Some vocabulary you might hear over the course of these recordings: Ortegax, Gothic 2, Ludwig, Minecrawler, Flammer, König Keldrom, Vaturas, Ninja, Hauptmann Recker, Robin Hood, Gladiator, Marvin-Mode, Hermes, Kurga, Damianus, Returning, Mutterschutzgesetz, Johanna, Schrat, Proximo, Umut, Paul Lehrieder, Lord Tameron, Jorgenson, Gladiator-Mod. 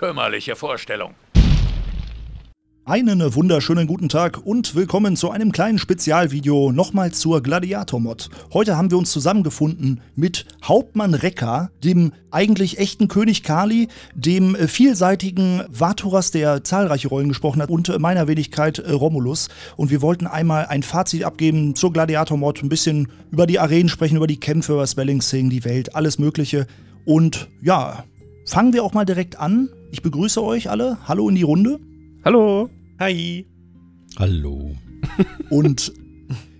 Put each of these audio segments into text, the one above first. Kümmerliche Vorstellung. Einen wunderschönen guten Tag und willkommen zu einem kleinen Spezialvideo nochmal zur Gladiator-Mod. Heute haben wir uns zusammengefunden mit Hauptmann Recker, dem eigentlich echten König Kali, dem vielseitigen Vaturas, der zahlreiche Rollen gesprochen hat, und meiner Wenigkeit Romulus. Und wir wollten einmal ein Fazit abgeben zur Gladiator-Mod, ein bisschen über die Arenen sprechen, über die Kämpfe, über Spelling-Szenen, die Welt, alles Mögliche. Und ja, fangen wir auch mal direkt an. Ich begrüße euch alle. Hallo in die Runde. Hallo. Hi. Hallo. Und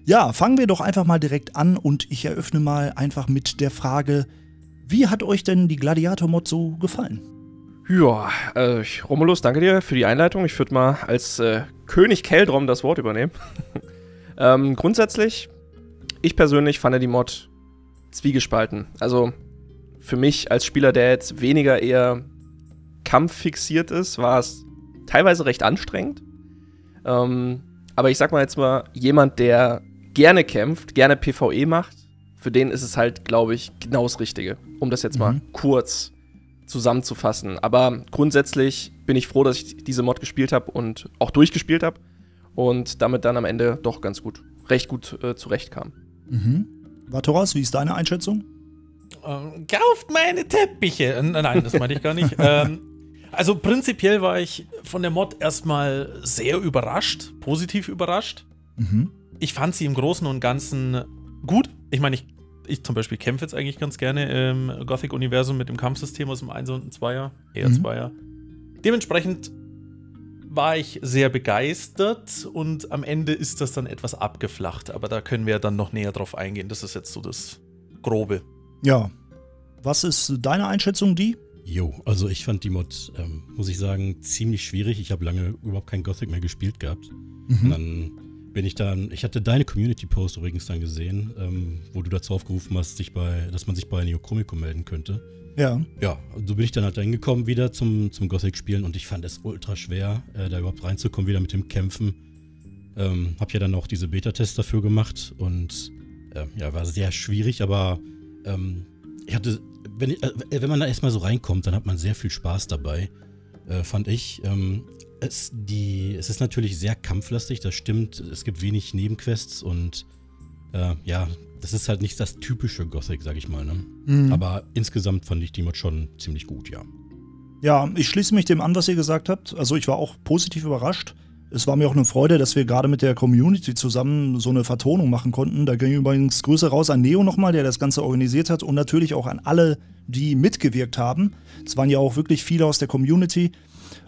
ja, fangen wir doch einfach mal direkt an und ich eröffne mal einfach mit der Frage, wie hat euch denn die Gladiator-Mod so gefallen? Ja, Romulus, danke dir für die Einleitung. Ich würde mal als König Keldrom das Wort übernehmen. Grundsätzlich, ich persönlich fand die Mod zwiegespalten. Also für mich als Spieler, der jetzt weniger eher kampffixiert ist, war es teilweise recht anstrengend. Aber ich sag mal jetzt mal, jemand, der gerne kämpft, gerne PvE macht, für den ist es halt, glaube ich, genau das Richtige. Um das jetzt mal kurz zusammenzufassen. Aber grundsätzlich bin ich froh, dass ich diese Mod gespielt habe und auch durchgespielt habe. Und damit dann am Ende doch ganz gut, recht gut zurechtkam. Mhm. Vaturas, wie ist deine Einschätzung? Kauft meine Teppiche! Nein, das meinte ich gar nicht. Also prinzipiell war ich von der Mod erstmal sehr überrascht, positiv überrascht. Mhm. Ich fand sie im Großen und Ganzen gut. Ich meine, ich zum Beispiel kämpfe jetzt eigentlich ganz gerne im Gothic-Universum mit dem Kampfsystem aus dem 1er und dem 2er, eher 2er. Dementsprechend war ich sehr begeistert und am Ende ist das dann etwas abgeflacht. Aber da können wir dann noch näher drauf eingehen. Das ist jetzt so das Grobe. Ja. Was ist deine Einschätzung, die? Jo, also ich fand die Mod, muss ich sagen, ziemlich schwierig. Ich habe lange überhaupt kein Gothic mehr gespielt gehabt. Mhm. Und dann bin ich dann, ich hatte deine Community-Post übrigens dann gesehen, wo du dazu aufgerufen hast, dass man sich bei Neochromikon melden könnte. Ja. Ja, so bin ich dann halt hingekommen wieder zum Gothic-Spielen und ich fand es ultra schwer, da überhaupt reinzukommen, wieder mit dem Kämpfen. Hab ja dann auch diese Beta-Tests dafür gemacht und ja, war sehr schwierig, aber ich hatte... Wenn man da erstmal so reinkommt, dann hat man sehr viel Spaß dabei, fand ich. Es ist natürlich sehr kampflastig, das stimmt. Es gibt wenig Nebenquests und ja, das ist halt nicht das typische Gothic, sag ich mal. Ne? Mhm. Aber insgesamt fand ich die Mod schon ziemlich gut, ja. Ja, ich schließe mich dem an, was ihr gesagt habt. Also ich war auch positiv überrascht. Es war mir auch eine Freude, dass wir gerade mit der Community zusammen so eine Vertonung machen konnten. Da gingen übrigens Grüße raus an Neo nochmal, der das Ganze organisiert hat und natürlich auch an alle, die mitgewirkt haben. Es waren ja auch wirklich viele aus der Community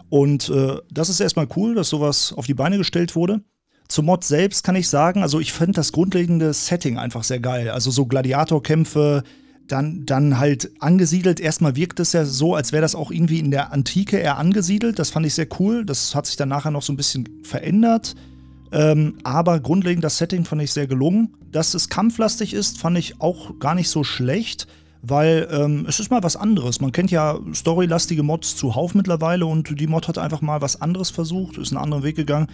und das ist erstmal cool, dass sowas auf die Beine gestellt wurde. Zum Mod selbst kann ich sagen, also ich fand das grundlegende Setting einfach sehr geil. Also so Gladiatorkämpfe, dann halt angesiedelt. Erstmal wirkt es ja so, als wäre das auch irgendwie in der Antike eher angesiedelt. Das fand ich sehr cool. Das hat sich dann nachher noch so ein bisschen verändert. Aber grundlegend das Setting fand ich sehr gelungen. Dass es kampflastig ist, fand ich auch gar nicht so schlecht, weil es ist mal was anderes. Man kennt ja storylastige Mods zuhauf mittlerweile und die Mod hat einfach mal was anderes versucht, ist einen anderen Weg gegangen.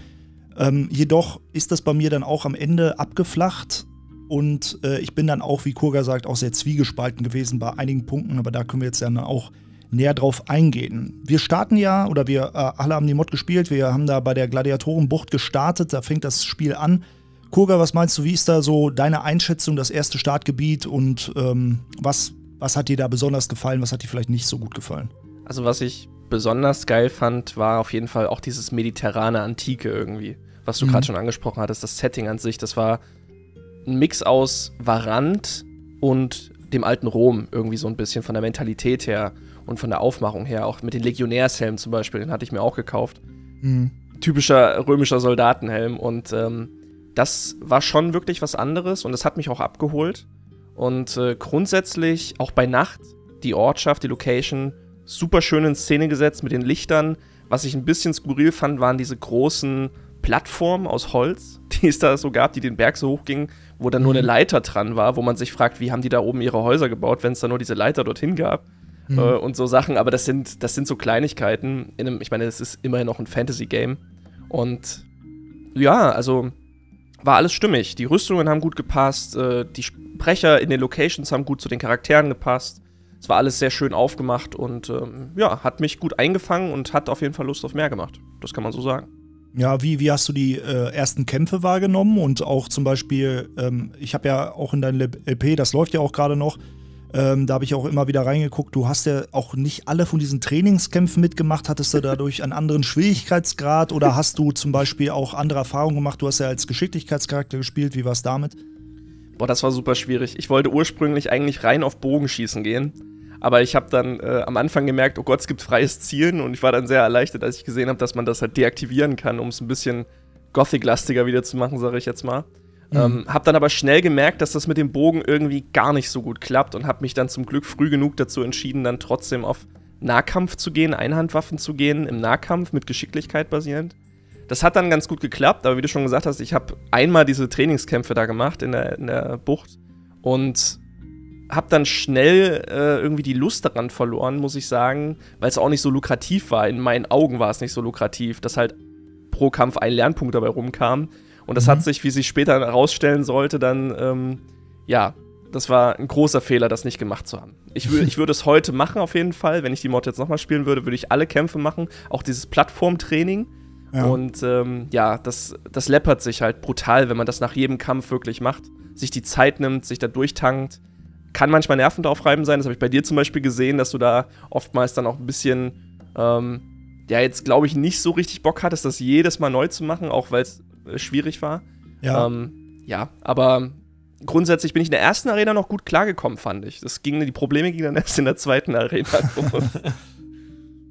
Jedoch ist das bei mir dann auch am Ende abgeflacht. Und ich bin dann auch, wie Kurga sagt, auch sehr zwiegespalten gewesen bei einigen Punkten, aber da können wir jetzt dann auch näher drauf eingehen. Wir starten ja, oder wir alle haben die Mod gespielt, wir haben da bei der Gladiatorenbucht gestartet, da fängt das Spiel an. Kurga, was meinst du, wie ist da so deine Einschätzung, das erste Startgebiet und was hat dir da besonders gefallen, was hat dir vielleicht nicht so gut gefallen? Also was ich besonders geil fand, war auf jeden Fall auch dieses mediterrane Antike irgendwie, was du gerade schon angesprochen hattest, das Setting an sich, das war ein Mix aus Varant und dem alten Rom, irgendwie so ein bisschen von der Mentalität her und von der Aufmachung her, auch mit den Legionärshelmen zum Beispiel, den hatte ich mir auch gekauft. Mhm. Typischer römischer Soldatenhelm und das war schon wirklich was anderes und das hat mich auch abgeholt und grundsätzlich auch bei Nacht die Ortschaft, die Location, super schön in Szene gesetzt mit den Lichtern. Was ich ein bisschen skurril fand, waren diese großen Plattformen aus Holz, die es da so gab, die den Berg so hoch gingen, wo dann nur eine Leiter dran war, wo man sich fragt, wie haben die da oben ihre Häuser gebaut, wenn es da nur diese Leiter dorthin gab und so Sachen. Aber das sind so Kleinigkeiten. Ich meine, das ist immerhin noch ein Fantasy-Game. Und ja, also war alles stimmig. Die Rüstungen haben gut gepasst, die Sprecher in den Locations haben gut zu den Charakteren gepasst. Es war alles sehr schön aufgemacht und ja, hat mich gut eingefangen und hat auf jeden Fall Lust auf mehr gemacht. Das kann man so sagen. Ja, wie hast du die ersten Kämpfe wahrgenommen und auch zum Beispiel, ich habe ja auch in deinem LP, das läuft ja auch gerade noch, da habe ich auch immer wieder reingeguckt, du hast ja auch nicht alle von diesen Trainingskämpfen mitgemacht, hattest du dadurch einen anderen Schwierigkeitsgrad oder hast du zum Beispiel auch andere Erfahrungen gemacht, du hast ja als Geschicklichkeitscharakter gespielt, wie war es damit? Boah, das war super schwierig. Ich wollte ursprünglich eigentlich rein auf Bogenschießen gehen, aber ich habe dann am Anfang gemerkt, oh Gott, es gibt freies Zielen und ich war dann sehr erleichtert, als ich gesehen habe, dass man das halt deaktivieren kann, um es ein bisschen Gothic-lastiger wieder zu machen, sage ich jetzt mal. Mhm. Hab dann aber schnell gemerkt, dass das mit dem Bogen irgendwie gar nicht so gut klappt und habe mich dann zum Glück früh genug dazu entschieden, dann trotzdem auf Nahkampf zu gehen, Einhandwaffen zu gehen, im Nahkampf mit Geschicklichkeit basierend. Das hat dann ganz gut geklappt, aber wie du schon gesagt hast, ich habe einmal diese Trainingskämpfe da gemacht in der Bucht und habe dann schnell irgendwie die Lust daran verloren, muss ich sagen, weil es auch nicht so lukrativ war. In meinen Augen war es nicht so lukrativ, dass halt pro Kampf ein Lernpunkt dabei rumkam. Und das hat sich, wie sich später herausstellen sollte, dann, ja, das war ein großer Fehler, das nicht gemacht zu haben. Ich würde es heute machen auf jeden Fall. Wenn ich die Mod jetzt nochmal spielen würde, würde ich alle Kämpfe machen. Auch dieses Plattformtraining. Ja. Und ja, das läppert sich halt brutal, wenn man das nach jedem Kampf wirklich macht. Sich die Zeit nimmt, sich da durchtankt. Kann manchmal nervend aufreiben sein. Das habe ich bei dir zum Beispiel gesehen, dass du da oftmals dann auch ein bisschen, ja, jetzt glaube ich nicht so richtig Bock hattest, das jedes Mal neu zu machen, auch weil es schwierig war. Ja. Ja, aber grundsätzlich bin ich in der ersten Arena noch gut klargekommen, fand ich. Die Probleme gingen dann erst in der zweiten Arena.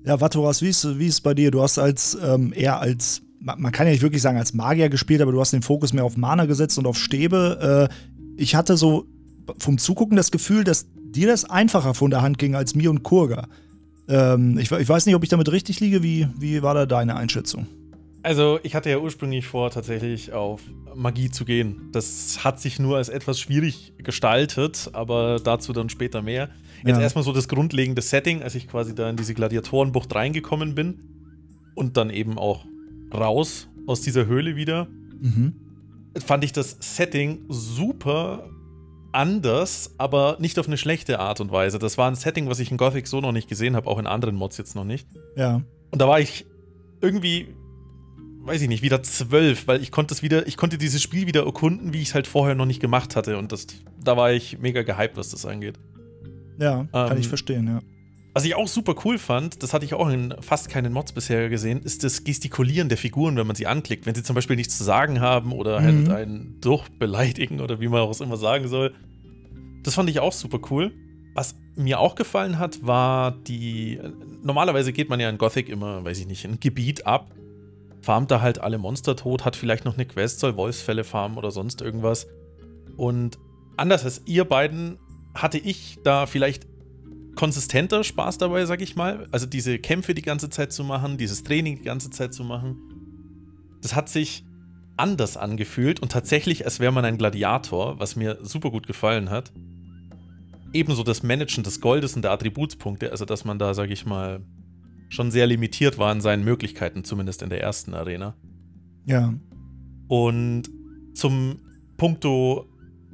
Ja, Vaturas, wie ist es bei dir? Du hast als eher als, man kann ja nicht wirklich sagen als Magier gespielt, aber du hast den Fokus mehr auf Mana gesetzt und auf Stäbe. Ich hatte so vom Zugucken das Gefühl, dass dir das einfacher von der Hand ging als mir und Kurga. Ich weiß nicht, ob ich damit richtig liege. Wie war da deine Einschätzung? Also, ich hatte ja ursprünglich vor, tatsächlich auf Magie zu gehen. Das hat sich nur als etwas schwierig gestaltet, aber dazu dann später mehr. Ja. Jetzt erstmal so das grundlegende Setting, als ich quasi da in diese Gladiatorenbucht reingekommen bin und dann eben auch raus aus dieser Höhle wieder, fand ich das Setting super anders, aber nicht auf eine schlechte Art und Weise. Das war ein Setting, was ich in Gothic so noch nicht gesehen habe, auch in anderen Mods jetzt noch nicht. Ja. Und da war ich irgendwie, weiß ich nicht, wieder 12, weil ich konnte dieses Spiel wieder erkunden, wie ich es halt vorher noch nicht gemacht hatte. Und da war ich mega gehypt, was das angeht. Ja, kann ich verstehen, ja. Was ich auch super cool fand, das hatte ich auch in fast keinen Mods bisher gesehen, ist das Gestikulieren der Figuren, wenn man sie anklickt. Wenn sie zum Beispiel nichts zu sagen haben oder halt einen durchbeleidigen oder wie man auch immer sagen soll. Das fand ich auch super cool. Was mir auch gefallen hat, war die. Normalerweise geht man ja in Gothic immer, weiß ich nicht, ein Gebiet ab. Farmt da halt alle Monster tot, hat vielleicht noch eine Quest, soll Wolfsfälle farmen oder sonst irgendwas. Und anders als ihr beiden hatte ich da vielleicht konsistenter Spaß dabei, sag ich mal. Also diese Kämpfe die ganze Zeit zu machen, dieses Training die ganze Zeit zu machen. Das hat sich anders angefühlt und tatsächlich, als wäre man ein Gladiator, was mir super gut gefallen hat. Ebenso das Managen des Goldes und der Attributspunkte, also dass man da, sag ich mal, schon sehr limitiert waren seine Möglichkeiten, zumindest in der ersten Arena. Ja. Und zum Punkto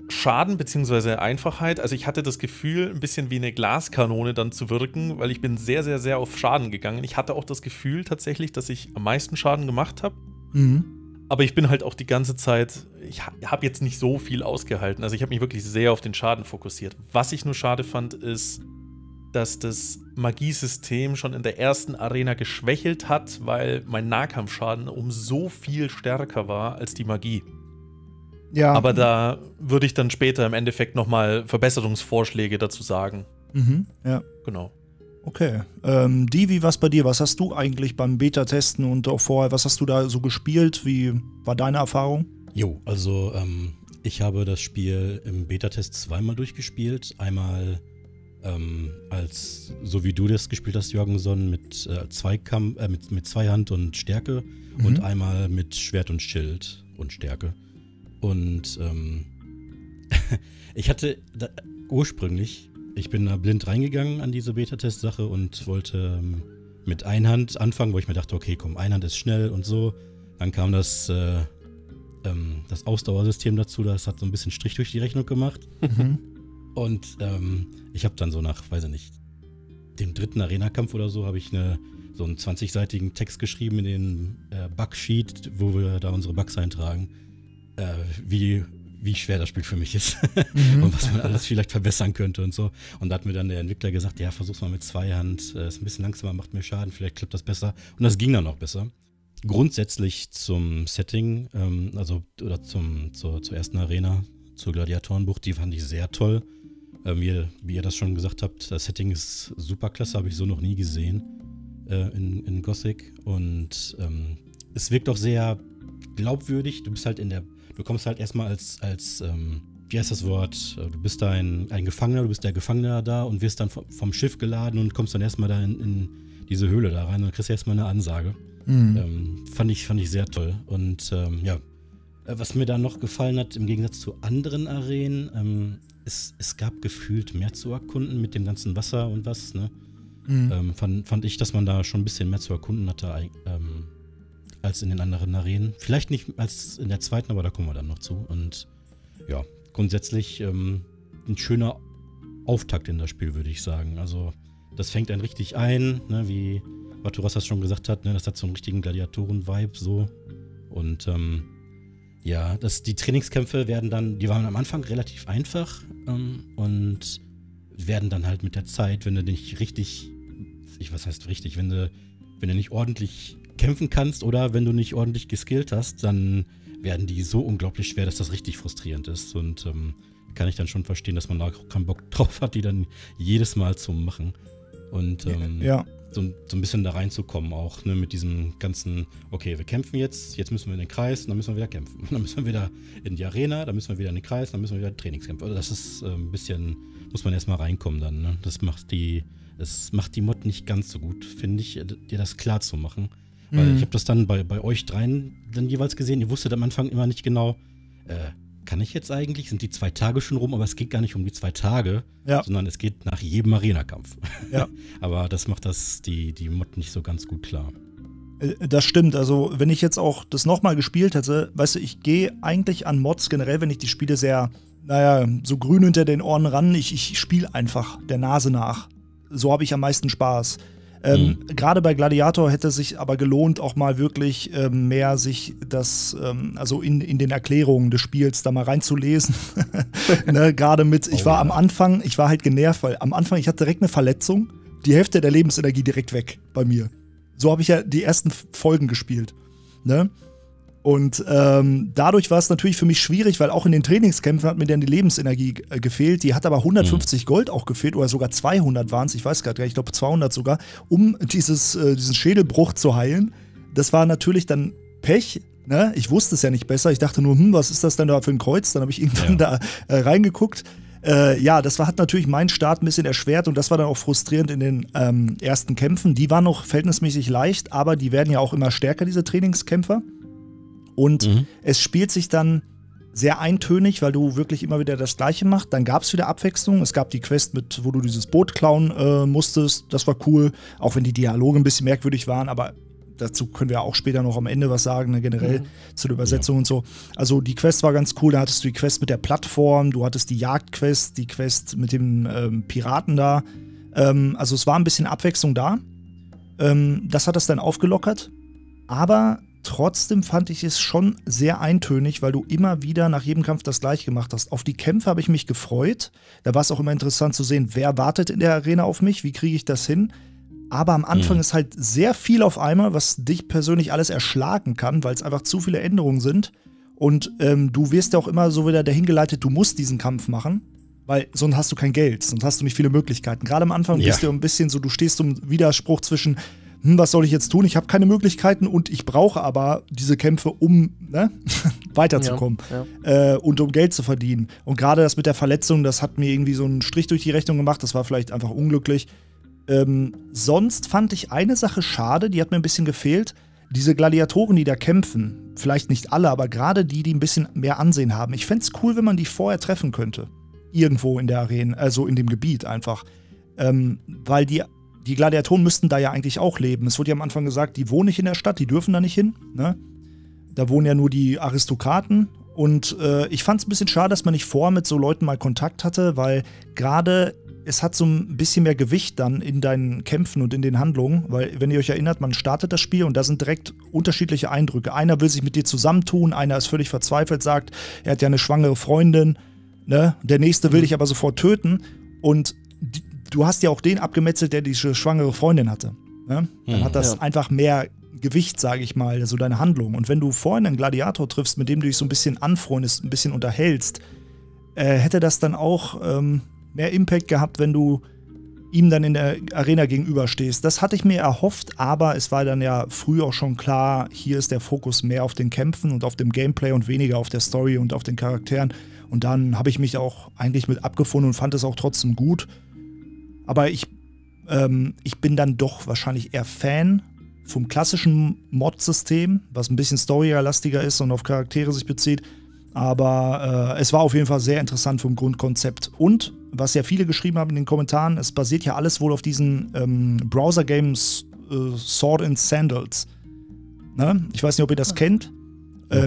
Schaden bzw. Einfachheit, also ich hatte das Gefühl, ein bisschen wie eine Glaskanone dann zu wirken, weil ich bin sehr, sehr, sehr auf Schaden gegangen. Ich hatte auch das Gefühl tatsächlich, dass ich am meisten Schaden gemacht habe. Aber ich bin halt auch die ganze Zeit, ich habe jetzt nicht so viel ausgehalten. Also ich habe mich wirklich sehr auf den Schaden fokussiert. Was ich nur schade fand, ist, dass das Magiesystem schon in der ersten Arena geschwächelt hat, weil mein Nahkampfschaden um so viel stärker war als die Magie. Ja. Aber da würde ich dann später im Endeffekt nochmal Verbesserungsvorschläge dazu sagen. Ja. Genau. Okay. Divi, was bei dir? Was hast du eigentlich beim Beta-Testen und auch vorher, was hast du da so gespielt? Wie war deine Erfahrung? Jo, also ich habe das Spiel im Beta-Test zweimal durchgespielt. Einmal als, so wie du das gespielt hast, Jorgenson, mit Zweihand und Stärke und einmal mit Schwert und Schild und Stärke. Und ich hatte da, ursprünglich, ich bin da blind reingegangen an diese Beta-Test-Sache und wollte mit Einhand anfangen, wo ich mir dachte, okay, komm, Einhand ist schnell und so. Dann kam das das Ausdauersystem dazu, das hat so ein bisschen Strich durch die Rechnung gemacht. Und ich habe dann so nach, weiß ich nicht, dem dritten Arena-Kampf oder so, habe ich so einen 20-seitigen Text geschrieben in den Bug-Sheet, wo wir da unsere Bugs eintragen, wie schwer das Spiel für mich ist und was man alles vielleicht verbessern könnte und so. Und da hat mir dann der Entwickler gesagt, ja, versuch's mal mit Zweihand, ist ein bisschen langsamer, macht mir Schaden, vielleicht klappt das besser. Und das ging dann auch besser. Grundsätzlich zum Setting, oder zur ersten Arena, zur Gladiatorenbucht, die fand ich sehr toll. Wie ihr das schon gesagt habt, das Setting ist super klasse, habe ich so noch nie gesehen in Gothic. Und es wirkt auch sehr glaubwürdig. Du bist halt du kommst halt erstmal als wie heißt das Wort? Du bist da ein Gefangener, du bist der Gefangener da und wirst dann vom Schiff geladen und kommst dann erstmal da in diese Höhle da rein und kriegst erstmal eine Ansage. Mhm. Fand ich sehr toll. Und ja, was mir da noch gefallen hat, im Gegensatz zu anderen Arenen, es gab gefühlt mehr zu erkunden mit dem ganzen Wasser und was, ne? Mhm. Fand ich, dass man da schon ein bisschen mehr zu erkunden hatte als in den anderen Arenen. Vielleicht nicht als in der zweiten, aber da kommen wir dann noch zu. Und ja, grundsätzlich ein schöner Auftakt in das Spiel, würde ich sagen. Also das fängt einen richtig ein, ne? Wie Vaturas das schon gesagt hat, ne? Das hat so einen richtigen Gladiatoren-Vibe so. Und ja, die Trainingskämpfe die waren am Anfang relativ einfach und werden dann halt mit der Zeit, wenn du nicht richtig, was heißt richtig, wenn du nicht ordentlich kämpfen kannst oder wenn du nicht ordentlich geskillt hast, dann werden die so unglaublich schwer, dass das richtig frustrierend ist. Und kann ich dann schon verstehen, dass man da keinen Bock drauf hat, die dann jedes Mal zu machen. Und ja. So ein bisschen da reinzukommen auch, ne, mit diesem ganzen, okay, wir kämpfen jetzt müssen wir in den Kreis und dann müssen wir wieder kämpfen. Und dann müssen wir wieder in die Arena, dann müssen wir wieder in den Kreis, dann müssen wir wieder Trainingskämpfe. Also das ist ein bisschen, muss man erstmal reinkommen dann, ne? Das macht die Mod nicht ganz so gut, finde ich, dir das klar zu machen. Weil ich habe das dann bei euch dreien dann jeweils gesehen, ihr wusstet am Anfang immer nicht genau, kann ich jetzt eigentlich? Sind die 2 Tage schon rum? Aber es geht gar nicht um die 2 Tage, ja, sondern es geht nach jedem Arenakampf. Ja. Aber das macht die Mod nicht so ganz gut klar. Das stimmt. Also wenn ich jetzt auch das nochmal gespielt hätte, weißt du, ich gehe eigentlich an Mods generell, wenn ich die spiele, sehr, naja, so grün hinter den Ohren ran. Ich spiele einfach der Nase nach. So habe ich am meisten Spaß. Gerade bei Gladiator hätte es sich aber gelohnt, auch mal wirklich mehr sich das, also in den Erklärungen des Spiels da mal reinzulesen. Ne, gerade mit, ich war halt genervt, weil am Anfang, ich hatte direkt eine Verletzung, die Hälfte der Lebensenergie direkt weg bei mir. So habe ich ja die ersten Folgen gespielt. Ne? Und dadurch war es natürlich für mich schwierig, weil auch in den Trainingskämpfen hat mir dann die Lebensenergie gefehlt. Die hat aber 150 Gold auch gefehlt oder sogar 200 waren es, ich weiß gerade gar nicht, ich glaube 200 sogar, um diesen Schädelbruch zu heilen. Das war natürlich dann Pech, ne? Ich wusste es ja nicht besser. Ich dachte nur, was ist das denn da für ein Kreuz? Dann habe ich irgendwann da reingeguckt. Ja, das hat natürlich meinen Start ein bisschen erschwert und das war dann auch frustrierend in den ersten Kämpfen. Die waren noch verhältnismäßig leicht, aber die werden ja auch immer stärker, diese Trainingskämpfer. Und es spielt sich dann sehr eintönig, weil du wirklich immer wieder das Gleiche machst. Dann gab es wieder Abwechslung. Es gab die Quest, wo du dieses Boot klauen musstest. Das war cool, auch wenn die Dialoge ein bisschen merkwürdig waren. Aber dazu können wir auch später noch am Ende was sagen, ne, generell zu der Übersetzung und so. Also die Quest war ganz cool. Da hattest du die Quest mit der Plattform, du hattest die Jagdquest, die Quest mit dem Piraten da. Also es war ein bisschen Abwechslung da. Das hat das dann aufgelockert. Aber trotzdem fand ich es schon sehr eintönig, weil du immer wieder nach jedem Kampf das Gleiche gemacht hast. Auf die Kämpfe habe ich mich gefreut. Da war es auch immer interessant zu sehen, wer wartet in der Arena auf mich, wie kriege ich das hin. Aber am Anfang ist halt sehr viel auf einmal, was dich persönlich alles erschlagen kann, weil es einfach zu viele Änderungen sind. Und du wirst ja auch immer so wieder dahin geleitet, du musst diesen Kampf machen, weil sonst hast du kein Geld, sonst hast du nicht viele Möglichkeiten. Gerade am Anfang bist du ein bisschen so, du stehst im Widerspruch zwischen was soll ich jetzt tun? Ich habe keine Möglichkeiten und ich brauche aber diese Kämpfe, um weiterzukommen und um Geld zu verdienen. Und gerade das mit der Verletzung, das hat mir irgendwie so einen Strich durch die Rechnung gemacht. Das war vielleicht einfach unglücklich. Sonst fand ich eine Sache schade, die hat mir ein bisschen gefehlt. Diese Gladiatoren, die da kämpfen, vielleicht nicht alle, aber gerade die, die ein bisschen mehr Ansehen haben. Ich fände es cool, wenn man die vorher treffen könnte. Irgendwo in der Arena, also in dem Gebiet einfach. Weil die Gladiatoren müssten da ja eigentlich auch leben. Es wurde ja am Anfang gesagt, die wohnen nicht in der Stadt, die dürfen da nicht hin. Ne? Da wohnen ja nur die Aristokraten Und ich fand es ein bisschen schade, dass man nicht vorher mit so Leuten mal Kontakt hatte, weil gerade es hat so ein bisschen mehr Gewicht dann in deinen Kämpfen und in den Handlungen, weil, wenn ihr euch erinnert, man startet das Spiel und da sind direkt unterschiedliche Eindrücke. Einer will sich mit dir zusammentun, einer ist völlig verzweifelt, sagt, er hat ja eine schwangere Freundin, ne? Der nächste will dich aber sofort töten und du hast ja auch den abgemetzelt, der diese schwangere Freundin hatte. Ne? Dann hat das einfach mehr Gewicht, sage ich mal, so deine Handlung. Und wenn du vorhin einen Gladiator triffst, mit dem du dich so ein bisschen anfreundest, ein bisschen unterhältst, hätte das dann auch mehr Impact gehabt, wenn du ihm dann in der Arena gegenüberstehst. Das hatte ich mir erhofft, aber es war dann ja früh auch schon klar, hier ist der Fokus mehr auf den Kämpfen und auf dem Gameplay und weniger auf der Story und auf den Charakteren. Und dann habe ich mich auch eigentlich mit abgefunden und fand es auch trotzdem gut. Aber ich bin dann doch wahrscheinlich eher Fan vom klassischen Mod-System, was ein bisschen storylastiger ist und auf Charaktere sich bezieht. Aber es war auf jeden Fall sehr interessant vom Grundkonzept. Und was ja viele geschrieben haben in den Kommentaren, es basiert ja alles wohl auf diesen Browser-Games Sword in Sandals. Ne? Ich weiß nicht, ob ihr das kennt.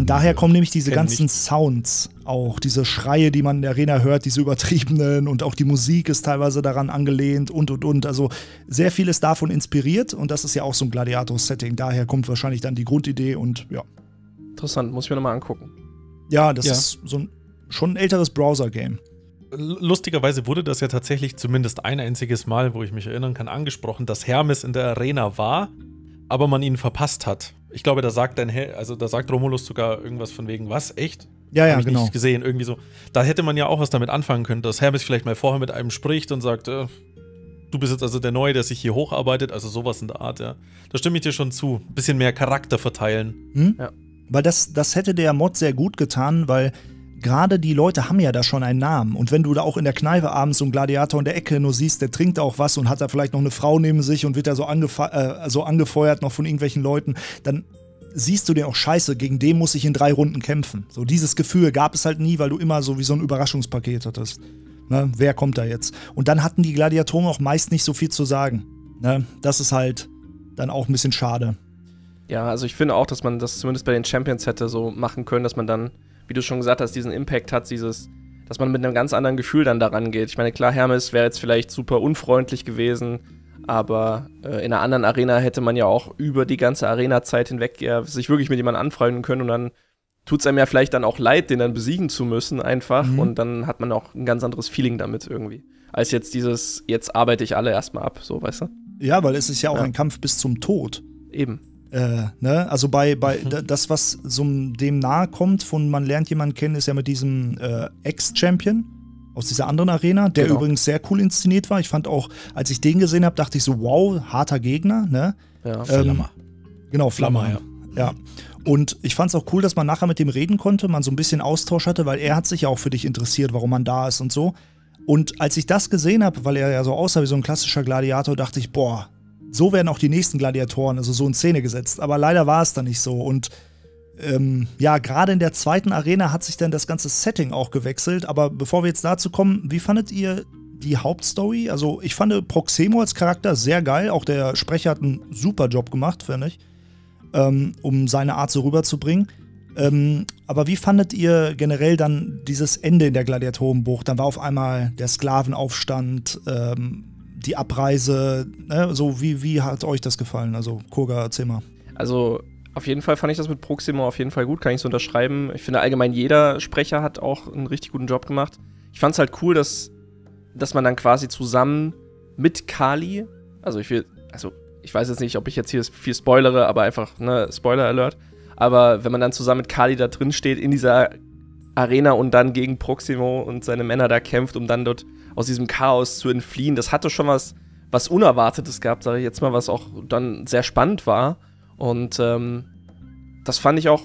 Daher kommen nämlich diese ganzen Sounds auch, diese Schreie, die man in der Arena hört, diese übertriebenen, und auch die Musik ist teilweise daran angelehnt und. Also sehr viel ist davon inspiriert und das ist ja auch so ein Gladiator-Setting. Daher kommt wahrscheinlich dann die Grundidee und ja. Interessant, muss ich mir nochmal angucken. Ja, das ist so ein, schon ein älteres Browser-Game. Lustigerweise wurde das ja tatsächlich zumindest ein einziges Mal, wo ich mich erinnern kann, angesprochen, dass Hermes in der Arena war, aber man ihn verpasst hat. Ich glaube, da sagt Romulus sogar irgendwas von wegen, was? Echt? Ja, hab ich genau. Nicht gesehen, irgendwie so. Da hätte man ja auch was damit anfangen können, dass Hermes vielleicht mal vorher mit einem spricht und sagt, du bist jetzt also der Neue, der sich hier hocharbeitet, also sowas in der Art, ja. Da stimme ich dir schon zu. Ein bisschen mehr Charakter verteilen. Hm? Ja. Weil das hätte der Mod sehr gut getan, weil gerade die Leute haben ja da schon einen Namen. Und wenn du da auch in der Kneipe abends so einen Gladiator in der Ecke nur siehst, der trinkt auch was und hat da vielleicht noch eine Frau neben sich und wird da so angefeuert noch von irgendwelchen Leuten, dann siehst du den auch, scheiße, gegen den muss ich in 3 Runden kämpfen. So dieses Gefühl gab es halt nie, weil du immer so wie so ein Überraschungspaket hattest. Ne? Wer kommt da jetzt? Und dann hatten die Gladiatoren auch meist nicht so viel zu sagen. Ne? Das ist halt dann auch ein bisschen schade. Ja, also ich finde auch, dass man das zumindest bei den Champions hätte so machen können, dass man dann, wie du schon gesagt hast, diesen Impact hat, dass man mit einem ganz anderen Gefühl dann daran geht. Ich meine, klar, Hermes wäre jetzt vielleicht super unfreundlich gewesen, aber in einer anderen Arena hätte man ja auch über die ganze Arena-Zeit hinweg ja sich wirklich mit jemandem anfreunden können und dann tut es einem ja vielleicht dann auch leid, den dann besiegen zu müssen einfach und dann hat man auch ein ganz anderes Feeling damit irgendwie, als jetzt dieses, jetzt arbeite ich alle erstmal ab, so, weißt du? Ja, weil es ist ja auch ein Kampf bis zum Tod. Eben. Ne? Also das, was so dem nahe kommt, von man lernt jemanden kennen, ist ja mit diesem Ex-Champion aus dieser anderen Arena, der übrigens sehr cool inszeniert war. Ich fand auch, als ich den gesehen habe, dachte ich so, wow, harter Gegner. Ne? Ja, Flammer. Genau, Flammer, ja. Und ich fand es auch cool, dass man nachher mit dem reden konnte, man so ein bisschen Austausch hatte, weil er hat sich ja auch für dich interessiert, warum man da ist und so. Und als ich das gesehen habe, weil er ja so aussah wie so ein klassischer Gladiator, dachte ich, boah, so werden auch die nächsten Gladiatoren, also so in Szene gesetzt. Aber leider war es dann nicht so. Und ja, gerade in der zweiten Arena hat sich dann das ganze Setting auch gewechselt. Aber bevor wir jetzt dazu kommen, wie fandet ihr die Hauptstory? Also ich fand Proximo als Charakter sehr geil. Auch der Sprecher hat einen super Job gemacht, finde ich, um seine Art so rüberzubringen. Aber wie fandet ihr generell dann dieses Ende in der Gladiatorenbucht? Dann war auf einmal der Sklavenaufstand, die Abreise, ne? So, wie hat euch das gefallen? Also, Kurga, erzähl mal. Also, auf jeden Fall fand ich das mit Proximo auf jeden Fall gut, kann ich so unterschreiben. Ich finde allgemein, jeder Sprecher hat auch einen richtig guten Job gemacht. Ich fand es halt cool, dass man dann quasi zusammen mit Kali, ich weiß jetzt nicht, ob ich jetzt hier viel spoilere, aber einfach, ne, Spoiler-Alert. Aber wenn man dann zusammen mit Kali da drin steht in dieser Arena und dann gegen Proximo und seine Männer da kämpft, um dann dort aus diesem Chaos zu entfliehen. Das hatte schon was Unerwartetes gehabt, sage ich jetzt mal, was auch dann sehr spannend war. Und das fand ich auch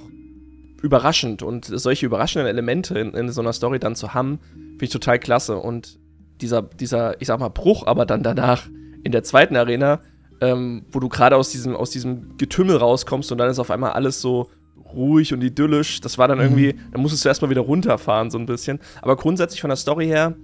überraschend. Und solche überraschenden Elemente in so einer Story dann zu haben, finde ich total klasse. Und dieser, ich sag mal, Bruch aber dann danach in der zweiten Arena, wo du gerade aus diesem Getümmel rauskommst und dann ist auf einmal alles so ruhig und idyllisch. Das war dann irgendwie, dann musstest du erstmal wieder runterfahren, so ein bisschen. Aber grundsätzlich von der Story her,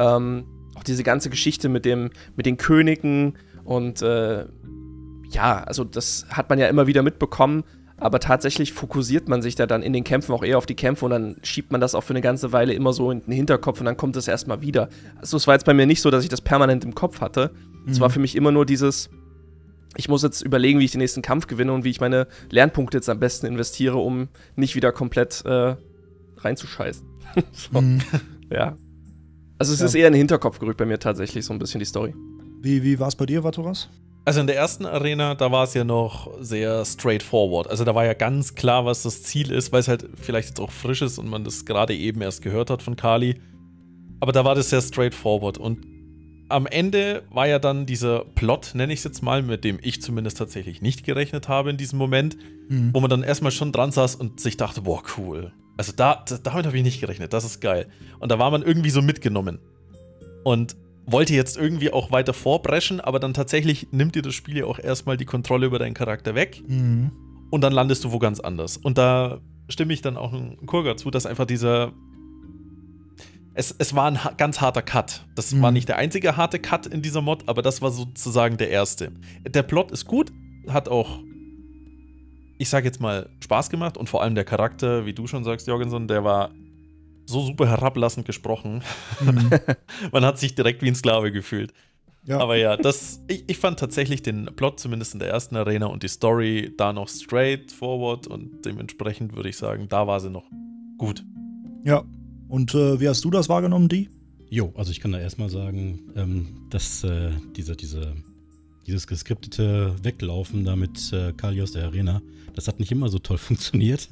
auch diese ganze Geschichte mit den Königen und ja, also das hat man ja immer wieder mitbekommen, Aber tatsächlich fokussiert man sich da dann in den Kämpfen auch eher auf die Kämpfe und dann schiebt man das auch für eine ganze Weile immer so in den Hinterkopf und dann kommt es erstmal wieder. Also es war jetzt bei mir nicht so, dass ich das permanent im Kopf hatte. Es war für mich immer nur dieses, ich muss jetzt überlegen, wie ich den nächsten Kampf gewinne und wie ich meine Lernpunkte jetzt am besten investiere, um nicht wieder komplett reinzuscheißen. So. Ja. Also es ist eher in den Hinterkopf gerückt bei mir tatsächlich, so ein bisschen die Story. Wie war es bei dir, Vaturas? Also in der ersten Arena, da war es ja noch sehr straightforward. Also da war ja ganz klar, was das Ziel ist, weil es halt vielleicht jetzt auch frisch ist und man das gerade eben erst gehört hat von Kali. Aber da war das sehr straightforward. Und am Ende war ja dann dieser Plot, nenne ich es jetzt mal, mit dem ich zumindest tatsächlich nicht gerechnet habe in diesem Moment, wo man dann erstmal schon dran saß und sich dachte, boah, cool. Also damit habe ich nicht gerechnet, das ist geil. Und da war man irgendwie so mitgenommen. Und wollte jetzt irgendwie auch weiter vorbrechen, aber dann tatsächlich nimmt dir das Spiel ja auch erstmal die Kontrolle über deinen Charakter weg und dann landest du wo ganz anders. Und da stimme ich dann auch in Kurga zu, dass einfach dieser... Es war ein ganz harter Cut. Das war nicht der einzige harte Cut in dieser Mod, aber das war sozusagen der erste. Der Plot ist gut, hat auch, ich sag jetzt mal, Spaß gemacht und vor allem der Charakter, wie du schon sagst, Jorgenson, der war so super herablassend gesprochen. Man hat sich direkt wie ein Sklave gefühlt. Ja. Aber ja, ich fand tatsächlich den Plot, zumindest in der ersten Arena, und die Story da noch straightforward und dementsprechend würde ich sagen, da war sie noch gut. Ja, und wie hast du das wahrgenommen, Di? Jo, also ich kann da erstmal sagen, dass dieses geskriptete Weglaufen da mit Kali aus der Arena, das hat nicht immer so toll funktioniert.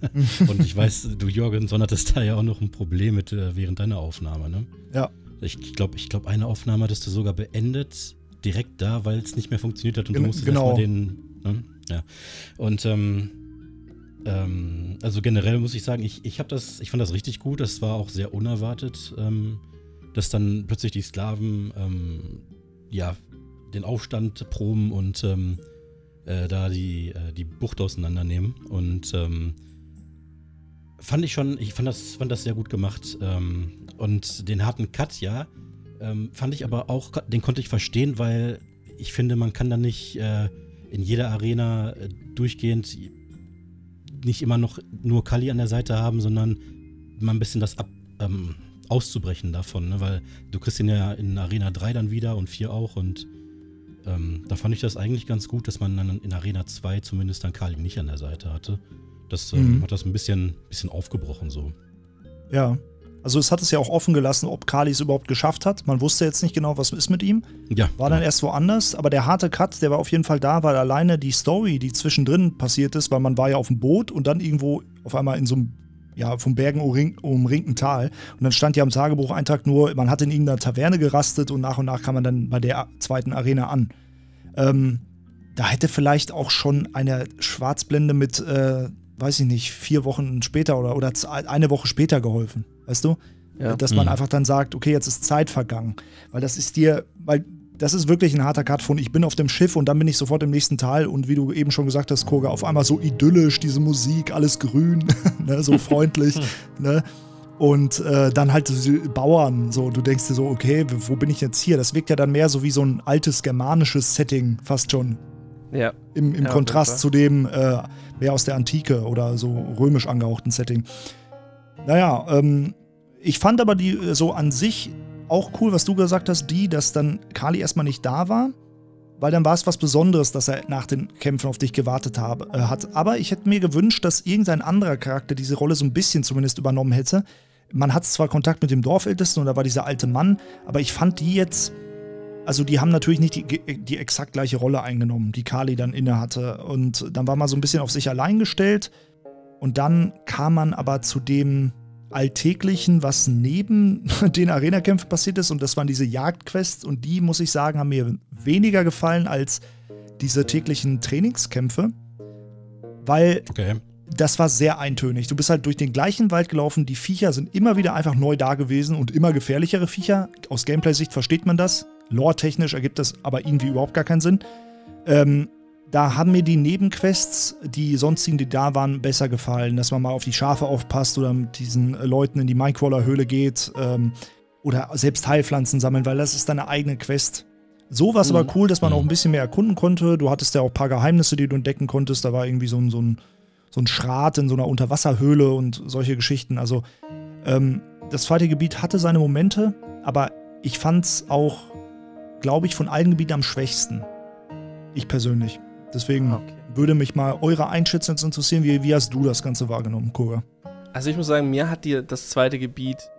Und ich weiß, du, Jorgenson, hattest da ja auch noch ein Problem mit während deiner Aufnahme, ne? Ja. Ich glaube, eine Aufnahme hattest du sogar beendet, direkt da, weil es nicht mehr funktioniert hat und du musstest erstmal den, ne? Ja. Und also generell muss ich sagen, ich fand das richtig gut, das war auch sehr unerwartet, dass dann plötzlich die Sklaven, den Aufstand proben und da die Bucht auseinandernehmen. Und fand das sehr gut gemacht. Und den harten Cut, fand ich aber auch, den konnte ich verstehen, weil ich finde, man kann da nicht in jeder Arena durchgehend nicht immer noch nur Kali an der Seite haben, sondern mal ein bisschen das auszubrechen davon, ne? Weil du kriegst ihn ja in Arena 3 dann wieder und 4 auch und da fand ich das eigentlich ganz gut, dass man dann in Arena 2 zumindest dann Kali nicht an der Seite hatte. Das hat das ein bisschen aufgebrochen so. Ja, also es hat es ja auch offen gelassen, ob Kali es überhaupt geschafft hat. Man wusste jetzt nicht genau, was ist mit ihm. Ja, war dann erst woanders, aber der harte Cut, der war auf jeden Fall da, weil alleine die Story, die zwischendrin passiert ist, weil man war ja auf dem Boot und dann irgendwo auf einmal in so einem vom Bergen umringten Tal. Und dann stand ja am Tagebuch ein Tag nur, man hat in irgendeiner Taverne gerastet und nach kam man dann bei der zweiten Arena an. Da hätte vielleicht auch schon eine Schwarzblende mit, weiß ich nicht, 4 Wochen später oder eine Woche später geholfen, weißt du? Ja. Dass man einfach dann sagt, okay, jetzt ist Zeit vergangen. Weil das ist das ist wirklich ein harter Cut von ich bin auf dem Schiff und dann bin ich sofort im nächsten Tal und wie du eben schon gesagt hast, Kurga, auf einmal so idyllisch, diese Musik, alles grün, ne, so freundlich, ne? Und dann halt diese Bauern, so, du denkst dir so, okay, wo bin ich jetzt hier? Das wirkt ja dann mehr so wie so ein altes germanisches Setting, fast schon. Ja. Im Kontrast zu dem mehr aus der Antike oder so römisch angehauchten Setting. Naja, ich fand aber die so an sich auch cool, was du gesagt hast, dass dann Kali erstmal nicht da war, weil dann war es was Besonderes, dass er nach den Kämpfen auf dich gewartet hat. Aber ich hätte mir gewünscht, dass irgendein anderer Charakter diese Rolle so ein bisschen zumindest übernommen hätte. Man hat zwar Kontakt mit dem Dorfältesten und da war dieser alte Mann, aber ich fand die jetzt, also die haben natürlich nicht die exakt gleiche Rolle eingenommen, die Kali dann inne hatte. Und dann war man so ein bisschen auf sich allein gestellt und dann kam man aber zu dem Alltäglichen, was neben den Arena-Kämpfen passiert ist, und das waren diese Jagdquests, und die, muss ich sagen, haben mir weniger gefallen als diese täglichen Trainingskämpfe, weil das war sehr eintönig. Du bist halt durch den gleichen Wald gelaufen, die Viecher sind immer wieder einfach neu da gewesen und immer gefährlichere Viecher. Aus Gameplay-Sicht versteht man das, lore-technisch ergibt das aber irgendwie überhaupt gar keinen Sinn. Da haben mir die Nebenquests, die sonstigen, die da waren, besser gefallen. Dass man mal auf die Schafe aufpasst oder mit diesen Leuten in die Minecrawler-Höhle geht oder selbst Heilpflanzen sammeln, weil das ist deine eigene Quest. So war es aber cool, dass man auch ein bisschen mehr erkunden konnte. Du hattest ja auch ein paar Geheimnisse, die du entdecken konntest. Da war irgendwie so ein so ein Schrat in so einer Unterwasserhöhle und solche Geschichten. Also das zweite Gebiet hatte seine Momente, aber ich fand es auch, glaube ich, von allen Gebieten am schwächsten. Ich persönlich. Deswegen würde mich mal eure Einschätzung interessieren. Wie hast du das Ganze wahrgenommen, Kurga? Also ich muss sagen, mir hat dir das zweite Gebiet,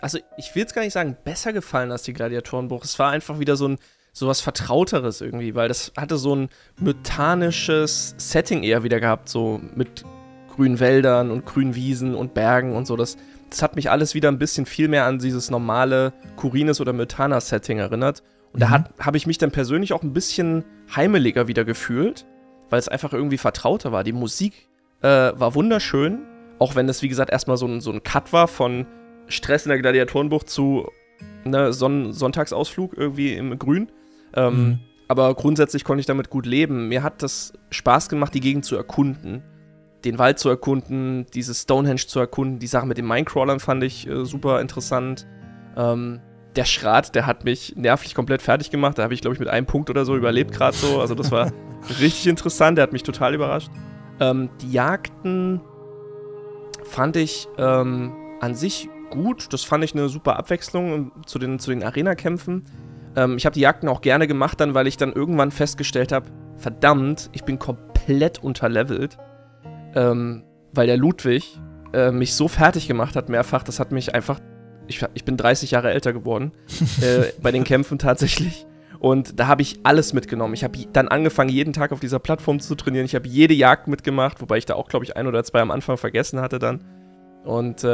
also ich will jetzt gar nicht sagen, besser gefallen als die Gladiatorenburg. Es war einfach wieder so ein sowas Vertrauteres irgendwie, weil das hatte so ein mythanisches Setting eher wieder gehabt, so mit grünen Wäldern und grünen Wiesen und Bergen und so. Das hat mich alles wieder ein bisschen viel mehr an dieses normale Kurines- oder Mythana-Setting erinnert. Und da habe ich mich dann persönlich auch ein bisschen heimeliger wieder gefühlt, weil es einfach irgendwie vertrauter war. Die Musik war wunderschön, auch wenn das, wie gesagt, erstmal so ein Cut war von Stress in der Gladiatorenbucht zu ne, Sonntagsausflug irgendwie im Grün. Aber grundsätzlich konnte ich damit gut leben. Mir hat das Spaß gemacht, die Gegend zu erkunden. Den Wald zu erkunden, dieses Stonehenge zu erkunden, die Sache mit den Minecrawlern fand ich super interessant. Der Schrat, der hat mich nervlich komplett fertig gemacht. Da habe ich, glaube ich, mit einem Punkt oder so überlebt gerade so. Also das war richtig interessant, der hat mich total überrascht. Die Jagden fand ich an sich gut. Das fand ich eine super Abwechslung zu den Arena-Kämpfen. Ich habe die Jagden auch gerne gemacht, dann, weil ich dann irgendwann festgestellt habe, verdammt, ich bin komplett unterlevelt. Weil der Ludwig mich so fertig gemacht hat mehrfach, das hat mich einfach, ich bin 30 Jahre älter geworden, bei den Kämpfen tatsächlich. Und da habe ich alles mitgenommen. Ich habe dann angefangen, jeden Tag auf dieser Plattform zu trainieren. Ich habe jede Jagd mitgemacht, wobei ich da auch, glaube ich, ein oder zwei am Anfang vergessen hatte dann. Und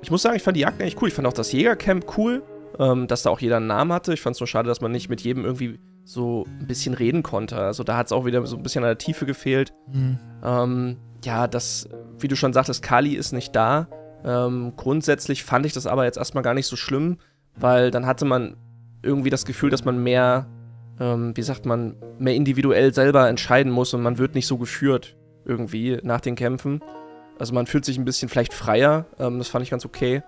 ich muss sagen, ich fand die Jagd eigentlich cool. Ich fand auch das Jägercamp cool, dass da auch jeder einen Namen hatte. Ich fand es nur schade, dass man nicht mit jedem irgendwie so ein bisschen reden konnte. Also da hat es auch wieder so ein bisschen an der Tiefe gefehlt. Ja, das, wie du schon sagtest, Kali ist nicht da. Grundsätzlich fand ich das aber jetzt erstmal gar nicht so schlimm, weil dann hatte man irgendwie das Gefühl, dass man mehr, wie sagt man, mehr individuell selber entscheiden muss und man wird nicht so geführt irgendwie nach den Kämpfen. Also man fühlt sich ein bisschen vielleicht freier, das fand ich ganz okay.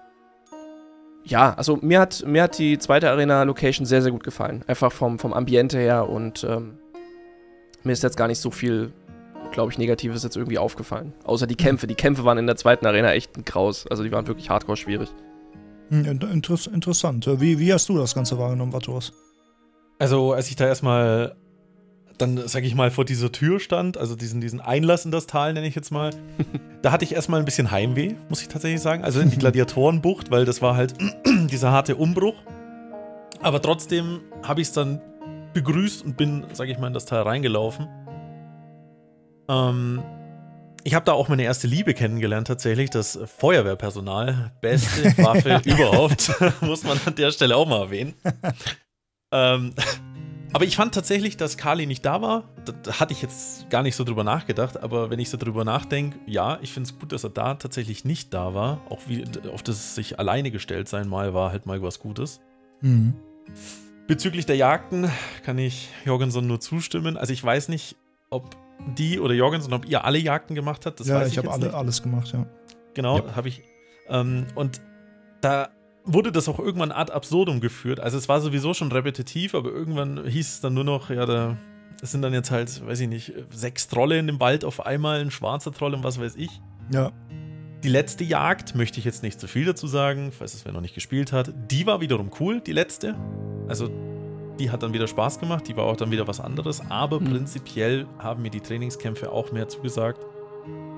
Ja, also mir hat die zweite Arena-Location sehr, sehr gut gefallen. Einfach vom Ambiente her und mir ist jetzt gar nicht so viel, glaube ich, Negatives jetzt irgendwie aufgefallen. Außer die Kämpfe. Die Kämpfe waren in der zweiten Arena echt ein Graus. Also die waren wirklich hardcore schwierig. Interessant. Wie hast du das Ganze wahrgenommen, Vaturas? Also als ich da erstmal, dann sag ich mal, vor dieser Tür stand, also diesen Einlass in das Tal, nenne ich jetzt mal, da hatte ich erstmal ein bisschen Heimweh, muss ich tatsächlich sagen. Also in die Gladiatorenbucht, weil das war halt dieser harte Umbruch. Aber trotzdem habe ich es dann begrüßt und bin, sag ich mal, in das Tal reingelaufen. Ich habe da auch meine erste Liebe kennengelernt tatsächlich, das Feuerwehrpersonal. Beste Waffe überhaupt, muss man an der Stelle auch mal erwähnen. Aber ich fand tatsächlich, dass Kali nicht da war. Da hatte ich jetzt gar nicht so drüber nachgedacht, aber wenn ich so drüber nachdenke, ja, ich finde es gut, dass er da tatsächlich nicht da war. Auch wie, auf das sich alleine gestellt sein mal, war halt mal was Gutes. Bezüglich der Jagden kann ich Jorgenson nur zustimmen. Also ich weiß nicht, ob die oder Jorgenson, ob ihr alle Jagden gemacht habt, das weiß ich jetzt nicht. Ja, ich habe alles gemacht, ja. Genau, habe ich. Und da wurde das auch irgendwann ad absurdum geführt. Also es war sowieso schon repetitiv, aber irgendwann hieß es dann nur noch, ja, da sind dann jetzt halt, weiß ich nicht, 6 Trolle in dem Wald auf einmal, ein schwarzer Troll und was weiß ich. Ja. Die letzte Jagd, möchte ich jetzt nicht zu viel dazu sagen, falls es wer noch nicht gespielt hat, die war wiederum cool, die letzte. Also die hat dann wieder Spaß gemacht, die war auch dann wieder was anderes, aber prinzipiell haben mir die Trainingskämpfe auch mehr zugesagt,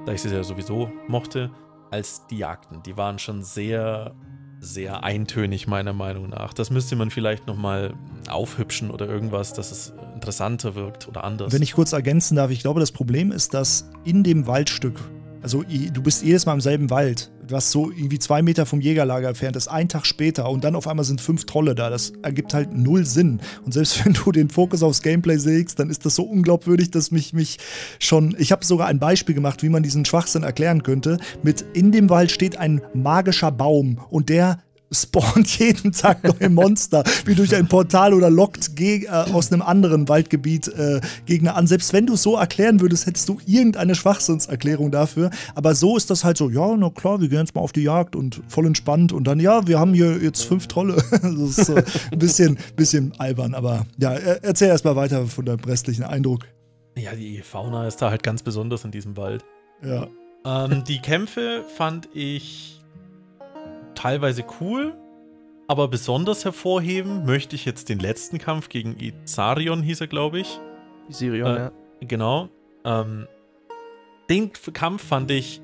da ich sie ja sowieso mochte, als die Jagden. Die waren schon sehr, sehr eintönig meiner Meinung nach. Das müsste man vielleicht nochmal aufhübschen oder irgendwas, dass es interessanter wirkt oder anders. Wenn ich kurz ergänzen darf, ich glaube, das Problem ist, dass in dem Waldstück, also du bist jedes Mal im selben Wald, was so irgendwie 2 Meter vom Jägerlager entfernt ist, einen Tag später und dann auf einmal sind 5 Trolle da. Das ergibt halt null Sinn. Und selbst wenn du den Fokus aufs Gameplay legst, dann ist das so unglaubwürdig, dass mich schon... Ich habe sogar ein Beispiel gemacht, wie man diesen Schwachsinn erklären könnte. Mit in dem Wald steht ein magischer Baum und der spawnt jeden Tag neue Monster, wie durch ein Portal oder lockt aus einem anderen Waldgebiet Gegner an. Selbst wenn du es so erklären würdest, hättest du irgendeine Schwachsinnserklärung dafür. Aber so ist das halt so, ja, na klar, wir gehen jetzt mal auf die Jagd und voll entspannt und dann, ja, wir haben hier jetzt 5 Trolle. Das ist ein bisschen albern, aber ja, erzähl erstmal weiter von deinem restlichen Eindruck. Ja, die Fauna ist da halt ganz besonders in diesem Wald. Ja. Die Kämpfe fand ich teilweise cool, aber besonders hervorheben möchte ich jetzt den letzten Kampf gegen Izarion, hieß er, glaube ich. Izarion, ja. Genau. Den Kampf fand ich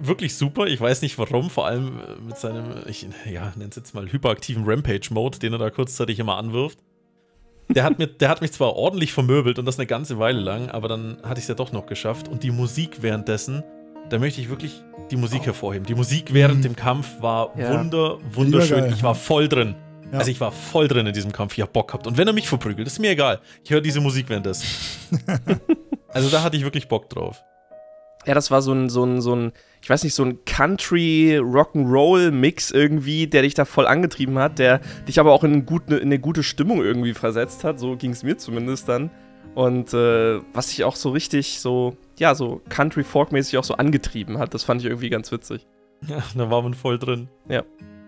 wirklich super. Ich weiß nicht warum, vor allem mit seinem, ich nenne es jetzt mal hyperaktiven Rampage-Mode, den er da kurzzeitig immer anwirft. Der hat mich zwar ordentlich vermöbelt und das eine ganze Weile lang, aber dann hatte ich es ja doch noch geschafft. Und die Musik währenddessen, da möchte ich wirklich die Musik hervorheben. Die Musik während dem Kampf war wunderschön. Ich war voll drin. Ja. Also ich war voll drin in diesem Kampf. Ich habe Bock gehabt. Und wenn er mich verprügelt, ist mir egal. Ich höre diese Musik währenddessen. Also da hatte ich wirklich Bock drauf. Ja, das war so ein ich weiß nicht, so ein Country-Rock'n'Roll-Mix irgendwie, der dich da voll angetrieben hat, der dich aber auch in eine gute Stimmung irgendwie versetzt hat. So ging es mir zumindest dann. Und was dich auch so richtig so, ja, so Country-Folk-mäßig auch so angetrieben hat, das fand ich irgendwie ganz witzig. Ja, da war man voll drin. Ja.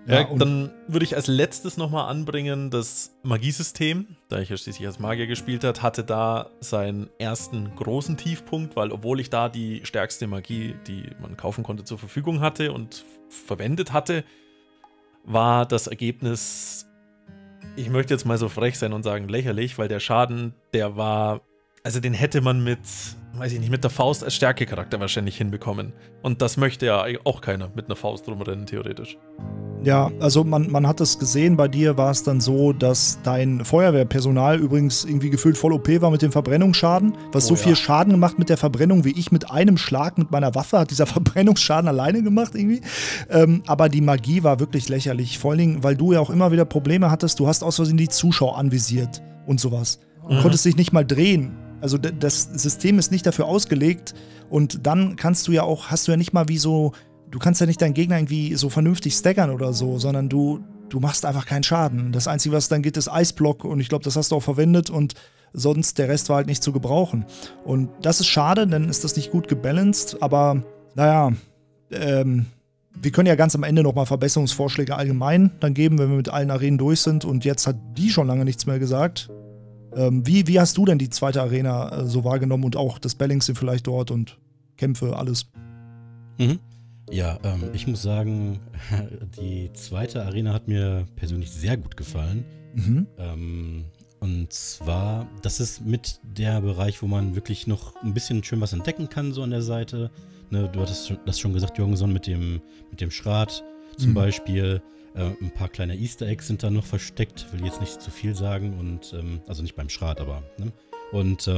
Ja, dann würde ich als letztes nochmal anbringen, das Magiesystem, da ich ja schließlich als Magier gespielt habe, hatte da seinen ersten großen Tiefpunkt, weil obwohl ich da die stärkste Magie, die man kaufen konnte, zur Verfügung hatte und verwendet hatte, war das Ergebnis, ich möchte jetzt mal so frech sein und sagen lächerlich, weil der Schaden, der war, also den hätte man mit, weiß ich nicht, mit der Faust als Stärkecharakter wahrscheinlich hinbekommen. Und das möchte ja auch keiner mit einer Faust rumrennen, theoretisch. Ja, also man hat es gesehen, bei dir war es dann so, dass dein Feuerwehrpersonal übrigens irgendwie gefühlt voll OP war mit dem Verbrennungsschaden. Was so viel Schaden gemacht mit der Verbrennung wie ich mit einem Schlag mit meiner Waffe, hat dieser Verbrennungsschaden alleine gemacht irgendwie. Aber die Magie war wirklich lächerlich, vor allen Dingen, weil du ja auch immer wieder Probleme hattest, du hast aus Versehen die Zuschauer anvisiert und sowas. Du konntest dich nicht mal drehen. Also das System ist nicht dafür ausgelegt und dann kannst du ja auch, hast du ja nicht mal wie so... Du kannst ja nicht deinen Gegner irgendwie so vernünftig staggern oder so, sondern du machst einfach keinen Schaden. Das Einzige, was dann geht, ist Eisblock und ich glaube, das hast du auch verwendet und sonst der Rest war halt nicht zu gebrauchen. Und das ist schade, denn ist das nicht gut gebalanced, aber naja, wir können ja ganz am Ende nochmal Verbesserungsvorschläge allgemein dann geben, wenn wir mit allen Arenen durch sind und jetzt hat die schon lange nichts mehr gesagt. Wie hast du denn die zweite Arena so wahrgenommen und auch das Balancing vielleicht dort und Kämpfe, alles? Ja, ich muss sagen, die zweite Arena hat mir persönlich sehr gut gefallen. Und zwar, das ist mit der Bereich, wo man wirklich noch ein bisschen schön was entdecken kann, so an der Seite. Ne, du hattest das schon gesagt, Jorgenson, mit dem Schrat zum Beispiel. Ein paar kleine Easter Eggs sind da noch versteckt, will jetzt nicht zu viel sagen. Und also nicht beim Schrat, aber... Ne? Und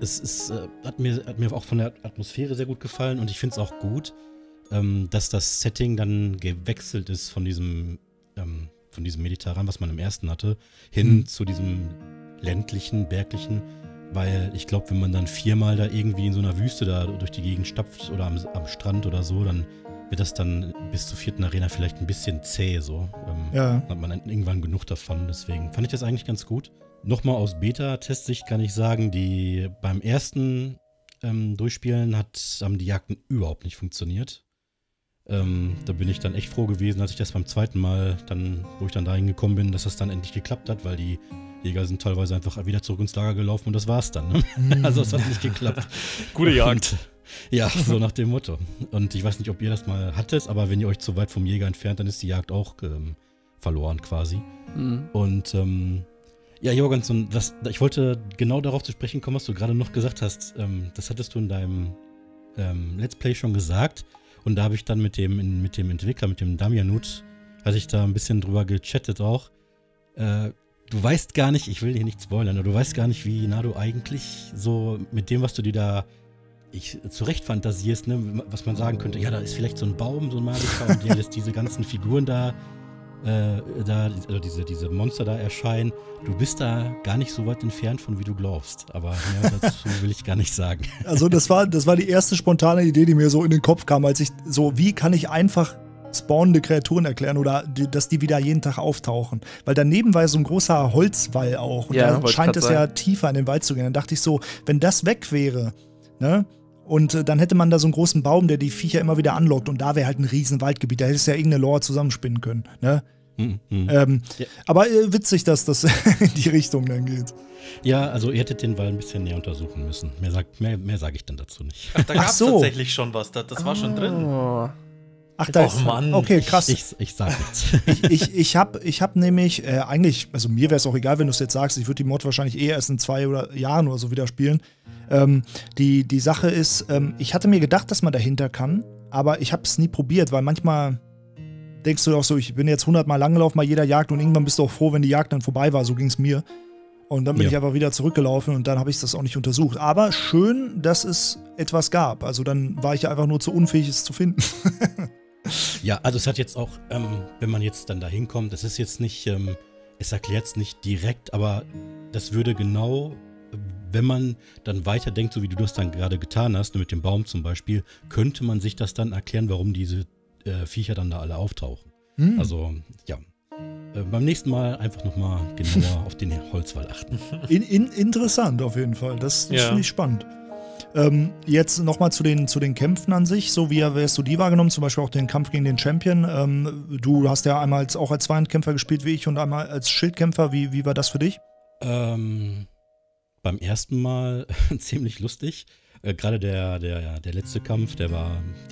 es ist, hat mir auch von der Atmosphäre sehr gut gefallen und ich finde es auch gut, dass das Setting dann gewechselt ist von diesem Mediterran, was man im ersten hatte, hin zu diesem ländlichen, berglichen, weil ich glaube, wenn man dann viermal da irgendwie in so einer Wüste da durch die Gegend stapft oder am Strand oder so, dann wird das dann bis zur vierten Arena vielleicht ein bisschen zäh so. Hat man dann irgendwann genug davon, deswegen fand ich das eigentlich ganz gut. Nochmal aus Beta-Testsicht kann ich sagen, die beim ersten Durchspielen haben die Jagden überhaupt nicht funktioniert. Da bin ich dann echt froh gewesen, als ich das beim zweiten Mal, dann, wo ich dann dahin gekommen bin, dass das dann endlich geklappt hat, weil die Jäger sind teilweise einfach wieder zurück ins Lager gelaufen und das war's dann. Ne? Also es hat nicht geklappt. Gute Jagd. Und, ja, so nach dem Motto. Und ich weiß nicht, ob ihr das mal hattet, aber wenn ihr euch zu weit vom Jäger entfernt, dann ist die Jagd auch verloren quasi. Und ja, Jorgenson, ich wollte genau darauf zu sprechen kommen, was du gerade noch gesagt hast. Das hattest du in deinem Let's Play schon gesagt. Und da habe ich dann mit dem Entwickler, mit dem Damianus, hatte ich da ein bisschen drüber gechattet auch. Du weißt gar nicht, ich will hier nicht spoilern, aber du weißt gar nicht, wie Nado eigentlich so mit dem, was du dir da zurecht fantasierst, ne, was man sagen könnte, ja, da ist vielleicht so ein Baum, so ein magischer, und ja, diese ganzen Figuren da. Also diese Monster da erscheinen. Du bist da gar nicht so weit entfernt von, wie du glaubst. Aber mehr dazu will ich gar nicht sagen. Also das war die erste spontane Idee, die mir so in den Kopf kam, als ich so, wie kann ich einfach spawnende Kreaturen erklären oder dass die wieder jeden Tag auftauchen. Weil daneben war so ein großer Holzwall auch. Und ja, da scheint es ja tiefer in den Wald zu gehen. Dann dachte ich so, wenn das weg wäre, ne? Und dann hätte man da so einen großen Baum, der die Viecher immer wieder anlockt. Und da wäre halt ein riesen Waldgebiet. Da hättest du ja irgendeine Lore zusammenspinnen können. Ne? Aber witzig, dass das in die Richtung dann geht. Ja, also ihr hättet den Wall ein bisschen näher untersuchen müssen. Mehr sage ich dann dazu nicht. Ach, da gab es tatsächlich schon was. Das war schon drin. Ach, da ist, Mann. Okay, krass. Ich sag nichts. Ich hab nämlich, eigentlich, also mir wäre es auch egal, wenn du es jetzt sagst, ich würde die Mod wahrscheinlich eher erst in 2 Jahren oder so wieder spielen. Die Sache ist, ich hatte mir gedacht, dass man dahinter kann, aber ich hab's nie probiert, weil manchmal denkst du auch so, ich bin jetzt 100-mal langgelaufen bei jeder Jagd und irgendwann bist du auch froh, wenn die Jagd dann vorbei war, so ging's mir. Und dann bin ich einfach wieder zurückgelaufen und dann habe ich das auch nicht untersucht. Aber schön, dass es etwas gab. Also dann war ich ja einfach nur zu unfähig, es zu finden. Ja, also es hat jetzt auch, wenn man jetzt dann da hinkommt, das ist jetzt nicht, es erklärt es nicht direkt, aber das würde genau, wenn man dann weiterdenkt, so wie du das dann gerade getan hast, mit dem Baum zum Beispiel, könnte man sich das dann erklären, warum diese Viecher dann da alle auftauchen. Hm. Also, ja. Beim nächsten Mal einfach nochmal genauer auf den Holzwall achten. Interessant auf jeden Fall, das ist ziemlich spannend. Jetzt nochmal zu den Kämpfen an sich, so wie wärst du die wahrgenommen, zum Beispiel auch den Kampf gegen den Champion. Du hast ja einmal auch als Zweihandkämpfer gespielt wie ich und einmal als Schildkämpfer. Wie war das für dich? Beim ersten Mal ziemlich lustig. Gerade der letzte Kampf, der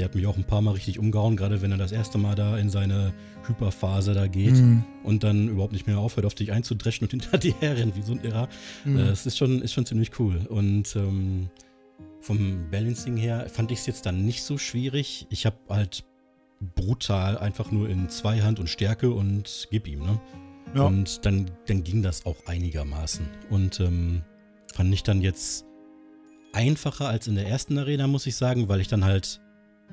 hat mich auch ein paar Mal richtig umgehauen, gerade wenn er das erste Mal da in seine Hyperphase da geht und dann überhaupt nicht mehr aufhört, auf dich einzudreschen und hinter dir herrennt, wie so ein Irrer. Das ist schon ziemlich cool. Und vom Balancing her fand ich es jetzt dann nicht so schwierig. Ich habe halt brutal einfach nur in Zweihand und Stärke und gib ihm, ne? Ja. Und dann ging das auch einigermaßen. Und fand ich dann jetzt einfacher als in der ersten Arena, muss ich sagen, weil ich dann halt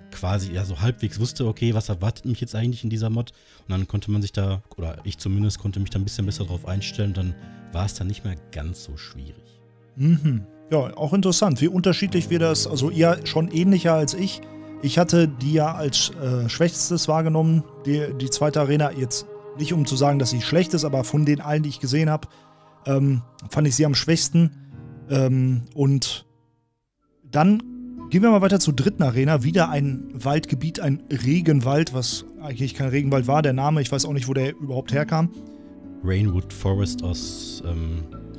quasi ja so halbwegs wusste, okay, was erwartet mich jetzt eigentlich in dieser Mod? Und dann konnte man sich da, oder ich zumindest, konnte mich da ein bisschen besser drauf einstellen. Dann war es dann nicht mehr ganz so schwierig. Mhm. Ja, auch interessant, wie unterschiedlich wir das, also ihr schon ähnlicher als ich. Ich hatte die ja als schwächstes wahrgenommen, die zweite Arena, jetzt nicht um zu sagen, dass sie schlecht ist, aber von den allen, die ich gesehen habe, fand ich sie am schwächsten. Und dann gehen wir mal weiter zur dritten Arena. Wieder ein Waldgebiet, ein Regenwald, was eigentlich kein Regenwald war. Der Name, ich weiß auch nicht, wo der überhaupt herkam. Rainwood Forest aus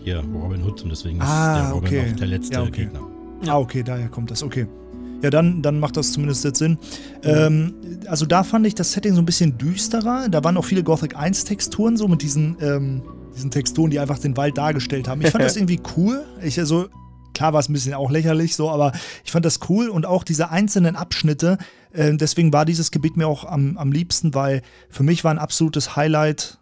hier Robin Hood und deswegen ist der Robin auch der letzte Gegner. Ah, okay, daher kommt das, okay. Ja, dann macht das zumindest jetzt Sinn. Also da fand ich das Setting so ein bisschen düsterer. Da waren auch viele Gothic 1 Texturen, so mit diesen Texturen, die einfach den Wald dargestellt haben. Ich fand das irgendwie cool. Klar war es ein bisschen auch lächerlich, so, aber ich fand das cool und auch diese einzelnen Abschnitte. Deswegen war dieses Gebiet mir auch am liebsten, weil für mich war ein absolutes Highlight.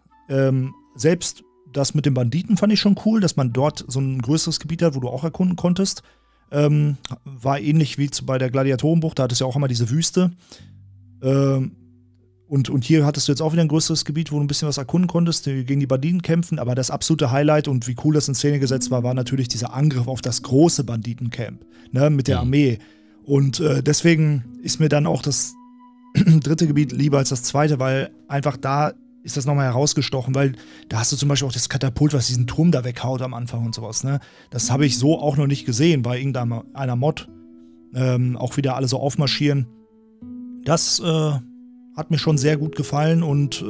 Selbst das mit den Banditen fand ich schon cool, dass man dort so ein größeres Gebiet hat, wo du auch erkunden konntest. War ähnlich wie bei der Gladiatorenbucht, da hattest du ja auch immer diese Wüste. Und hier hattest du jetzt auch wieder ein größeres Gebiet, wo du ein bisschen was erkunden konntest, gegen die Banditen kämpfen. Aber das absolute Highlight und wie cool das in Szene gesetzt war, war natürlich dieser Angriff auf das große Banditencamp, ne, mit der Armee. Und deswegen ist mir dann auch das dritte Gebiet lieber als das zweite, weil einfach da ist das nochmal herausgestochen, weil da hast du zum Beispiel auch das Katapult, was diesen Turm da weghaut am Anfang und sowas, ne. Das habe ich so auch noch nicht gesehen bei irgendeiner Mod. Auch wieder alle so aufmarschieren. Das, hat mir schon sehr gut gefallen und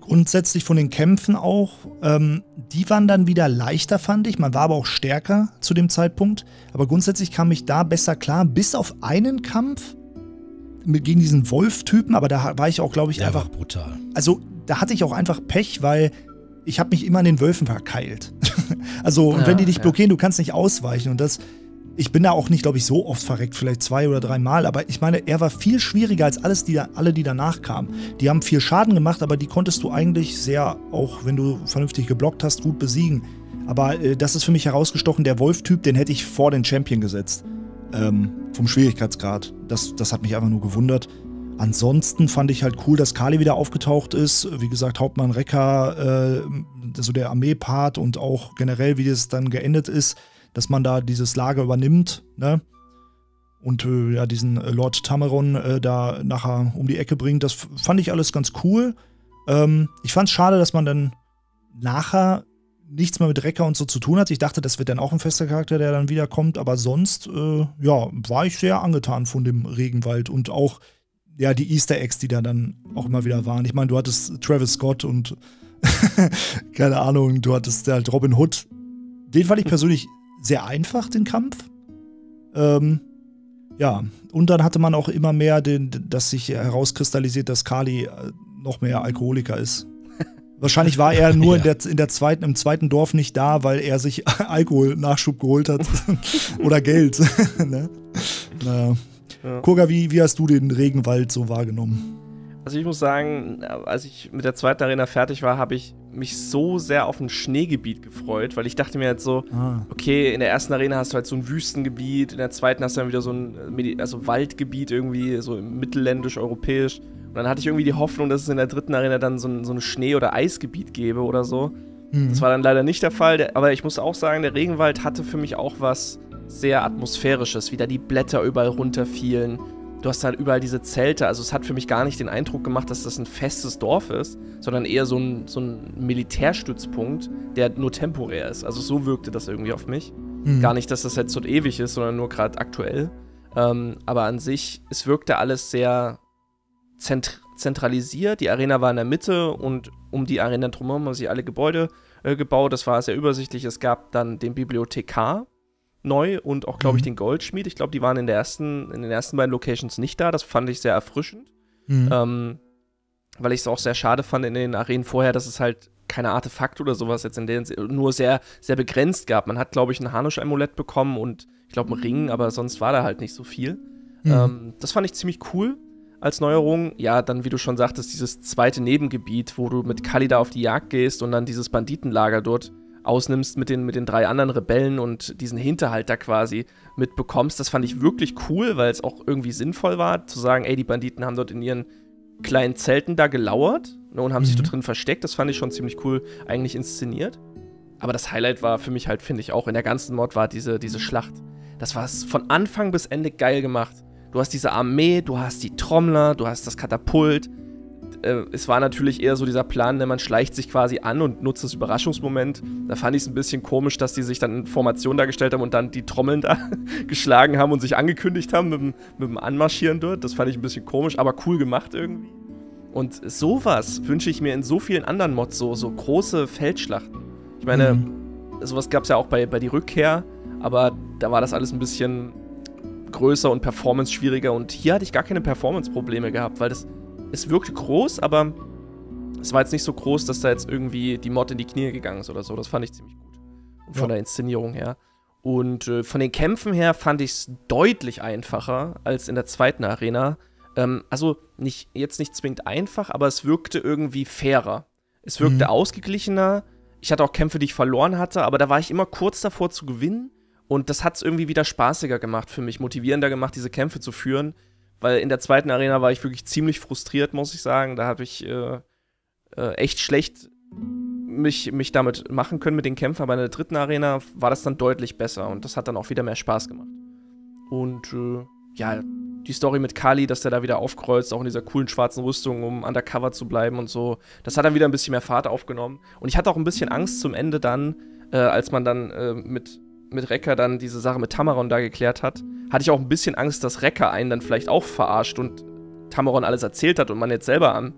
grundsätzlich von den Kämpfen auch, die waren dann wieder leichter, fand ich. Man war aber auch stärker zu dem Zeitpunkt, aber grundsätzlich kam ich da besser klar, bis auf einen Kampf gegen diesen Wolf-Typen, aber da war ich auch, glaube ich, der einfach war brutal. Also da hatte ich auch einfach Pech, weil ich habe mich immer an den Wölfen verkeilt. Also ja, wenn die dich blockieren, du kannst nicht ausweichen und das... Ich bin da auch nicht, glaube ich, so oft verreckt, vielleicht 2 oder 3 Mal, aber ich meine, er war viel schwieriger als alle, die danach kamen. Die haben viel Schaden gemacht, aber die konntest du eigentlich sehr, auch wenn du vernünftig geblockt hast, gut besiegen. Aber das ist für mich herausgestochen, der Wolf-Typ, den hätte ich vor den Champion gesetzt. Vom Schwierigkeitsgrad. Das hat mich einfach nur gewundert. Ansonsten fand ich halt cool, dass Kali wieder aufgetaucht ist. Wie gesagt, Hauptmann Recker, also der Armee-Part und auch generell, wie das dann geendet ist, dass man da dieses Lager übernimmt, ne? Und ja, diesen Lord Tameron da nachher um die Ecke bringt. Das fand ich alles ganz cool. Ich fand es schade, dass man dann nachher nichts mehr mit Recker und so zu tun hat. Ich dachte, das wird dann auch ein fester Charakter, der dann wiederkommt. Aber sonst, ja, war ich sehr angetan von dem Regenwald. Und auch, ja, die Easter Eggs, die da dann auch immer wieder waren. Ich meine, du hattest Travis Scott und, keine Ahnung, du hattest halt Robin Hood. Den fand ich persönlich sehr einfach, den Kampf. Ja, und dann hatte man auch immer mehr, dass sich herauskristallisiert, dass Kali noch mehr Alkoholiker ist. Wahrscheinlich war er nur im zweiten Dorf nicht da, weil er sich Alkoholnachschub geholt hat. Oder Geld. Ne? Naja. Ja. Kurga, wie hast du den Regenwald so wahrgenommen? Also ich muss sagen, als ich mit der zweiten Arena fertig war, habe ich mich so sehr auf ein Schneegebiet gefreut, weil ich dachte mir halt so, okay, in der ersten Arena hast du halt so ein Wüstengebiet, in der zweiten hast du dann wieder so ein Waldgebiet irgendwie, so mittelländisch-europäisch. Und dann hatte ich irgendwie die Hoffnung, dass es in der dritten Arena dann so ein Schnee- oder Eisgebiet gäbe oder so. Mhm. Das war dann leider nicht der Fall, aber ich muss auch sagen, der Regenwald hatte für mich auch was sehr Atmosphärisches, wie da die Blätter überall runterfielen. Du hast halt überall diese Zelte, also es hat für mich gar nicht den Eindruck gemacht, dass das ein festes Dorf ist, sondern eher so ein Militärstützpunkt, der nur temporär ist. Also so wirkte das irgendwie auf mich. Mhm. Gar nicht, dass das jetzt so ewig ist, sondern nur gerade aktuell. Aber an sich, es wirkte alles sehr zentralisiert, die Arena war in der Mitte und um die Arena drumherum haben sie alle Gebäude gebaut, das war sehr übersichtlich. Es gab dann den Bibliothekar neu und auch, glaube ich, den Goldschmied. Ich glaube, die waren in den ersten beiden Locations nicht da, das fand ich sehr erfrischend, weil ich es auch sehr schade fand in den Arenen vorher, dass es halt keine Artefakte oder sowas jetzt in denen nur sehr, sehr begrenzt gab. Man hat, glaube ich, ein Harnisch-Amulett bekommen und ich glaube einen Ring, aber sonst war da halt nicht so viel. Das fand ich ziemlich cool. Als Neuerung, ja, dann, wie du schon sagtest, dieses zweite Nebengebiet, wo du mit Kali da auf die Jagd gehst und dann dieses Banditenlager dort ausnimmst mit den drei anderen Rebellen und diesen Hinterhalt da quasi mitbekommst. Das fand ich wirklich cool, weil es auch irgendwie sinnvoll war, zu sagen, ey, die Banditen haben dort in ihren kleinen Zelten da gelauert, ne, und haben sich dort drin versteckt. Das fand ich schon ziemlich cool eigentlich inszeniert. Aber das Highlight war für mich halt, finde ich, auch in der ganzen Mod war diese Schlacht. Das war von Anfang bis Ende geil gemacht. Du hast diese Armee, du hast die Trommler, du hast das Katapult. Es war natürlich eher so dieser Plan, man schleicht sich quasi an und nutzt das Überraschungsmoment. Da fand ich es ein bisschen komisch, dass die sich dann in Formation dargestellt haben und dann die Trommeln da geschlagen haben und sich angekündigt haben mit dem Anmarschieren dort. Das fand ich ein bisschen komisch, aber cool gemacht irgendwie. Und sowas wünsche ich mir in so vielen anderen Mods, so große Feldschlachten. Ich meine, sowas gab es ja auch bei Die Rückkehr, aber da war das alles ein bisschen größer und Performance schwieriger und hier hatte ich gar keine Performance-Probleme gehabt, weil es wirkte groß, aber es war jetzt nicht so groß, dass da jetzt irgendwie die Mod in die Knie gegangen ist oder so. Das fand ich ziemlich gut. Und von der Inszenierung her. Und von den Kämpfen her fand ich es deutlich einfacher als in der zweiten Arena. Also jetzt nicht zwingend einfach, aber es wirkte irgendwie fairer. Es wirkte ausgeglichener. Ich hatte auch Kämpfe, die ich verloren hatte, aber da war ich immer kurz davor zu gewinnen. Und das hat es irgendwie wieder spaßiger gemacht für mich, motivierender gemacht, diese Kämpfe zu führen. Weil in der zweiten Arena war ich wirklich ziemlich frustriert, muss ich sagen. Da habe ich echt schlecht mich damit machen können mit den Kämpfen. Aber in der dritten Arena war das dann deutlich besser. Und das hat dann auch wieder mehr Spaß gemacht. Und ja, die Story mit Kali, dass der da wieder aufkreuzt, auch in dieser coolen schwarzen Rüstung, um undercover zu bleiben und so. Das hat dann wieder ein bisschen mehr Fahrt aufgenommen. Und ich hatte auch ein bisschen Angst zum Ende dann, als man dann mit Recker dann diese Sache mit Tameron da geklärt hat, hatte ich auch ein bisschen Angst, dass Recker einen dann vielleicht auch verarscht und Tameron alles erzählt hat und man jetzt selber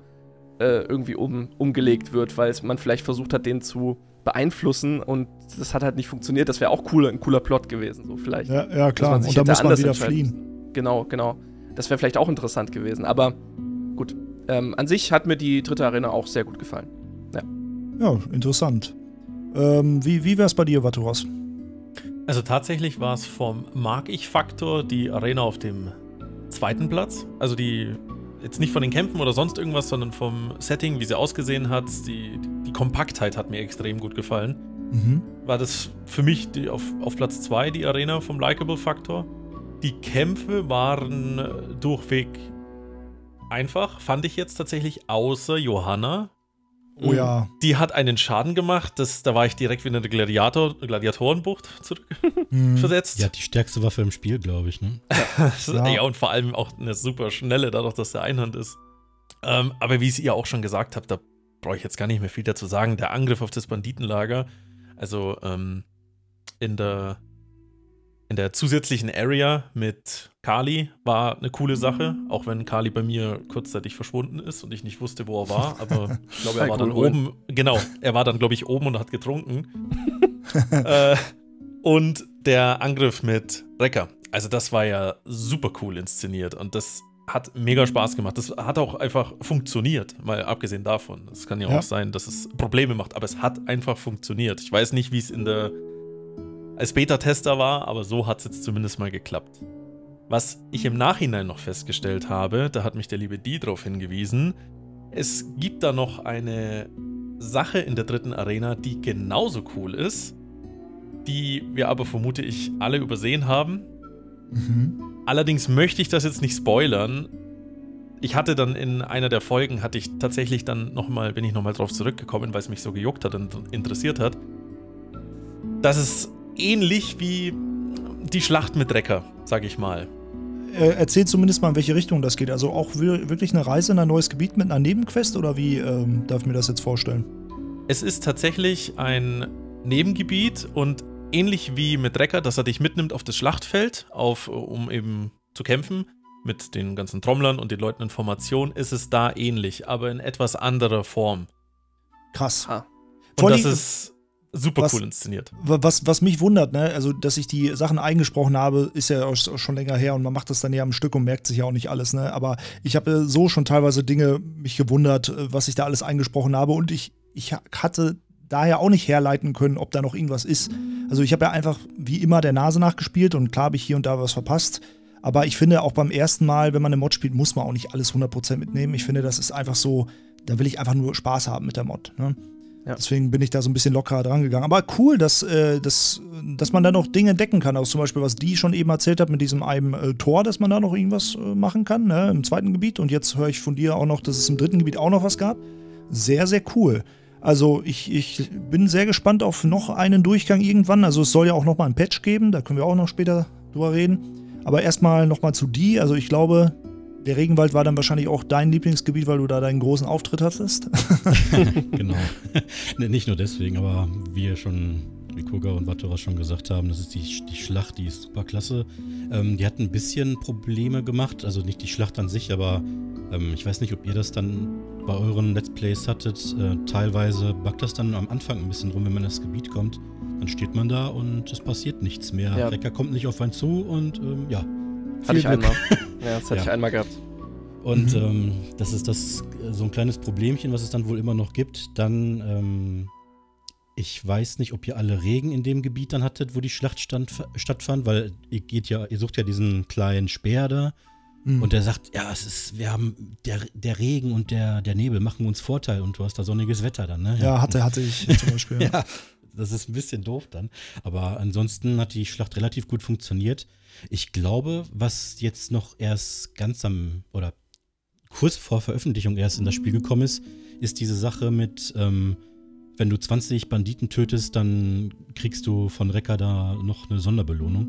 irgendwie umgelegt wird, weil man vielleicht versucht hat, den zu beeinflussen und das hat halt nicht funktioniert. Das wäre auch cool, ein cooler Plot gewesen, so vielleicht. Ja klar, und da muss man wieder fliehen. Genau. Das wäre vielleicht auch interessant gewesen, aber gut. An sich hat mir die dritte Arena auch sehr gut gefallen. Ja interessant. Wie wäre es bei dir, Vaturas? Also tatsächlich war es vom Mag-ich-Faktor die Arena auf dem zweiten Platz. Also die, jetzt nicht von den Kämpfen oder sonst irgendwas, sondern vom Setting, wie sie ausgesehen hat. Die Kompaktheit hat mir extrem gut gefallen. War das für mich auf Platz 2 die Arena vom Likeable-Faktor. Die Kämpfe waren durchweg einfach, fand ich jetzt tatsächlich, außer Johanna. Oh ja. Die hat einen Schaden gemacht, da war ich direkt wieder in der Gladiatorenbucht zurückversetzt. Ja, die stärkste Waffe im Spiel, glaube ich, ne? Ja, und vor allem auch eine super schnelle, dadurch, dass der Einhand ist. Aber wie ich es ihr auch schon gesagt habe, da brauche ich jetzt gar nicht mehr viel dazu sagen. Der Angriff auf das Banditenlager, also in der zusätzlichen Area mit Kali war eine coole Sache, auch wenn Kali bei mir kurzzeitig verschwunden ist und ich nicht wusste, wo er war, aber ich glaube, er war dann oben. Genau, er war dann, glaube ich, oben und hat getrunken. Und der Angriff mit Recker. Also das war ja super cool inszeniert und das hat mega Spaß gemacht. Das hat auch einfach funktioniert, mal abgesehen davon. Es kann ja, auch sein, dass es Probleme macht, aber es hat einfach funktioniert. Ich weiß nicht, wie es in der als Beta-Tester war, aber so hat es jetzt zumindest mal geklappt. Was ich im Nachhinein noch festgestellt habe, da hat mich der liebe Di drauf hingewiesen, es gibt da noch eine Sache in der dritten Arena, die genauso cool ist, die wir aber, vermute ich, alle übersehen haben. Allerdings möchte ich das jetzt nicht spoilern. Ich hatte dann in einer der Folgen, hatte ich tatsächlich dann nochmal, bin ich nochmal drauf zurückgekommen, weil es mich so gejuckt hat und interessiert hat, dass es ähnlich wie die Schlacht mit Recker, sag ich mal. Erzähl zumindest mal, in welche Richtung das geht. Also auch wirklich eine Reise in ein neues Gebiet mit einer Nebenquest oder wie darf ich mir das jetzt vorstellen? Es ist tatsächlich ein Nebengebiet und ähnlich wie mit Recker, dass er dich mitnimmt auf das Schlachtfeld, um eben zu kämpfen mit den ganzen Trommlern und den Leuten in Formation, ist es da ähnlich, aber in etwas anderer Form. Krass. Ha. Und das ist super cool inszeniert. Was mich wundert, ne? Also dass ich die Sachen eingesprochen habe, ist ja auch schon länger her und man macht das dann ja am Stück und merkt sich ja auch nicht alles, ne? Aber ich habe so schon teilweise Dinge mich gewundert, was ich da alles eingesprochen habe und ich hatte daher auch nicht herleiten können, ob da noch irgendwas ist. Also ich habe ja einfach wie immer der Nase nachgespielt und klar habe ich hier und da was verpasst. Aber ich finde auch beim ersten Mal, wenn man eine Mod spielt, muss man auch nicht alles 100% mitnehmen. Ich finde, das ist einfach so, da will ich einfach nur Spaß haben mit der Mod. Ne? Ja. Deswegen bin ich da so ein bisschen lockerer dran gegangen. Aber cool, dass man da noch Dinge entdecken kann. Auch zum Beispiel, was die schon eben erzählt hat mit diesem einem Tor, dass man da noch irgendwas machen kann, ne? Im zweiten Gebiet. Und jetzt höre ich von dir auch noch, dass es im dritten Gebiet auch noch was gab. Sehr, sehr cool. Also ich bin sehr gespannt auf noch einen Durchgang irgendwann. Also es soll ja auch nochmal ein Patch geben, da können wir auch noch später drüber reden. Aber erstmal nochmal zu Di. Also ich glaube, der Regenwald war dann wahrscheinlich auch dein Lieblingsgebiet, weil du da deinen großen Auftritt hattest. Genau. Nicht nur deswegen, aber wie Kurga und Vaturas schon gesagt haben, das ist die Schlacht, die ist super klasse. Die hat ein bisschen Probleme gemacht, also nicht die Schlacht an sich, aber ich weiß nicht, ob ihr das dann bei euren Let's Plays hattet. Teilweise buggt das dann am Anfang ein bisschen rum, wenn man in das Gebiet kommt. Dann steht man da und es passiert nichts mehr. Ja. Recker kommt nicht auf einen zu und ja. Hatte ich einmal. Ja, das hatte ich einmal gehabt. Und das ist so ein kleines Problemchen, was es dann wohl immer noch gibt. Dann ich weiß nicht, ob ihr alle Regen in dem Gebiet dann hattet, wo die Schlacht stattfand, weil ihr sucht ja diesen kleinen Speer da und der sagt, ja, der Regen und der Nebel machen uns Vorteil und du hast da sonniges Wetter dann, ne? Ja, hatte ich zum Beispiel. Ja, das ist ein bisschen doof dann, aber ansonsten hat die Schlacht relativ gut funktioniert. Ich glaube, was jetzt noch erst ganz oder kurz vor Veröffentlichung erst in das Spiel gekommen ist diese Sache mit, wenn du 20 Banditen tötest, dann kriegst du von Recker da noch eine Sonderbelohnung.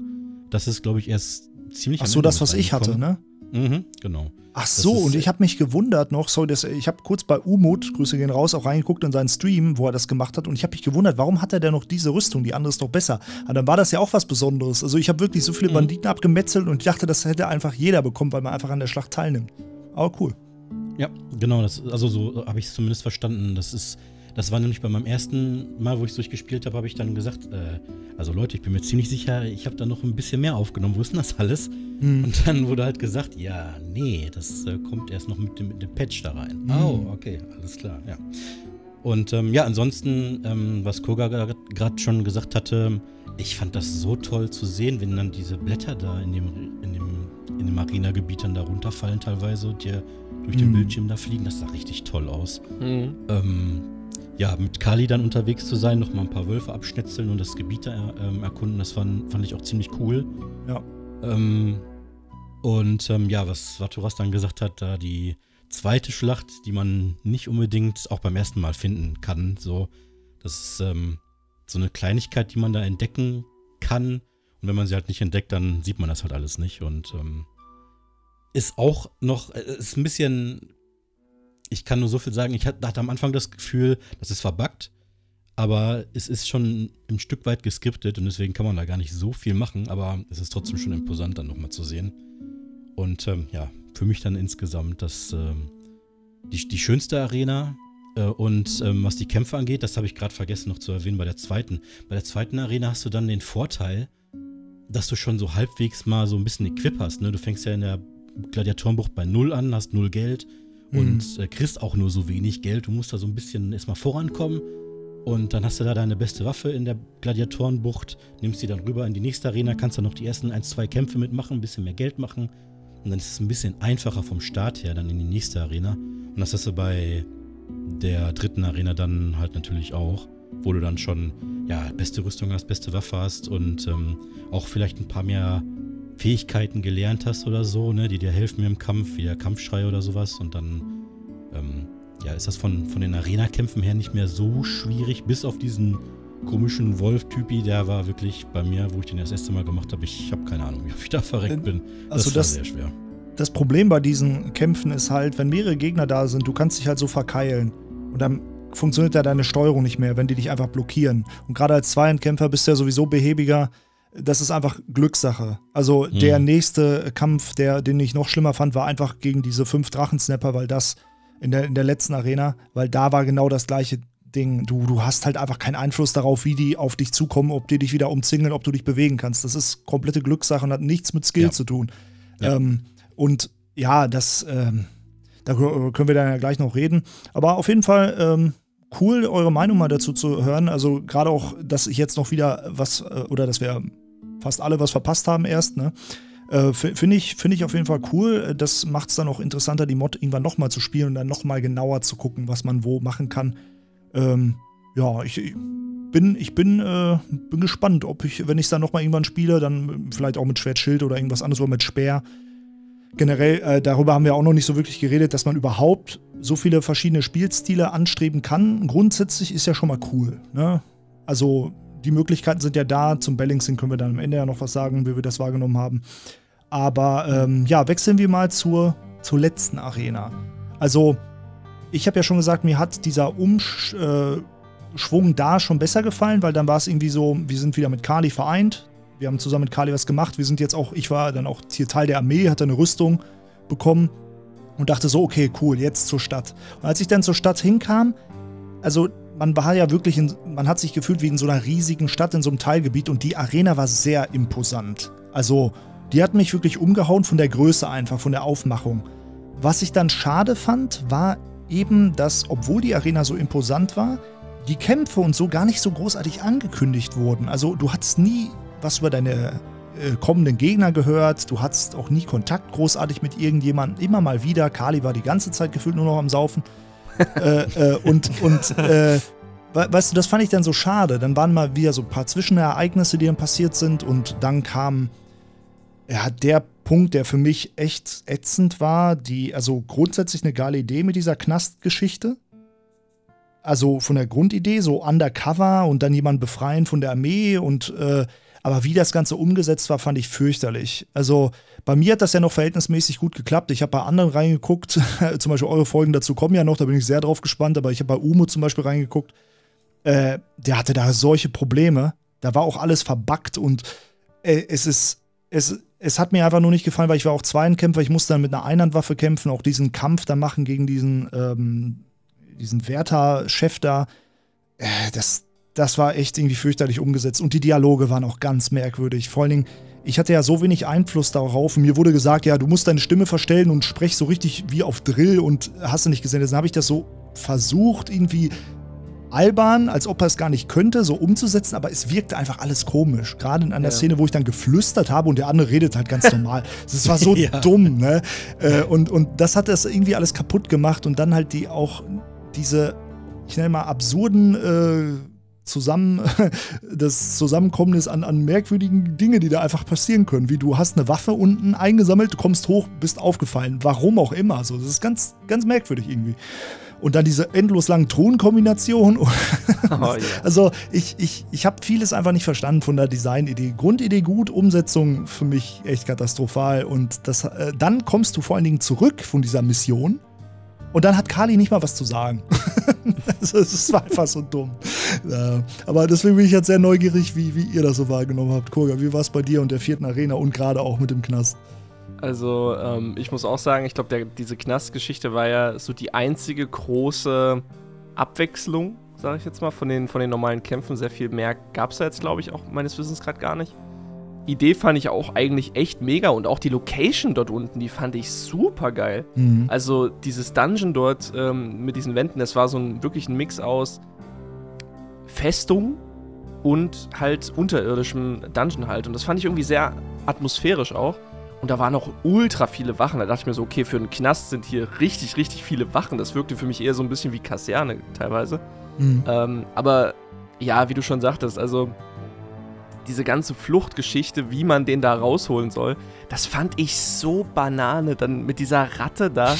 Das ist, glaube ich, erst ziemlich... Ach so, das, was ich hatte, ne? Mhm, genau. Ach so, und ich habe mich gewundert noch, sorry, ich habe kurz bei Umut, Grüße gehen raus, auch reingeguckt in seinen Stream, wo er das gemacht hat und ich habe mich gewundert, warum hat er denn noch diese Rüstung, die andere ist doch besser. Und dann war das ja auch was Besonderes. Also ich habe wirklich so viele Banditen abgemetzelt und ich dachte, das hätte einfach jeder bekommen, weil man einfach an der Schlacht teilnimmt. Aber cool. Ja, genau, also so habe ich es zumindest verstanden. Das war nämlich bei meinem ersten Mal, wo ich es durchgespielt habe, habe ich dann gesagt, also Leute, ich bin mir ziemlich sicher, ich habe da noch ein bisschen mehr aufgenommen, wo ist denn das alles? Und dann wurde halt gesagt, ja, nee, das kommt erst noch mit dem Patch da rein. Oh, okay, alles klar, ja. Und ja, ansonsten, was Kurga gerade schon gesagt hatte, ich fand das so toll zu sehen, wenn dann diese Blätter da in dem Arena-Gebiet dann da runterfallen teilweise und dir durch den Bildschirm da fliegen, das sah richtig toll aus. Ja, mit Kali dann unterwegs zu sein, nochmal ein paar Wölfe abschnetzeln und das Gebiet da erkunden, das fand ich auch ziemlich cool. Ja. Ja, was Vaturas dann gesagt hat, da die zweite Schlacht, die man nicht unbedingt auch beim ersten Mal finden kann, so, das ist so eine Kleinigkeit, die man da entdecken kann und wenn man sie halt nicht entdeckt, dann sieht man das halt alles nicht und ist auch noch, ist ein bisschen... Ich kann nur so viel sagen, ich hatte am Anfang das Gefühl, das ist verbuggt, aber es ist schon ein Stück weit geskriptet und deswegen kann man da gar nicht so viel machen, aber es ist trotzdem schon imposant, dann nochmal zu sehen. Und ja, für mich dann insgesamt die schönste Arena, Und was die Kämpfe angeht, das habe ich gerade vergessen noch zu erwähnen bei der zweiten. Bei der zweiten Arena hast du dann den Vorteil, dass du schon so halbwegs mal so ein bisschen Equip hast. Ne? Du fängst ja in der Gladiatorenbucht bei 0 an, hast 0 Geld und kriegst auch nur so wenig Geld. Du musst da so ein bisschen erstmal vorankommen und dann hast du da deine beste Waffe in der Gladiatorenbucht, nimmst die dann rüber in die nächste Arena, kannst dann noch die ersten 1-2 Kämpfe mitmachen, ein bisschen mehr Geld machen und dann ist es ein bisschen einfacher vom Start her dann in die nächste Arena. Und das hast du bei der dritten Arena dann halt natürlich auch, wo du dann schon ja beste Rüstung hast, beste Waffe hast und auch vielleicht ein paar mehr Fähigkeiten gelernt hast oder so, ne, die dir helfen im Kampf, wie der Kampfschrei oder sowas. Und dann ja, ist das von den Arena-Kämpfen her nicht mehr so schwierig, bis auf diesen komischen Wolf-Typi, der war wirklich bei mir, wo ich den das erste Mal gemacht habe, ich habe keine Ahnung, wie ich da verreckt bin. Das war sehr schwer. Das Problem bei diesen Kämpfen ist halt, wenn mehrere Gegner da sind, du kannst dich halt so verkeilen. Und dann funktioniert ja deine Steuerung nicht mehr, wenn die dich einfach blockieren. Und gerade als Zweihandkämpfer bist du ja sowieso behäbiger. Das ist einfach Glückssache. Also der nächste Kampf, den ich noch schlimmer fand, war einfach gegen diese 5 Drachensnapper, weil das in der letzten Arena, weil da war genau das gleiche Ding. Du hast halt einfach keinen Einfluss darauf, wie die auf dich zukommen, ob die dich wieder umzingeln, ob du dich bewegen kannst. Das ist komplette Glückssache und hat nichts mit Skill zu tun. Ja. Und ja, da können wir dann ja gleich noch reden. Aber auf jeden Fall cool, eure Meinung mal dazu zu hören. Also gerade auch, dass ich jetzt noch wieder was, oder dass wir fast alle was verpasst haben erst, ne? Finde ich auf jeden Fall cool. Das macht es dann auch interessanter, die Mod irgendwann nochmal zu spielen und dann nochmal genauer zu gucken, was man wo machen kann. Ja, ich bin gespannt, ob ich, wenn ich es dann nochmal irgendwann spiele, dann vielleicht auch mit Schwertschild oder irgendwas anderes oder mit Speer. Generell, darüber haben wir auch noch nicht so wirklich geredet, dass man überhaupt so viele verschiedene Spielstile anstreben kann. Grundsätzlich ist ja schon mal cool, ne? Also die Möglichkeiten sind ja da. Zum Balancing können wir dann am Ende ja noch was sagen, wie wir das wahrgenommen haben. Aber ja, wechseln wir mal zur letzten Arena. Also ich habe ja schon gesagt, mir hat dieser Umschwung da schon besser gefallen, weil dann war es irgendwie so, wir sind wieder mit Kali vereint. Wir haben zusammen mit Kali was gemacht. Wir sind jetzt auch, ich war dann auch hier Teil der Armee, hatte eine Rüstung bekommen und dachte so, okay, cool, jetzt zur Stadt. Und als ich dann zur Stadt hinkam, also man war ja wirklich, man hat sich gefühlt wie in so einer riesigen Stadt, in so einem Teilgebiet, und die Arena war sehr imposant. Also die hat mich wirklich umgehauen von der Größe einfach, von der Aufmachung. Was ich dann schade fand, war eben, dass, obwohl die Arena so imposant war, die Kämpfe und so gar nicht so großartig angekündigt wurden. Also du hattest nie was über deine kommenden Gegner gehört. Du hattest auch nie Kontakt großartig mit irgendjemandem. Immer mal wieder. Kali war die ganze Zeit gefühlt nur noch am Saufen. Weißt du, das fand ich dann so schade. Dann waren mal wieder so ein paar Zwischenereignisse, die dann passiert sind. Und dann kam ja der Punkt, der für mich echt ätzend war. Also grundsätzlich eine geile Idee mit dieser Knastgeschichte. Also von der Grundidee, so undercover und dann jemanden befreien von der Armee und aber wie das Ganze umgesetzt war, fand ich fürchterlich. Also bei mir hat das ja noch verhältnismäßig gut geklappt. Ich habe bei anderen reingeguckt, zum Beispiel eure Folgen dazu kommen ja noch, da bin ich sehr drauf gespannt, aber ich habe bei Umut zum Beispiel reingeguckt, der hatte da solche Probleme, da war auch alles verbuggt und es hat mir einfach nur nicht gefallen, weil ich war auch Zweihandkämpfer, ich musste dann mit einer Einhandwaffe kämpfen, auch diesen Kampf da machen gegen diesen Wärter-Chef da, das war echt irgendwie fürchterlich umgesetzt. Und die Dialoge waren auch ganz merkwürdig. Vor allen Dingen, ich hatte ja so wenig Einfluss darauf. Mir wurde gesagt, ja, du musst deine Stimme verstellen und sprech so richtig wie auf Drill und hast du nicht gesehen. Deswegen habe ich das so versucht, irgendwie albern, als ob er es gar nicht könnte, so umzusetzen. Aber es wirkte einfach alles komisch. Gerade in einer Szene, wo ich dann geflüstert habe und der andere redet halt ganz normal. Das war so dumm, ne? Und das hat das irgendwie alles kaputt gemacht. Und dann halt diese, ich nenne mal, absurden das Zusammenkommen ist an merkwürdigen Dingen, die da einfach passieren können. Wie du hast eine Waffe unten eingesammelt, du kommst hoch, bist aufgefallen. Warum auch immer. So, das ist ganz, ganz merkwürdig irgendwie. Und dann diese endlos langen Thronkombinationen. Oh, yeah. Also ich habe vieles einfach nicht verstanden von der Designidee. Grundidee gut, Umsetzung für mich echt katastrophal. Und das, dann kommst du vor allen Dingen zurück von dieser Mission. Und dann hat Kali nicht mal was zu sagen. Das war einfach so dumm. Ja, aber deswegen bin ich jetzt sehr neugierig, wie ihr das so wahrgenommen habt. Kurga, wie war es bei dir und der vierten Arena und gerade auch mit dem Knast? Also, ich muss auch sagen, ich glaube, diese Knastgeschichte war ja so die einzige große Abwechslung, sage ich jetzt mal, von den normalen Kämpfen. Sehr viel mehr gab es da jetzt, glaube ich, auch meines Wissens gerade gar nicht. Idee fand ich auch eigentlich echt mega und auch die Location dort unten, die fand ich super geil. Mhm. Also dieses Dungeon dort mit diesen Wänden, das war so ein wirklich ein Mix aus Festung und halt unterirdischem Dungeon halt. Und das fand ich irgendwie sehr atmosphärisch auch. Und da waren auch ultra viele Wachen. Da dachte ich mir so, okay, für einen Knast sind hier richtig, richtig viele Wachen. Das wirkte für mich eher so ein bisschen wie Kaserne teilweise. Mhm. Aber ja, wie du schon sagtest, also diese ganze Fluchtgeschichte, wie man den da rausholen soll, das fand ich so Banane. Dann mit dieser Ratte da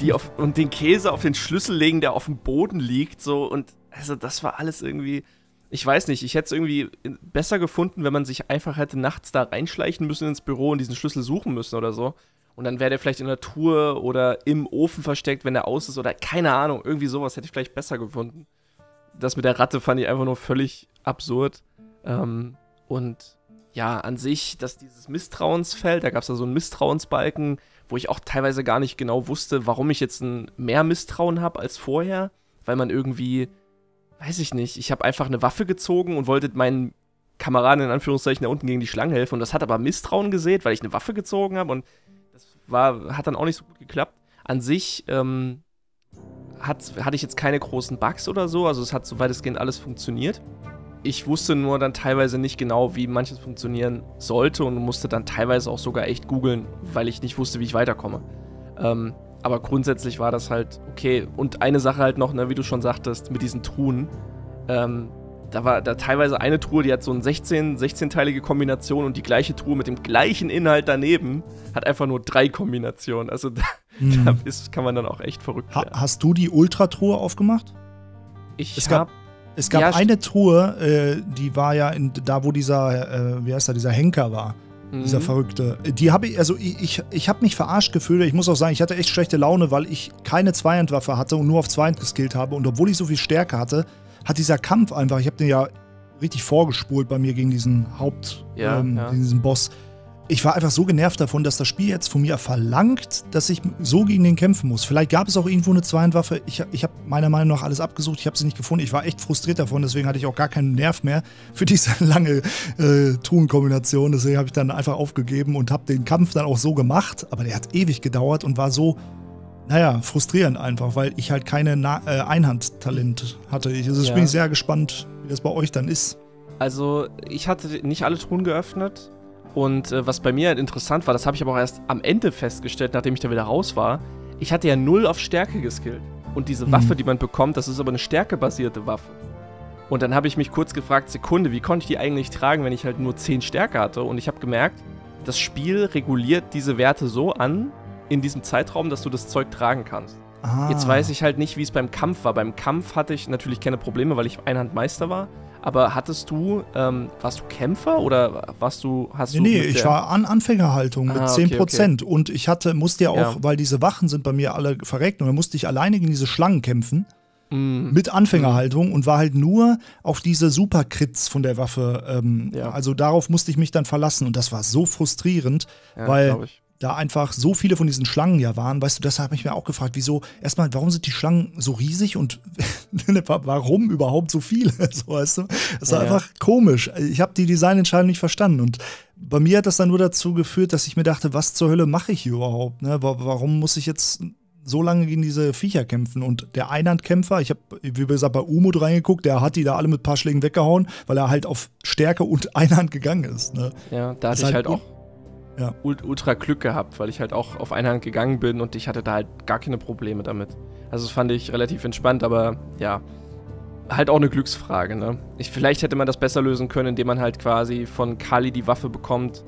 die und den Käse auf den Schlüssel legen, der auf dem Boden liegt. So. Und also das war alles irgendwie... Ich weiß nicht, ich hätte es irgendwie besser gefunden, wenn man sich einfach hätte nachts da reinschleichen müssen ins Büro und diesen Schlüssel suchen müssen oder so. Und dann wäre der vielleicht in der Truhe oder im Ofen versteckt, wenn der aus ist oder keine Ahnung, irgendwie sowas hätte ich vielleicht besser gefunden. Das mit der Ratte fand ich einfach nur völlig absurd. Und ja, an sich, dass dieses Misstrauensfeld, da gab es da so einen Misstrauensbalken, wo ich auch teilweise gar nicht genau wusste, warum ich jetzt ein mehr Misstrauen habe als vorher, weil man irgendwie... Weiß ich nicht. Ich habe einfach eine Waffe gezogen und wollte meinen Kameraden in Anführungszeichen da unten gegen die Schlange helfen. Und das hat aber Misstrauen gesät, weil ich eine Waffe gezogen habe. Und das hat dann auch nicht so gut geklappt. An sich hatte ich jetzt keine großen Bugs oder so. Also es hat so weitestgehend alles funktioniert. Ich wusste nur dann teilweise nicht genau, wie manches funktionieren sollte. Und musste dann teilweise auch sogar echt googeln, weil ich nicht wusste, wie ich weiterkomme. Aber grundsätzlich war das halt okay. Und eine Sache halt noch, ne, wie du schon sagtest, mit diesen Truhen. Da war da teilweise eine Truhe, die hat so eine 16-teilige Kombination und die gleiche Truhe mit dem gleichen Inhalt daneben hat einfach nur 3 Kombinationen. Also da kann man dann auch echt verrückt werden. Hast du die Ultra-Truhe aufgemacht? Es gab ja, eine Truhe, die war ja da, wo dieser, wie heißt er, dieser Henker war. Dieser Verrückte. Die habe ich, also ich habe mich verarscht gefühlt. Ich muss auch sagen, ich hatte echt schlechte Laune, weil ich keine Zweihandwaffe hatte und nur auf Zweihand geskillt habe. Und obwohl ich so viel Stärke hatte, hat dieser Kampf einfach, ich habe den ja richtig vorgespult bei mir gegen diesen diesen Boss. Ich war einfach so genervt davon, dass das Spiel jetzt von mir verlangt, dass ich so gegen den kämpfen muss. Vielleicht gab es auch irgendwo eine Zweihandwaffe. Ich habe meiner Meinung nach alles abgesucht. Ich habe sie nicht gefunden. Ich war echt frustriert davon. Deswegen hatte ich auch gar keinen Nerv mehr für diese lange Truhenkombination. Deswegen habe ich dann einfach aufgegeben und habe den Kampf dann auch so gemacht. Aber der hat ewig gedauert und war so, naja, frustrierend einfach, weil ich halt keine Einhandtalent hatte. Also ich bin sehr gespannt, wie das bei euch dann ist. Also ich hatte nicht alle Truhen geöffnet. Und was bei mir interessant war, das habe ich aber auch erst am Ende festgestellt, nachdem ich da wieder raus war, ich hatte ja 0 auf Stärke geskillt. Und diese Waffe, die man bekommt, das ist aber eine stärkebasierte Waffe. Und dann habe ich mich kurz gefragt, Sekunde, wie konnte ich die eigentlich tragen, wenn ich halt nur 10 Stärke hatte? Und ich habe gemerkt, das Spiel reguliert diese Werte so an, in diesem Zeitraum, dass du das Zeug tragen kannst. Ah. Jetzt weiß ich halt nicht, wie es beim Kampf war. Beim Kampf hatte ich natürlich keine Probleme, weil ich Einhandmeister war. Aber hattest du, warst du Kämpfer oder warst du, Nee, ich war an Anfängerhaltung mit 10%. Okay. Und ich musste ja auch, weil diese Wachen sind bei mir alle verreckt, und dann musste ich alleine gegen diese Schlangen kämpfen. Mit Anfängerhaltung und war halt nur auf diese Superkrits von der Waffe. Also darauf musste ich mich dann verlassen. Und das war so frustrierend, weil da einfach so viele von diesen Schlangen ja waren, weißt du, das habe ich mir auch gefragt, wieso, erstmal, warum sind die Schlangen so riesig und warum überhaupt so viele, so, weißt du, das war einfach komisch, ich habe die Designentscheidung nicht verstanden und bei mir hat das dann nur dazu geführt, dass ich mir dachte, was zur Hölle mache ich hier überhaupt, ne? Warum muss ich jetzt so lange gegen diese Viecher kämpfen und der Einhandkämpfer, ich habe, wie gesagt, bei Umut reingeguckt, der hat die da alle mit ein paar Schlägen weggehauen, weil er halt auf Stärke und Einhand gegangen ist, ne? Ja, da hatte ich halt auch ultra Glück gehabt, weil ich halt auch auf Einhand gegangen bin und ich hatte da halt gar keine Probleme damit. Also das fand ich relativ entspannt, aber ja, halt auch eine Glücksfrage, ne? Vielleicht hätte man das besser lösen können, indem man halt quasi von Kali die Waffe bekommt,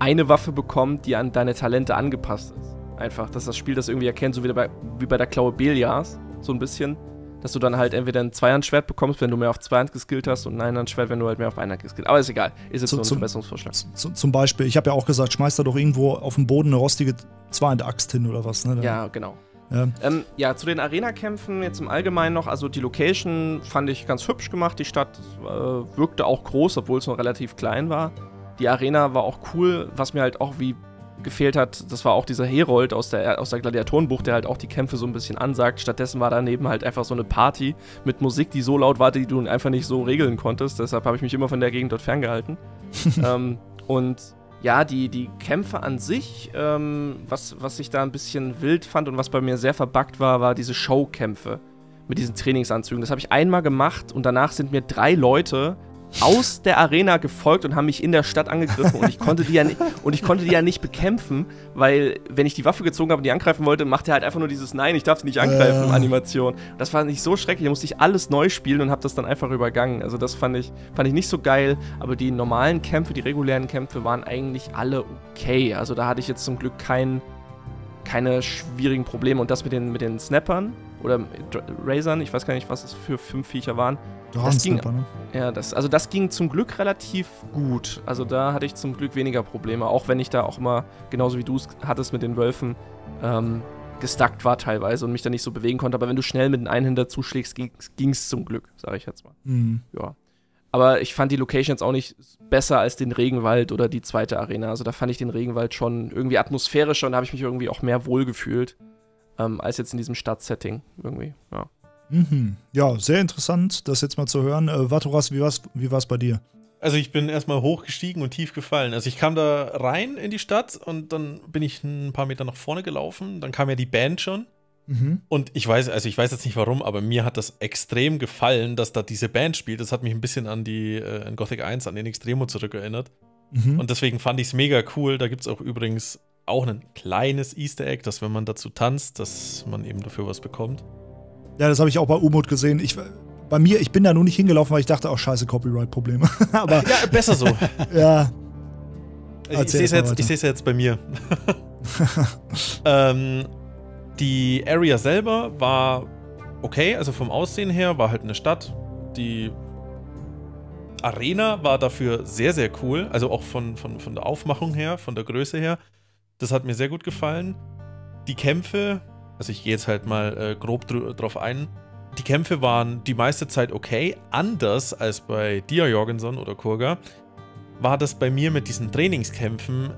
eine Waffe bekommt, die an deine Talente angepasst ist. Einfach, dass das Spiel das irgendwie erkennt, so wie bei der Klaue Belias, so ein bisschen, dass du dann halt entweder ein Zweihandschwert bekommst, wenn du mehr auf Zweihand geskillt hast und ein Einhandschwert, wenn du halt mehr auf Einhand geskillt hast. Aber ist egal, ist jetzt so ein Verbesserungsvorschlag. Zum Beispiel, ich habe ja auch gesagt, schmeiß da doch irgendwo auf dem Boden eine rostige Zweihand-Axt hin oder was, ne? Ja, genau. Ja. Zu den Arena-Kämpfen jetzt im Allgemeinen noch, also die Location fand ich ganz hübsch gemacht, die Stadt wirkte auch groß, obwohl es noch relativ klein war. Die Arena war auch cool, was mir halt auch wie gefehlt hat, das war auch dieser Herold aus der Gladiatorenbucht, der halt auch die Kämpfe so ein bisschen ansagt. Stattdessen war daneben halt einfach so eine Party mit Musik, die so laut war, die du einfach nicht so regeln konntest. Deshalb habe ich mich immer von der Gegend dort ferngehalten. Und ja, die Kämpfe an sich, was ich da ein bisschen wild fand und was bei mir sehr verbuggt war, war diese Showkämpfe mit diesen Trainingsanzügen. Das habe ich einmal gemacht und danach sind mir 3 Leute aus der Arena gefolgt und haben mich in der Stadt angegriffen und ich konnte die ja nicht bekämpfen, weil wenn ich die Waffe gezogen habe und die angreifen wollte, macht er halt einfach nur dieses Nein, ich darf sie nicht angreifen Animation. Das war nicht so schrecklich, da musste ich alles neu spielen und habe das dann einfach übergangen. Also das fand ich nicht so geil, aber die normalen Kämpfe, die regulären Kämpfe waren eigentlich alle okay. Also da hatte ich jetzt zum Glück keine schwierigen Probleme und das mit den Snappern oder Razern, ich weiß gar nicht, was es für 5 Viecher waren. Das ging, Snapper, ne? Ja, das ging zum Glück relativ gut. Also da hatte ich zum Glück weniger Probleme, auch wenn ich da auch immer, genauso wie du es hattest mit den Wölfen, gestuckt war teilweise und mich da nicht so bewegen konnte. Aber wenn du schnell mit den Einhänder zuschlägst, ging es zum Glück, sage ich jetzt mal. Mhm. Ja. Aber ich fand die Location jetzt auch nicht besser als den Regenwald oder die zweite Arena. Also da fand ich den Regenwald schon irgendwie atmosphärischer und da habe ich mich irgendwie auch mehr wohlgefühlt, als jetzt in diesem Stadtsetting irgendwie, ja. Mhm. Ja, sehr interessant, das jetzt mal zu hören. Vaturas, wie war's bei dir? Also ich bin erstmal hochgestiegen und tief gefallen. Also ich kam da rein in die Stadt und dann bin ich ein paar Meter nach vorne gelaufen. Dann kam ja die Band schon. Mhm. Und ich weiß jetzt nicht warum, aber mir hat das extrem gefallen, dass da diese Band spielt. Das hat mich ein bisschen an an Gothic 1, an den Extremo zurückerinnert. Mhm. Und deswegen fand ich es mega cool. Da gibt es auch übrigens auch ein kleines Easter Egg, dass wenn man dazu tanzt, dass man eben dafür was bekommt. Ja, das habe ich auch bei Umut gesehen. Ich bin da nur nicht hingelaufen, weil ich dachte, oh scheiße, Copyright-Probleme. Aber ja, besser so. Ja. Ich sehe es jetzt bei mir. Die Area selber war okay, also vom Aussehen her war halt eine Stadt. Die Arena war dafür sehr, sehr cool. Also auch von der Aufmachung her, von der Größe her. Das hat mir sehr gut gefallen. Die Kämpfe... Also ich gehe jetzt halt mal grob drauf ein. Die Kämpfe waren die meiste Zeit okay. Anders als bei dir, Jorgenson oder Kurga, war das bei mir mit diesen Trainingskämpfen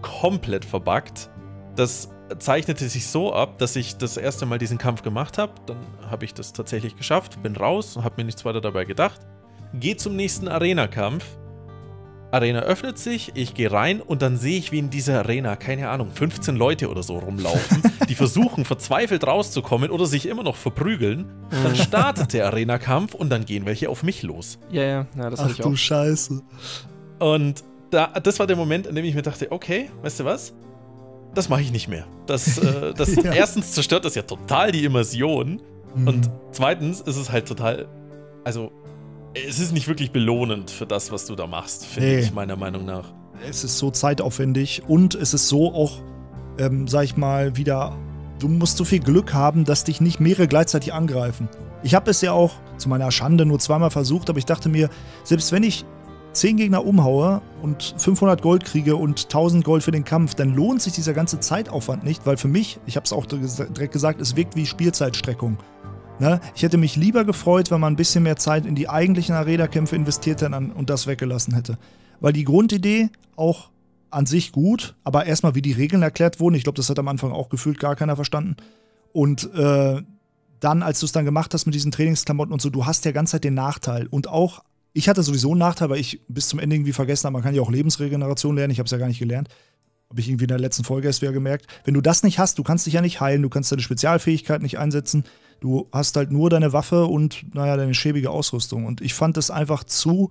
komplett verbuggt. Das zeichnete sich so ab, dass ich das erste Mal diesen Kampf gemacht habe. Dann habe ich das tatsächlich geschafft, bin raus und habe mir nichts weiter dabei gedacht. Gehe zum nächsten Arena-Kampf. Arena öffnet sich, ich gehe rein und dann sehe ich, wie in dieser Arena, keine Ahnung, 15 Leute oder so rumlaufen, die versuchen verzweifelt rauszukommen oder sich immer noch verprügeln. Dann startet der Arena-Kampf und dann gehen welche auf mich los. Ja, das hatte ich auch. Ach du Scheiße. Und das war der Moment, in dem ich mir dachte, okay, weißt du was? Das mache ich nicht mehr. Das ja. Erstens zerstört das ja total die Immersion und zweitens ist es halt total, also... Es ist nicht wirklich belohnend für das, was du da machst, finde ich, meiner Meinung nach. Es ist so zeitaufwendig und es ist so auch, sag ich mal, wieder, du musst so viel Glück haben, dass dich nicht mehrere gleichzeitig angreifen. Ich habe es ja auch zu meiner Schande nur zweimal versucht, aber ich dachte mir, selbst wenn ich 10 Gegner umhaue und 500 Gold kriege und 1000 Gold für den Kampf, dann lohnt sich dieser ganze Zeitaufwand nicht, weil für mich, ich habe es auch direkt gesagt, es wirkt wie Spielzeitstreckung. Ich hätte mich lieber gefreut, wenn man ein bisschen mehr Zeit in die eigentlichen Arena-Kämpfe investiert hätte und das weggelassen hätte. Weil die Grundidee auch an sich gut, aber erstmal wie die Regeln erklärt wurden, ich glaube, das hat am Anfang auch gefühlt gar keiner verstanden. Und dann, als du es dann gemacht hast mit diesen Trainingsklamotten und so, du hast ja die ganze Zeit den Nachteil. Und auch, ich hatte sowieso einen Nachteil, weil ich bis zum Ende irgendwie vergessen habe, man kann ja auch Lebensregeneration lernen, ich habe es ja gar nicht gelernt. Habe ich irgendwie in der letzten Folge erst wieder gemerkt. Wenn du das nicht hast, du kannst dich ja nicht heilen, du kannst deine Spezialfähigkeit nicht einsetzen. Du hast halt nur deine Waffe und, naja, deine schäbige Ausrüstung. Und ich fand das einfach zu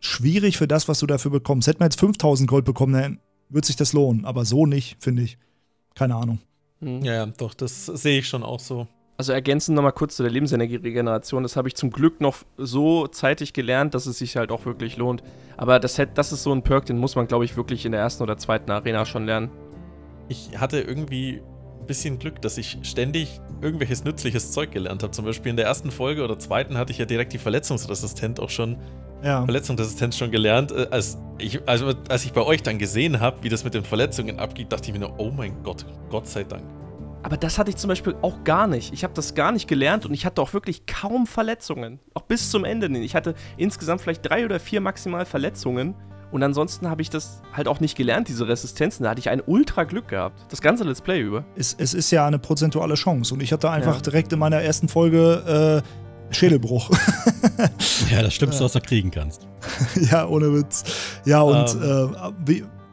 schwierig für das, was du dafür bekommst. Hätten wir jetzt 5000 Gold bekommen, dann würde sich das lohnen. Aber so nicht, finde ich. Keine Ahnung. Ja, doch, das sehe ich schon auch so. Also ergänzend nochmal kurz zu der Lebensenergie-Regeneration. Das habe ich zum Glück noch so zeitig gelernt, dass es sich halt auch wirklich lohnt. Aber das ist so ein Perk, den muss man, glaube ich, wirklich in der ersten oder zweiten Arena schon lernen. Ich hatte irgendwie... bisschen Glück, dass ich ständig irgendwelches nützliches Zeug gelernt habe. Zum Beispiel in der ersten Folge oder zweiten hatte ich ja direkt die Verletzungsresistenz schon gelernt. Als ich bei euch dann gesehen habe, wie das mit den Verletzungen abgeht, dachte ich mir nur, oh mein Gott, Gott sei Dank. Aber das hatte ich zum Beispiel auch gar nicht. Ich habe das gar nicht gelernt und ich hatte auch wirklich kaum Verletzungen. Auch bis zum Ende nicht. Ich hatte insgesamt vielleicht 3 oder 4 maximal Verletzungen. Und ansonsten habe ich das halt auch nicht gelernt, diese Resistenzen. Da hatte ich ein ultra Glück gehabt. Das ganze Let's Play über. Es ist ja eine prozentuale Chance. Und ich hatte einfach direkt in meiner ersten Folge Schädelbruch. Ja, das Schlimmste, was du kriegen kannst. Ja, ohne Witz. Ja, und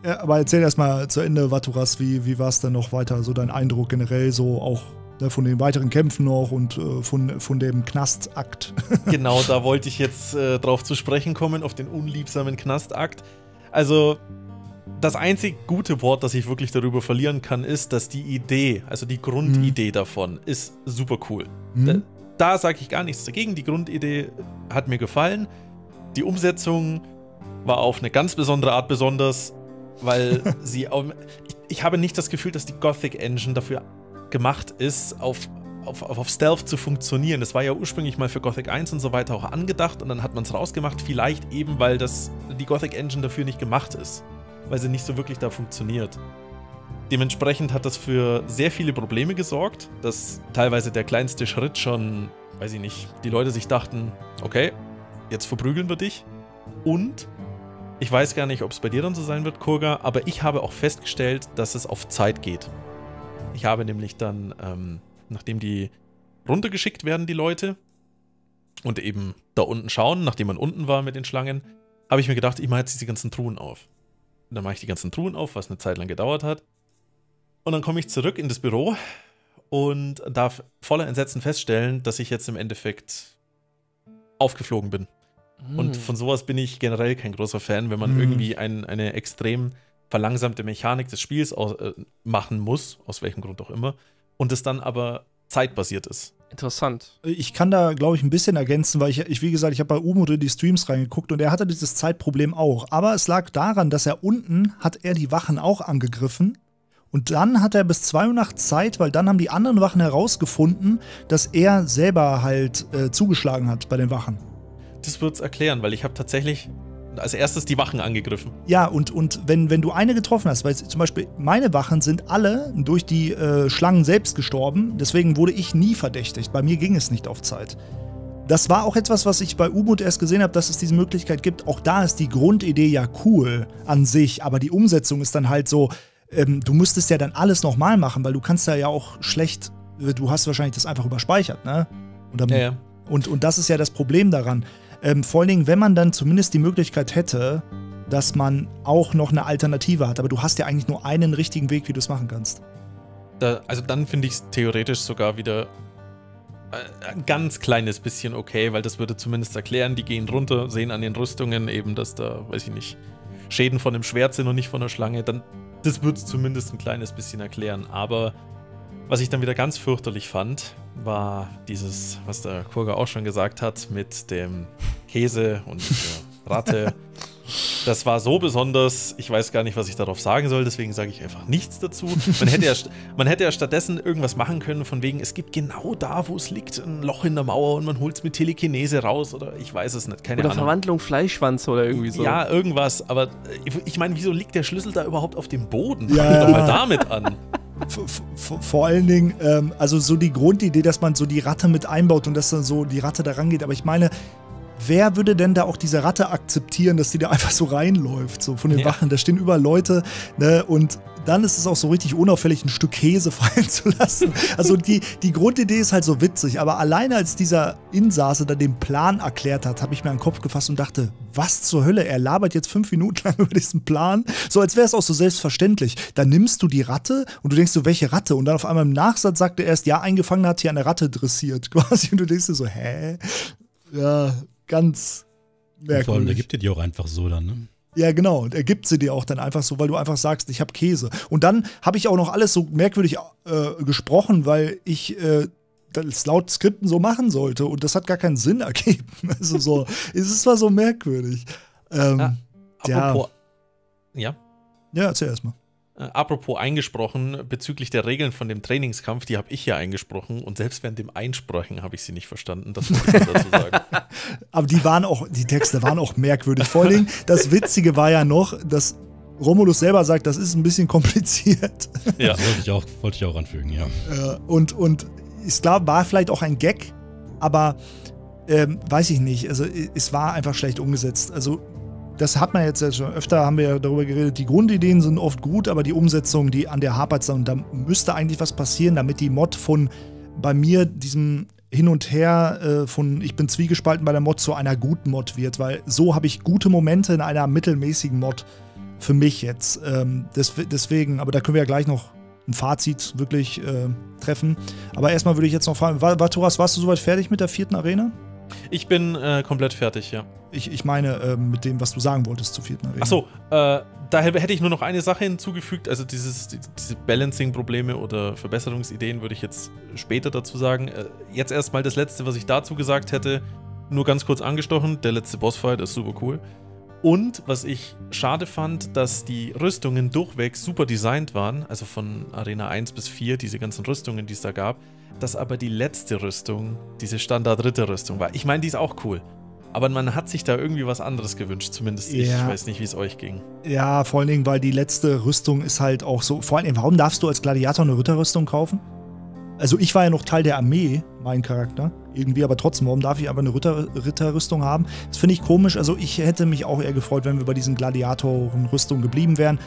aber erzähl erstmal zu Ende, Vaturas, wie war es denn noch weiter? So dein Eindruck generell, so auch von den weiteren Kämpfen noch und von dem Knastakt. Genau, da wollte ich jetzt drauf zu sprechen kommen, auf den unliebsamen Knastakt. Also, das einzig gute Wort, das ich wirklich darüber verlieren kann, ist, dass die Idee, also die Grundidee davon, ist super cool. Da sage ich gar nichts dagegen. Die Grundidee hat mir gefallen. Die Umsetzung war auf eine ganz besondere Art besonders, weil sie auch, ich habe nicht das Gefühl, dass die Gothic Engine dafür gemacht ist, auf Stealth zu funktionieren. Das war ja ursprünglich mal für Gothic 1 und so weiter auch angedacht und dann hat man es rausgemacht, vielleicht eben, weil die Gothic Engine dafür nicht gemacht ist, weil sie nicht so wirklich da funktioniert. Dementsprechend hat das für sehr viele Probleme gesorgt, dass teilweise der kleinste Schritt schon, weiß ich nicht, die Leute sich dachten, okay, jetzt verprügeln wir dich. Und ich weiß gar nicht, ob es bei dir dann so sein wird, Kurga, aber ich habe auch festgestellt, dass es auf Zeit geht. Ich habe nämlich dann, nachdem die runtergeschickt werden, die Leute, und eben da unten schauen, nachdem man unten war mit den Schlangen, habe ich mir gedacht, ich mache jetzt diese ganzen Truhen auf. Und dann mache ich die ganzen Truhen auf, was eine Zeit lang gedauert hat. Und dann komme ich zurück in das Büro und darf voller Entsetzen feststellen, dass ich jetzt im Endeffekt aufgeflogen bin. Und von sowas bin ich generell kein großer Fan, wenn man irgendwie eine extrem verlangsamte Mechanik des Spiels machen muss, aus welchem Grund auch immer, und es dann aber zeitbasiert ist. Interessant. Ich kann da, glaube ich, ein bisschen ergänzen, weil ich wie gesagt, ich habe bei Umut in die Streams reingeguckt und er hatte dieses Zeitproblem auch. Aber es lag daran, dass er unten, hat er die Wachen auch angegriffen. Und dann hat er bis 2 Uhr nachts Zeit, weil dann haben die anderen Wachen herausgefunden, dass er selber halt zugeschlagen hat bei den Wachen. Das wird's erklären, weil ich habe tatsächlich als erstes die Wachen angegriffen. Ja, und wenn du eine getroffen hast, weil zum Beispiel meine Wachen sind alle durch die Schlangen selbst gestorben, deswegen wurde ich nie verdächtigt. Bei mir ging es nicht auf Zeit. Das war auch etwas, was ich bei Umut erst gesehen habe, dass es diese Möglichkeit gibt. Auch da ist die Grundidee ja cool an sich, aber die Umsetzung ist dann halt so, du müsstest ja dann alles nochmal machen, weil du kannst ja auch schlecht, du hast wahrscheinlich das einfach überspeichert, ne? Und, dann, und das ist ja das Problem daran. Vor allen Dingen, wenn man dann zumindest die Möglichkeit hätte, dass man auch noch eine Alternative hat. Aber du hast ja eigentlich nur einen richtigen Weg, wie du es machen kannst. Also dann finde ich es theoretisch sogar wieder ein ganz kleines bisschen okay, weil das würde zumindest erklären, die gehen runter, sehen an den Rüstungen eben, dass da, weiß ich nicht, Schäden von dem Schwert sind und nicht von der Schlange. Dann das würde es zumindest ein kleines bisschen erklären. Aber was ich dann wieder ganz fürchterlich fand, war dieses, was der Kurga auch schon gesagt hat, mit dem Käse und der Ratte. Das war so besonders, ich weiß gar nicht, was ich darauf sagen soll, deswegen sage ich einfach nichts dazu. Man hätte ja stattdessen irgendwas machen können, von wegen, es gibt genau da, wo es liegt, ein Loch in der Mauer und man holt es mit Telekinese raus oder ich weiß es nicht, keine Ahnung. Oder Verwandlung Fleischschwanz oder irgendwie so. Ja, irgendwas, aber ich meine, wieso liegt der Schlüssel da überhaupt auf dem Boden? Fang doch mal damit an. Vor allen Dingen, also so die Grundidee, dass man so die Ratte mit einbaut und dass dann so die Ratte da rangeht. Aber ich meine, wer würde denn da auch diese Ratte akzeptieren, dass die da einfach so reinläuft, so von den Wachen? Da stehen überall Leute, ne? Und dann ist es auch so richtig unauffällig, ein Stück Käse fallen zu lassen. Also die Grundidee ist halt so witzig, aber alleine als dieser Insasse da den Plan erklärt hat, habe ich mir an den Kopf gefasst und dachte, was zur Hölle, er labert jetzt 5 Minuten lang über diesen Plan, so als wäre es auch so selbstverständlich. Dann nimmst du die Ratte und du denkst so, welche Ratte? Und dann auf einmal im Nachsatz sagt er erst, ja, ein Gefangener hat hier eine Ratte dressiert, quasi. Und du denkst dir so, hä? Ja, ganz merkwürdig. Vor allem, der gibt dir die auch einfach so dann, ne? Ja, genau. Er gibt sie dir auch dann einfach so, weil du einfach sagst, ich habe Käse. Und dann habe ich auch noch alles so merkwürdig gesprochen, weil ich das laut Skripten so machen sollte. Und das hat gar keinen Sinn ergeben. Also so, es ist zwar so merkwürdig. Apropos. Ja? Ja, erzähl erstmal. Apropos eingesprochen, bezüglich der Regeln von dem Trainingskampf, die habe ich ja eingesprochen und selbst während dem Einsprechen habe ich sie nicht verstanden, das muss ich dazu sagen. Aber die Texte waren auch merkwürdig. Vor allem, das Witzige war ja noch, dass Romulus selber sagt, das ist ein bisschen kompliziert. Ja, das wollte ich auch anfügen, ja. Und ich glaube, war vielleicht auch ein Gag, aber weiß ich nicht, also es war einfach schlecht umgesetzt. Also Das hat man jetzt schon öfter, haben wir ja darüber geredet, die Grundideen sind oft gut, aber die Umsetzung, die an der hapert, und da müsste eigentlich was passieren, damit die Mod von bei mir diesem Hin und Her von ich bin zwiegespalten bei der Mod zu einer guten Mod wird, weil so habe ich gute Momente in einer mittelmäßigen Mod für mich jetzt. Deswegen, aber da können wir ja gleich noch ein Fazit wirklich treffen. Aber erstmal würde ich jetzt noch fragen, Vaturas, warst du soweit fertig mit der 4. Arena? Ich bin komplett fertig, ja. Ich meine, mit dem, was du sagen wolltest zur 4. Arena. Achso, da hätte ich nur noch eine Sache hinzugefügt. Also diese Balancing-Probleme oder Verbesserungsideen würde ich jetzt später dazu sagen. Jetzt erstmal das Letzte, was ich dazu gesagt hätte. Nur ganz kurz angestochen, der letzte Bossfight ist super cool. Und was ich schade fand, dass die Rüstungen durchweg super designt waren. Also von Arena 1 bis 4, diese ganzen Rüstungen, die es da gab. Dass aber die letzte Rüstung, diese Standard-Ritter-Rüstung war. Ich meine, die ist auch cool. Aber man hat sich da irgendwie was anderes gewünscht. Zumindest ja. Ich weiß nicht, wie es euch ging. Ja, vor allen Dingen, weil die letzte Rüstung ist halt auch so. Vor allen Dingen, warum darfst du als Gladiator eine Ritterrüstung kaufen? Also ich war ja noch Teil der Armee, mein Charakter. Irgendwie, aber trotzdem, warum darf ich aber eine Ritterrüstung haben? Das finde ich komisch. Also ich hätte mich auch eher gefreut, wenn wir bei diesen Gladiatoren-Rüstungen geblieben wären.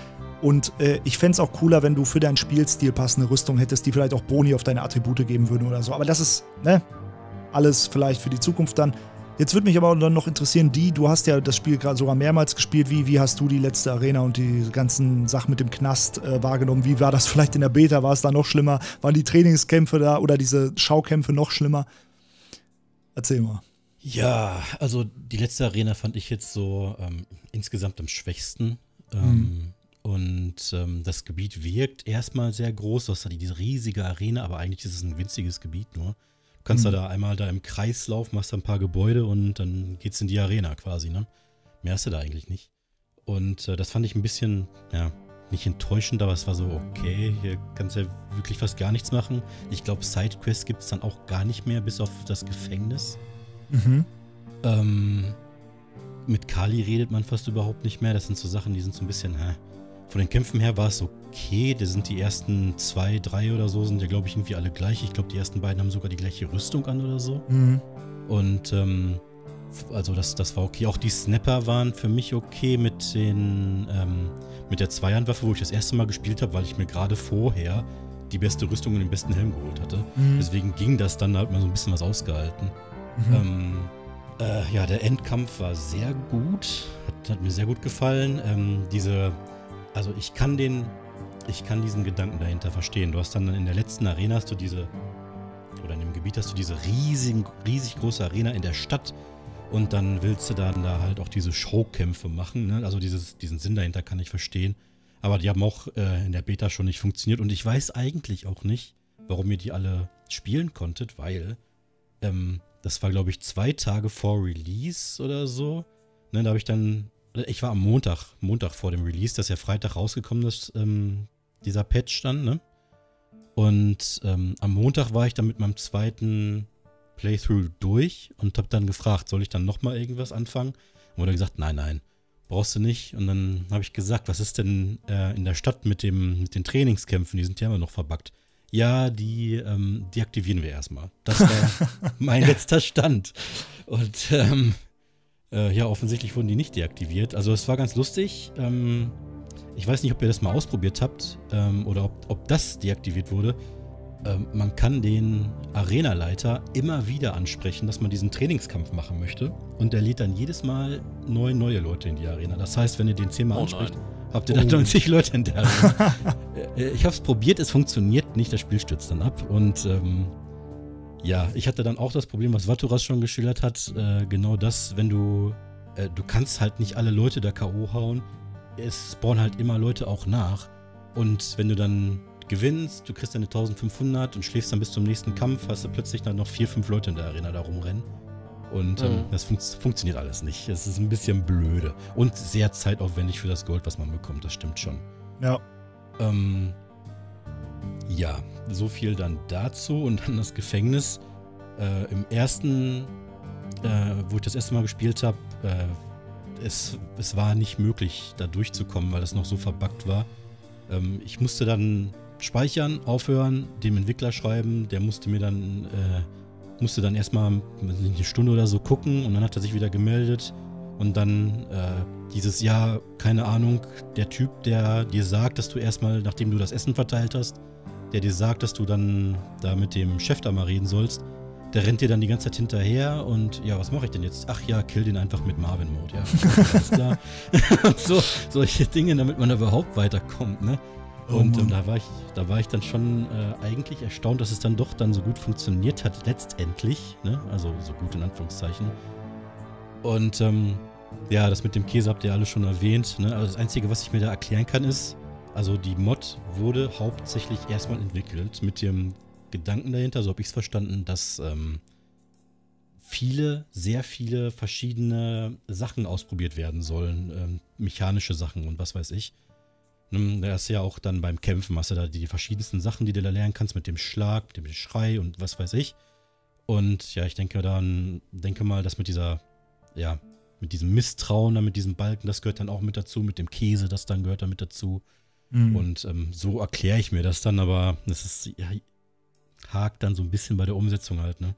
Und ich fände es auch cooler, wenn du für deinen Spielstil passende Rüstung hättest, die vielleicht auch Boni auf deine Attribute geben würden oder so. Aber das ist, ne, alles vielleicht für die Zukunft dann. Jetzt würde mich aber dann noch interessieren, du hast ja das Spiel gerade sogar mehrmals gespielt. Wie hast du die letzte Arena und die ganzen Sachen mit dem Knast wahrgenommen? Wie war das vielleicht in der Beta? War es da noch schlimmer? Waren die Trainingskämpfe da oder diese Schaukämpfe noch schlimmer? Erzähl mal. Ja, also die letzte Arena fand ich jetzt so insgesamt am schwächsten. Und das Gebiet wirkt erstmal sehr groß. Du hast da diese riesige Arena, aber eigentlich ist es ein winziges Gebiet nur. Du kannst da einmal da im Kreis laufen, machst da ein paar Gebäude und dann geht's in die Arena quasi, ne? Mehr hast du da eigentlich nicht. Und das fand ich ein bisschen, ja, nicht enttäuschend, aber es war so, okay, hier kannst du ja wirklich fast gar nichts machen. Ich glaube, Sidequests gibt es dann auch gar nicht mehr, bis auf das Gefängnis. Mit Kali redet man fast überhaupt nicht mehr. Das sind so Sachen, die sind so ein bisschen, Von den Kämpfen her war es okay, da sind die ersten 2, 3 oder so, sind ja glaube ich irgendwie alle gleich. Ich glaube, die ersten beiden haben sogar die gleiche Rüstung an oder so. Und also das war okay. Auch die Snapper waren für mich okay mit den mit der Zweihandwaffe, wo ich das erste Mal gespielt habe, weil ich mir gerade vorher die beste Rüstung und den besten Helm geholt hatte. Deswegen ging das dann, da hat man so ein bisschen was ausgehalten. Ja, der Endkampf war sehr gut, hat mir sehr gut gefallen. Also ich kann diesen Gedanken dahinter verstehen. Du hast dann in der letzten Arena hast du diese, oder in dem Gebiet hast du diese riesig große Arena in der Stadt und dann willst du dann da halt auch diese Showkämpfe machen, ne? Also diesen Sinn dahinter kann ich verstehen. Aber die haben auch in der Beta schon nicht funktioniert und ich weiß eigentlich auch nicht, warum ihr die alle spielen konntet, weil das war glaube ich 2 Tage vor Release oder so, ne? Da habe ich dann... Ich war am Montag vor dem Release, das ist ja Freitag rausgekommen ist, dieser Patch dann, ne? Und am Montag war ich dann mit meinem 2. Playthrough durch und hab dann gefragt, soll ich dann nochmal irgendwas anfangen? Und wurde gesagt, nein, brauchst du nicht. Und dann habe ich gesagt, was ist denn in der Stadt mit den Trainingskämpfen? Die sind ja immer noch verbuggt. Ja, die aktivieren wir erstmal. Das war mein letzter Stand. Und ja, offensichtlich wurden die nicht deaktiviert. Also es war ganz lustig. Ich weiß nicht, ob ihr das mal ausprobiert habt oder ob das deaktiviert wurde. Man kann den Arenaleiter immer wieder ansprechen, dass man diesen Trainingskampf machen möchte. Und der lädt dann jedes Mal neue Leute in die Arena. Das heißt, wenn ihr den 10-mal anspricht, habt ihr dann 90 Leute in der Arena. Ich habe es probiert, es funktioniert nicht. Das Spiel stürzt dann ab und... ja, ich hatte dann auch das Problem, was Vaturas schon geschildert hat, genau das, wenn du kannst halt nicht alle Leute da K.O. hauen, es spawnen halt immer Leute auch nach und wenn du dann gewinnst, du kriegst deine 1500 und schläfst dann bis zum nächsten Kampf, hast du plötzlich dann noch 4, 5 Leute in der Arena da rumrennen und das funktioniert alles nicht, es ist ein bisschen blöde und sehr zeitaufwendig für das Gold, was man bekommt, das stimmt schon. Ja. Ja, so viel dann dazu und dann das Gefängnis. Wo ich das erste Mal gespielt habe, es war nicht möglich, da durchzukommen, weil das noch so verbuggt war. Ich musste dann speichern, aufhören, dem Entwickler schreiben, der musste mir dann erstmal eine Stunde oder so gucken und dann hat er sich wieder gemeldet Und dann dieses Jahr, keine Ahnung, der Typ, der dir sagt, dass du erstmal, nachdem du das Essen verteilt hast, der dir sagt, dass du dann da mit dem Chef da mal reden sollst, der rennt dir dann die ganze Zeit hinterher und ja, was mache ich denn jetzt? Ach ja, kill den einfach mit Marvin-Mode, ja. Alles klar. So, solche Dinge, damit man da überhaupt weiterkommt, ne? Und da war ich dann schon eigentlich erstaunt, dass es dann doch dann so gut funktioniert hat, letztendlich, ne? Also so gut in Anführungszeichen. Und ja, das mit dem Käse habt ihr alle schon erwähnt, ne? Also das Einzige, was ich mir da erklären kann, ist, also die Mod wurde hauptsächlich erstmal entwickelt mit dem Gedanken dahinter, so habe ich es verstanden, dass sehr viele verschiedene Sachen ausprobiert werden sollen, mechanische Sachen und was weiß ich. Da ist ja auch dann beim Kämpfen, hast du da die verschiedensten Sachen, die du da lernen kannst, mit dem Schlag, mit dem Schrei und was weiß ich. Und ja, ich denke mal, dass mit dieser, ja, mit diesem Misstrauen, dann mit diesem Balken, das gehört dann auch mit dazu, mit dem Käse, das dann gehört dann mit dazu. Mhm. Und so erkläre ich mir das dann, aber das ist, ja, hakt dann so ein bisschen bei der Umsetzung halt, ne?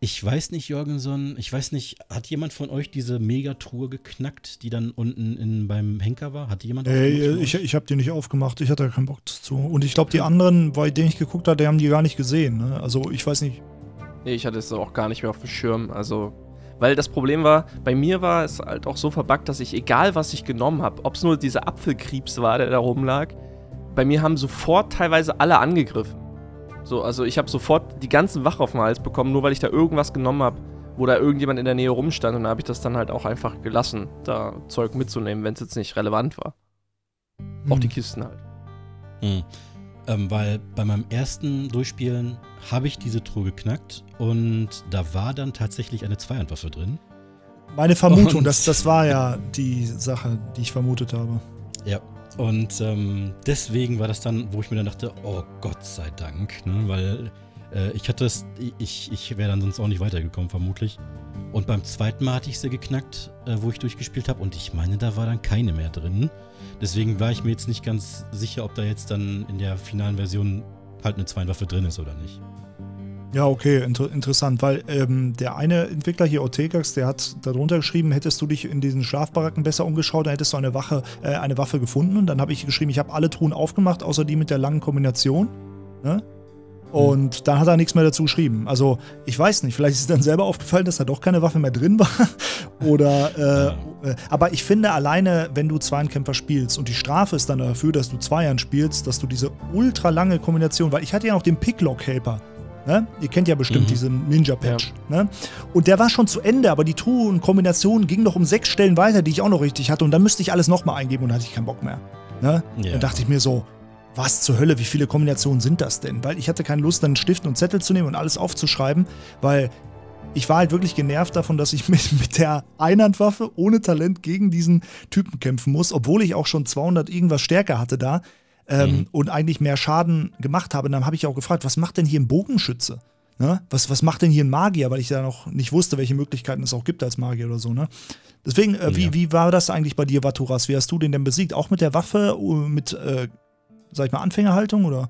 Ich weiß nicht, Jorgenson, ich weiß nicht, hat jemand von euch diese Megatruhe geknackt, die dann unten beim Henker war? Hat die jemand aufgemacht? Ich habe die nicht aufgemacht, ich hatte da keinen Bock zu. Und ich glaube, die anderen, bei denen ich geguckt habe, die haben die gar nicht gesehen, ne? Also, ich weiß nicht. Nee, ich hatte es auch gar nicht mehr auf dem Schirm, also... Weil das Problem war, bei mir war es halt auch so verbuggt, dass ich, egal was ich genommen habe, ob es nur dieser Apfelkrebs war, der da rumlag, bei mir haben sofort teilweise alle angegriffen. So, also ich habe sofort die ganzen Wache auf den Hals bekommen, nur weil ich da irgendwas genommen habe, wo da irgendjemand in der Nähe rumstand. Und da habe ich das dann halt auch einfach gelassen, da Zeug mitzunehmen, wenn es jetzt nicht relevant war. Hm. Auch die Kisten halt. Hm. Weil bei meinem ersten Durchspielen habe ich diese Truhe geknackt und da war dann tatsächlich eine Zweihandwaffe drin. Meine Vermutung, das war ja die Sache, die ich vermutet habe. Ja. Und deswegen war das dann, wo ich mir dann dachte, oh Gott sei Dank, ne? Weil ich wäre dann sonst auch nicht weitergekommen vermutlich. Und beim zweiten Mal hatte ich sie geknackt, wo ich durchgespielt habe und ich meine, da war dann keine mehr drin. Deswegen war ich mir jetzt nicht ganz sicher, ob da jetzt dann in der finalen Version halt eine Zweihandwaffe drin ist oder nicht. Ja, okay, interessant, weil der eine Entwickler hier, Ortegax, der hat darunter geschrieben, hättest du dich in diesen Schlafbaracken besser umgeschaut, dann hättest du eine Waffe gefunden. Und dann habe ich geschrieben, ich habe alle Truhen aufgemacht, außer die mit der langen Kombination. Ne? Und dann hat er nichts mehr dazu geschrieben. Also, ich weiß nicht, vielleicht ist dann selber aufgefallen, dass da doch keine Waffe mehr drin war. Oder, aber ich finde alleine, wenn du Zweihandkämpfer spielst und die Strafe ist dann dafür, dass du Zweihand spielst, dass du diese ultra lange Kombination, weil ich hatte ja noch den Picklock-Helper. Ne? Ihr kennt ja bestimmt diesen Ninja-Patch. Ja. Ne? Und der war schon zu Ende, aber die Truhenkombination ging noch um 6 Stellen weiter, die ich auch noch richtig hatte. Und dann müsste ich alles nochmal eingeben und da hatte ich keinen Bock mehr. Ne? Ja. Dann dachte ich mir so, was zur Hölle, wie viele Kombinationen sind das denn? Weil ich hatte keine Lust, dann Stift und Zettel zu nehmen und alles aufzuschreiben, weil ich war halt wirklich genervt davon, dass ich mit der Einhandwaffe ohne Talent gegen diesen Typen kämpfen muss, obwohl ich auch schon 200 irgendwas stärker hatte da. Und eigentlich mehr Schaden gemacht habe. Und dann habe ich auch gefragt, was macht denn hier ein Bogenschütze? Ne? Was macht denn hier ein Magier? Weil ich da noch nicht wusste, welche Möglichkeiten es auch gibt als Magier oder so. Ne? Deswegen, wie war das eigentlich bei dir, Vaturas? Wie hast du den denn besiegt? Auch mit der Waffe, mit, sag ich mal, Anfängerhaltung? Oder?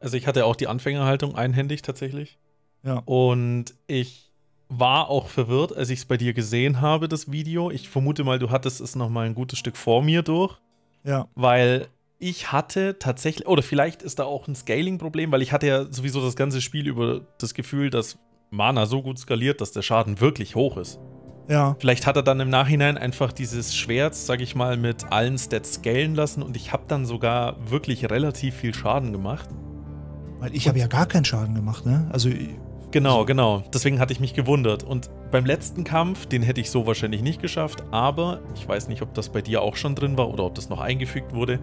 Also ich hatte auch die Anfängerhaltung einhändig tatsächlich. Ja. Und ich war auch verwirrt, als ich es bei dir gesehen habe, das Video. Ich vermute mal, du hattest es noch mal ein gutes Stück vor mir durch. Ja. Weil... ich hatte tatsächlich, oder vielleicht ist da auch ein Scaling-Problem, weil ich hatte ja sowieso das ganze Spiel über das Gefühl, dass Mana so gut skaliert, dass der Schaden wirklich hoch ist. Ja. Vielleicht hat er dann im Nachhinein einfach dieses Schwert, sag ich mal, mit allen Stats scalen lassen und ich habe dann sogar wirklich relativ viel Schaden gemacht. Weil ich habe ja gar keinen Schaden gemacht, ne? Also Genau. Deswegen hatte ich mich gewundert. Und beim letzten Kampf, den hätte ich so wahrscheinlich nicht geschafft, aber ich weiß nicht, ob das bei dir auch schon drin war oder ob das noch eingefügt wurde.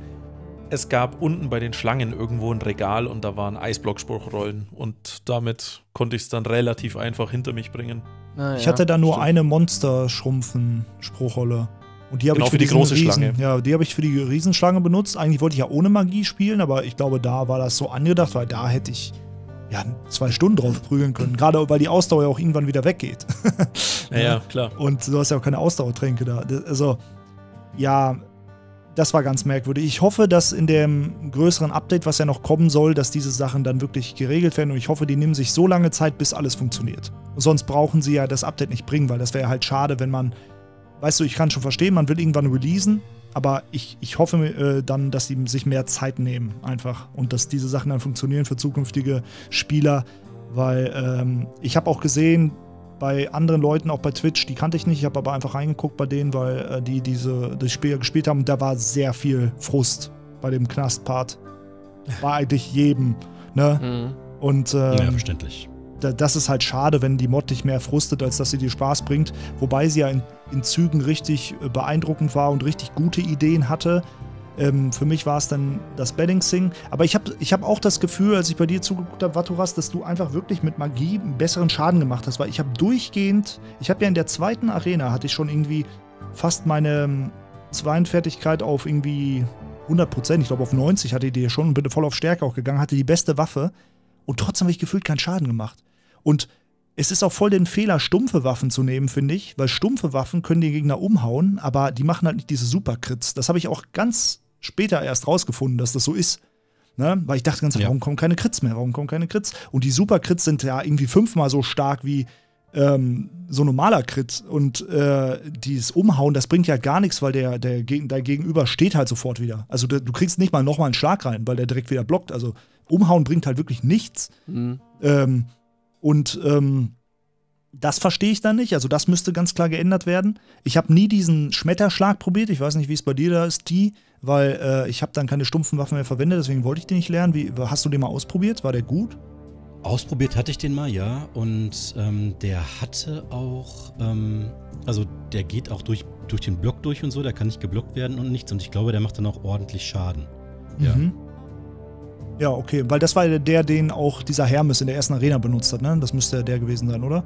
Es gab unten bei den Schlangen irgendwo ein Regal und da waren Eisblockspruchrollen und damit konnte ich es dann relativ einfach hinter mich bringen. Ah, ja. Ich hatte da nur eine Monster-Schrumpfen-Spruchrolle. Und die habe ich für die große Schlange. Ja, die habe ich für die Riesenschlange benutzt. Eigentlich wollte ich ja ohne Magie spielen, aber ich glaube, da war das so angedacht, weil da hätte ich ja 2 Stunden drauf prügeln können. Gerade weil die Ausdauer ja auch irgendwann wieder weggeht. Ja, klar. Und du hast ja auch keine Ausdauertränke da. Also, ja. Das war ganz merkwürdig. Ich hoffe, dass in dem größeren Update, was ja noch kommen soll, dass diese Sachen dann wirklich geregelt werden. Und ich hoffe, die nehmen sich so lange Zeit, bis alles funktioniert. Und sonst brauchen sie ja das Update nicht bringen, weil das wäre halt schade, wenn man... Weißt du, ich kann schon verstehen, man will irgendwann releasen, aber ich hoffe dann, dass sie sich mehr Zeit nehmen einfach. Und dass diese Sachen dann funktionieren für zukünftige Spieler. Weil ich habe auch gesehen... Bei anderen Leuten, auch bei Twitch, die kannte ich nicht. Ich habe aber einfach reingeguckt bei denen, weil die das Spiel gespielt haben. Und da war sehr viel Frust bei dem Knast-Part. War eigentlich jedem. Ne? Mhm. Und, ja, verständlich. Das ist halt schade, wenn die Mod dich mehr frustet, als dass sie dir Spaß bringt. Wobei sie ja in Zügen richtig beeindruckend war und richtig gute Ideen hatte. Für mich war es dann das Balancing. Aber ich hab auch das Gefühl, als ich bei dir zugeguckt habe, Vaturas, dass du einfach wirklich mit Magie einen besseren Schaden gemacht hast. Weil ich habe durchgehend, ich habe ja in der zweiten Arena, hatte ich schon irgendwie fast meine Zweienfertigkeit auf irgendwie 100%. Ich glaube auf 90 hatte ich die schon und bin voll auf Stärke auch gegangen, hatte die beste Waffe. Und trotzdem habe ich gefühlt keinen Schaden gemacht. Und es ist auch voll den Fehler, stumpfe Waffen zu nehmen, finde ich. Weil stumpfe Waffen können den Gegner umhauen, aber die machen halt nicht diese Superkrits. Das habe ich auch ganz später erst rausgefunden, dass das so ist. Ne? Weil ich dachte ganz, warum kommen keine Crits mehr? Warum kommen keine Crits? Und die Superkrits sind ja irgendwie 5-mal so stark wie so ein normaler Crit. Und dieses Umhauen, das bringt ja halt gar nichts, weil dein Gegenüber steht halt sofort wieder. Also du kriegst nicht mal nochmal einen Schlag rein, weil der direkt wieder blockt. Also Umhauen bringt halt wirklich nichts. Mhm. Das verstehe ich dann nicht. Also das müsste ganz klar geändert werden. Ich habe nie diesen Schmetterschlag probiert. Ich weiß nicht, wie es bei dir da ist, weil ich habe dann keine stumpfen Waffen mehr verwendet. Deswegen wollte ich den nicht lernen. Hast du den mal ausprobiert? War der gut? Ausprobiert hatte ich den mal, ja. Und der hatte auch, also der geht auch durch den Block durch und so. Der kann nicht geblockt werden und nichts. Und ich glaube, der macht dann auch ordentlich Schaden. Ja. Mhm. Ja, okay, weil das war der, den auch dieser Hermes in der ersten Arena benutzt hat, ne? Das müsste ja der gewesen sein, oder?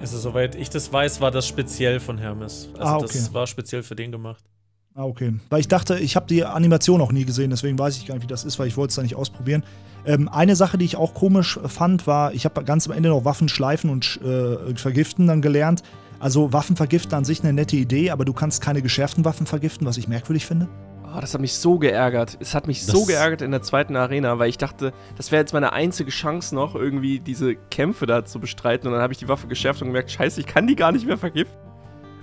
Also, soweit ich das weiß, war das speziell von Hermes. Also, okay. Das war speziell für den gemacht. Ah, okay. Weil ich dachte, ich habe die Animation auch nie gesehen, deswegen weiß ich gar nicht, wie das ist, weil ich wollte es da nicht ausprobieren. Eine Sache, die ich auch komisch fand, war, ich habe ganz am Ende noch Waffen schleifen und vergiften dann gelernt. Also, Waffen vergiften an sich eine nette Idee, aber du kannst keine geschärften Waffen vergiften, was ich merkwürdig finde. Oh, das hat mich so geärgert. Es hat mich so geärgert in der zweiten Arena, weil ich dachte, das wäre jetzt meine einzige Chance noch, irgendwie diese Kämpfe da zu bestreiten. Und dann habe ich die Waffe geschärft und gemerkt, scheiße, ich kann die gar nicht mehr vergiften.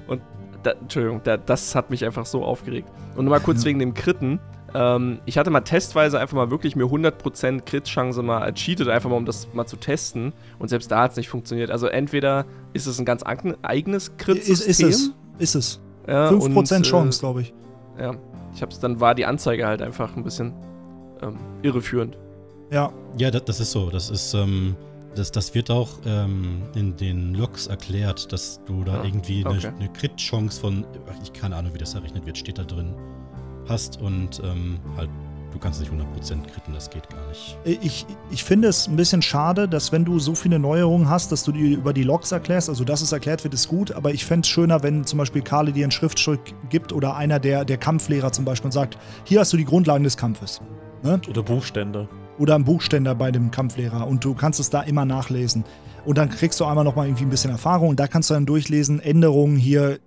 Und, Entschuldigung, das hat mich einfach so aufgeregt. Und nochmal kurz wegen dem Critten. Ich hatte mal testweise einfach mal wirklich mir 100% Crit-Chance mal ercheatet, einfach mal, um das mal zu testen. Und selbst da hat es nicht funktioniert. Also entweder ist es ein ganz eigenes Crit-System. Ist es. Ja, 5% Chance, glaube ich. Ja. Dann war die Anzeige halt einfach ein bisschen irreführend. Ja. Ja, das ist so. Das ist, das wird auch in den Logs erklärt, dass du da irgendwie eine Crit-Chance von, ich keine Ahnung, wie das errechnet wird, steht da drin, hast und halt, du kannst nicht 100% critten, das geht gar nicht. Ich finde es ein bisschen schade, dass wenn du so viele Neuerungen hast, dass du die über die Logs erklärst, also dass es erklärt wird, ist gut, aber ich fände es schöner, wenn zum Beispiel Kali dir ein Schriftstück gibt oder einer der Kampflehrer zum Beispiel und sagt, hier hast du die Grundlagen des Kampfes. Ne? Oder Buchständer. Oder ein Buchständer bei dem Kampflehrer und du kannst es da immer nachlesen. Und dann kriegst du einmal nochmal irgendwie ein bisschen Erfahrung und da kannst du dann durchlesen, Änderungen hier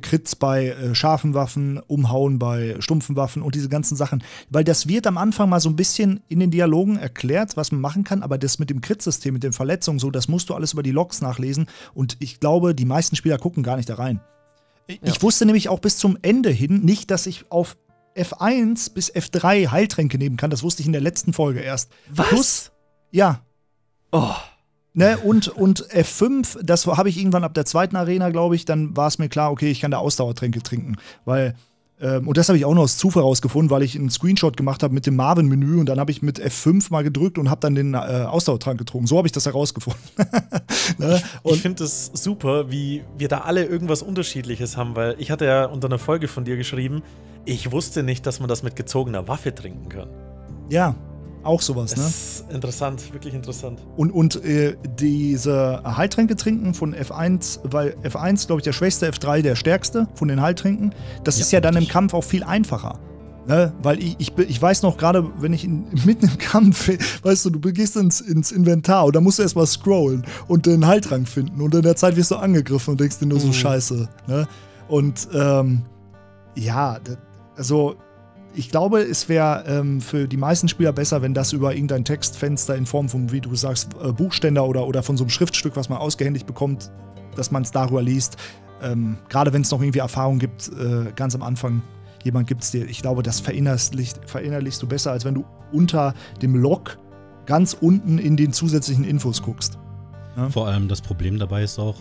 Crits bei scharfen Waffen, Umhauen bei stumpfen Waffen und diese ganzen Sachen. Weil das wird am Anfang mal so ein bisschen in den Dialogen erklärt, was man machen kann, aber das mit dem Crit-System, mit den Verletzungen, so, das musst du alles über die Logs nachlesen und ich glaube, die meisten Spieler gucken gar nicht da rein. Ja. Ich wusste nämlich auch bis zum Ende hin nicht, dass ich auf F1 bis F3 Heiltränke nehmen kann, das wusste ich in der letzten Folge erst. Was? Plus, ja. Oh. Ne, und F5, das habe ich irgendwann ab der zweiten Arena, glaube ich, dann war es mir klar, okay, ich kann da Ausdauertränke trinken. Weil, und das habe ich auch noch aus Zufall rausgefunden, weil ich einen Screenshot gemacht habe mit dem Marvin-Menü und dann habe ich mit F5 mal gedrückt und habe dann den Ausdauertrank getrunken. So habe ich das herausgefunden. Ne? Ich finde es super, wie wir da alle irgendwas Unterschiedliches haben, weil ich hatte ja unter einer Folge von dir geschrieben, ich wusste nicht, dass man das mit gezogener Waffe trinken kann. Ja. Auch sowas, ne? Das ist interessant, wirklich interessant. Und diese Heiltränke trinken von F1, weil F1, glaube ich, der schwächste, F3 der stärkste von den Heiltränken, das ist ja dann im Kampf auch viel einfacher. Ne? Weil ich weiß noch, gerade wenn ich mitten im Kampf, weißt du gehst ins Inventar und dann musst du erstmal scrollen und den Heiltrank finden und in der Zeit wirst du angegriffen und denkst dir nur so Scheiße. Ne? Und ja, Also ich glaube, es wäre für die meisten Spieler besser, wenn das über irgendein Textfenster in Form von, wie du sagst, Buchständer oder von so einem Schriftstück, was man ausgehändigt bekommt, dass man es darüber liest. Gerade wenn es noch irgendwie Erfahrung gibt, ganz am Anfang jemand gibt es dir. Ich glaube, das verinnerlichst du besser, als wenn du unter dem Log ganz unten in den zusätzlichen Infos guckst. Ja? Vor allem das Problem dabei ist auch,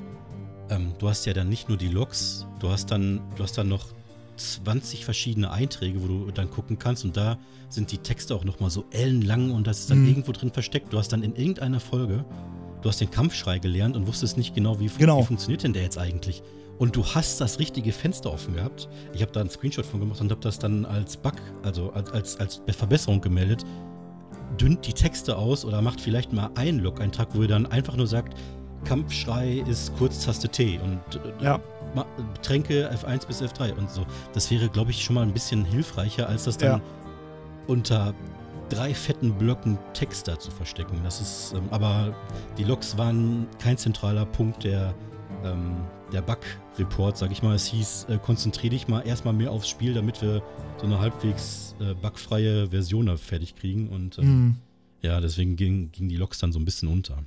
du hast ja dann nicht nur die Logs, du hast dann noch 20 verschiedene Einträge, wo du dann gucken kannst, und da sind die Texte auch nochmal so ellenlang und das ist dann irgendwo drin versteckt. Du hast dann in irgendeiner Folge, du hast den Kampfschrei gelernt und wusstest nicht genau, wie funktioniert denn der jetzt eigentlich. Und du hast das richtige Fenster offen gehabt. Ich habe da einen Screenshot von gemacht und habe das dann als Bug, also als Verbesserung gemeldet. Dünnt die Texte aus oder macht vielleicht mal einen Log-Eintrag, wo ihr dann einfach nur sagt, Kampfschrei ist Kurztaste T und ja. Tränke F1 bis F3 und so. Das wäre, glaube ich, schon mal ein bisschen hilfreicher, als das dann unter 3 fetten Blöcken Text da zu verstecken. Das ist, aber die Logs waren kein zentraler Punkt der Bug-Report, sag ich mal. Es hieß, konzentriere dich mal erstmal mehr aufs Spiel, damit wir so eine halbwegs bugfreie Version da fertig kriegen. Und ja, deswegen gingen die Logs dann so ein bisschen unter.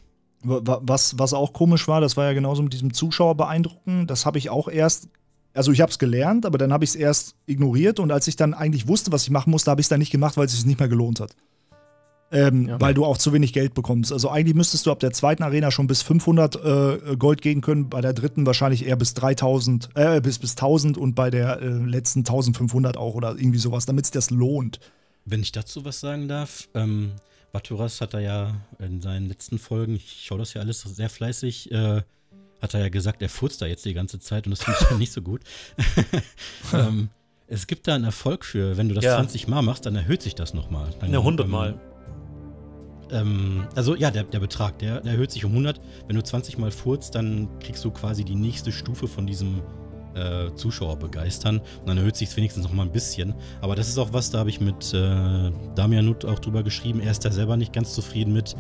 Was auch komisch war, das war ja genauso mit diesem Zuschauer beeindrucken. Das habe ich auch erst, also ich habe es gelernt, aber dann habe ich es erst ignoriert. Und als ich dann eigentlich wusste, was ich machen musste, habe ich es dann nicht gemacht, weil es sich nicht mehr gelohnt hat. Weil du auch zu wenig Geld bekommst. Also eigentlich müsstest du ab der zweiten Arena schon bis 500 Gold gehen können, bei der dritten wahrscheinlich eher bis 3000, bis 1000 und bei der letzten 1500 auch oder irgendwie sowas, damit es das lohnt. Wenn ich dazu was sagen darf, Vaturas hat er ja in seinen letzten Folgen, ich schaue das ja alles sehr fleißig, hat er ja gesagt, er furzt da jetzt die ganze Zeit und das finde ich ja nicht so gut. Es gibt da einen Erfolg für, wenn du das 20 Mal machst, dann erhöht sich das nochmal. Ja, 100 Mal. Also ja, der Betrag, der erhöht sich um 100. Wenn du 20 Mal furzt, dann kriegst du quasi die nächste Stufe von diesem Zuschauer begeistern. Und dann erhöht sich es wenigstens noch mal ein bisschen. Aber das ist auch was, da habe ich mit Damianus auch drüber geschrieben. Er ist da selber nicht ganz zufrieden mit,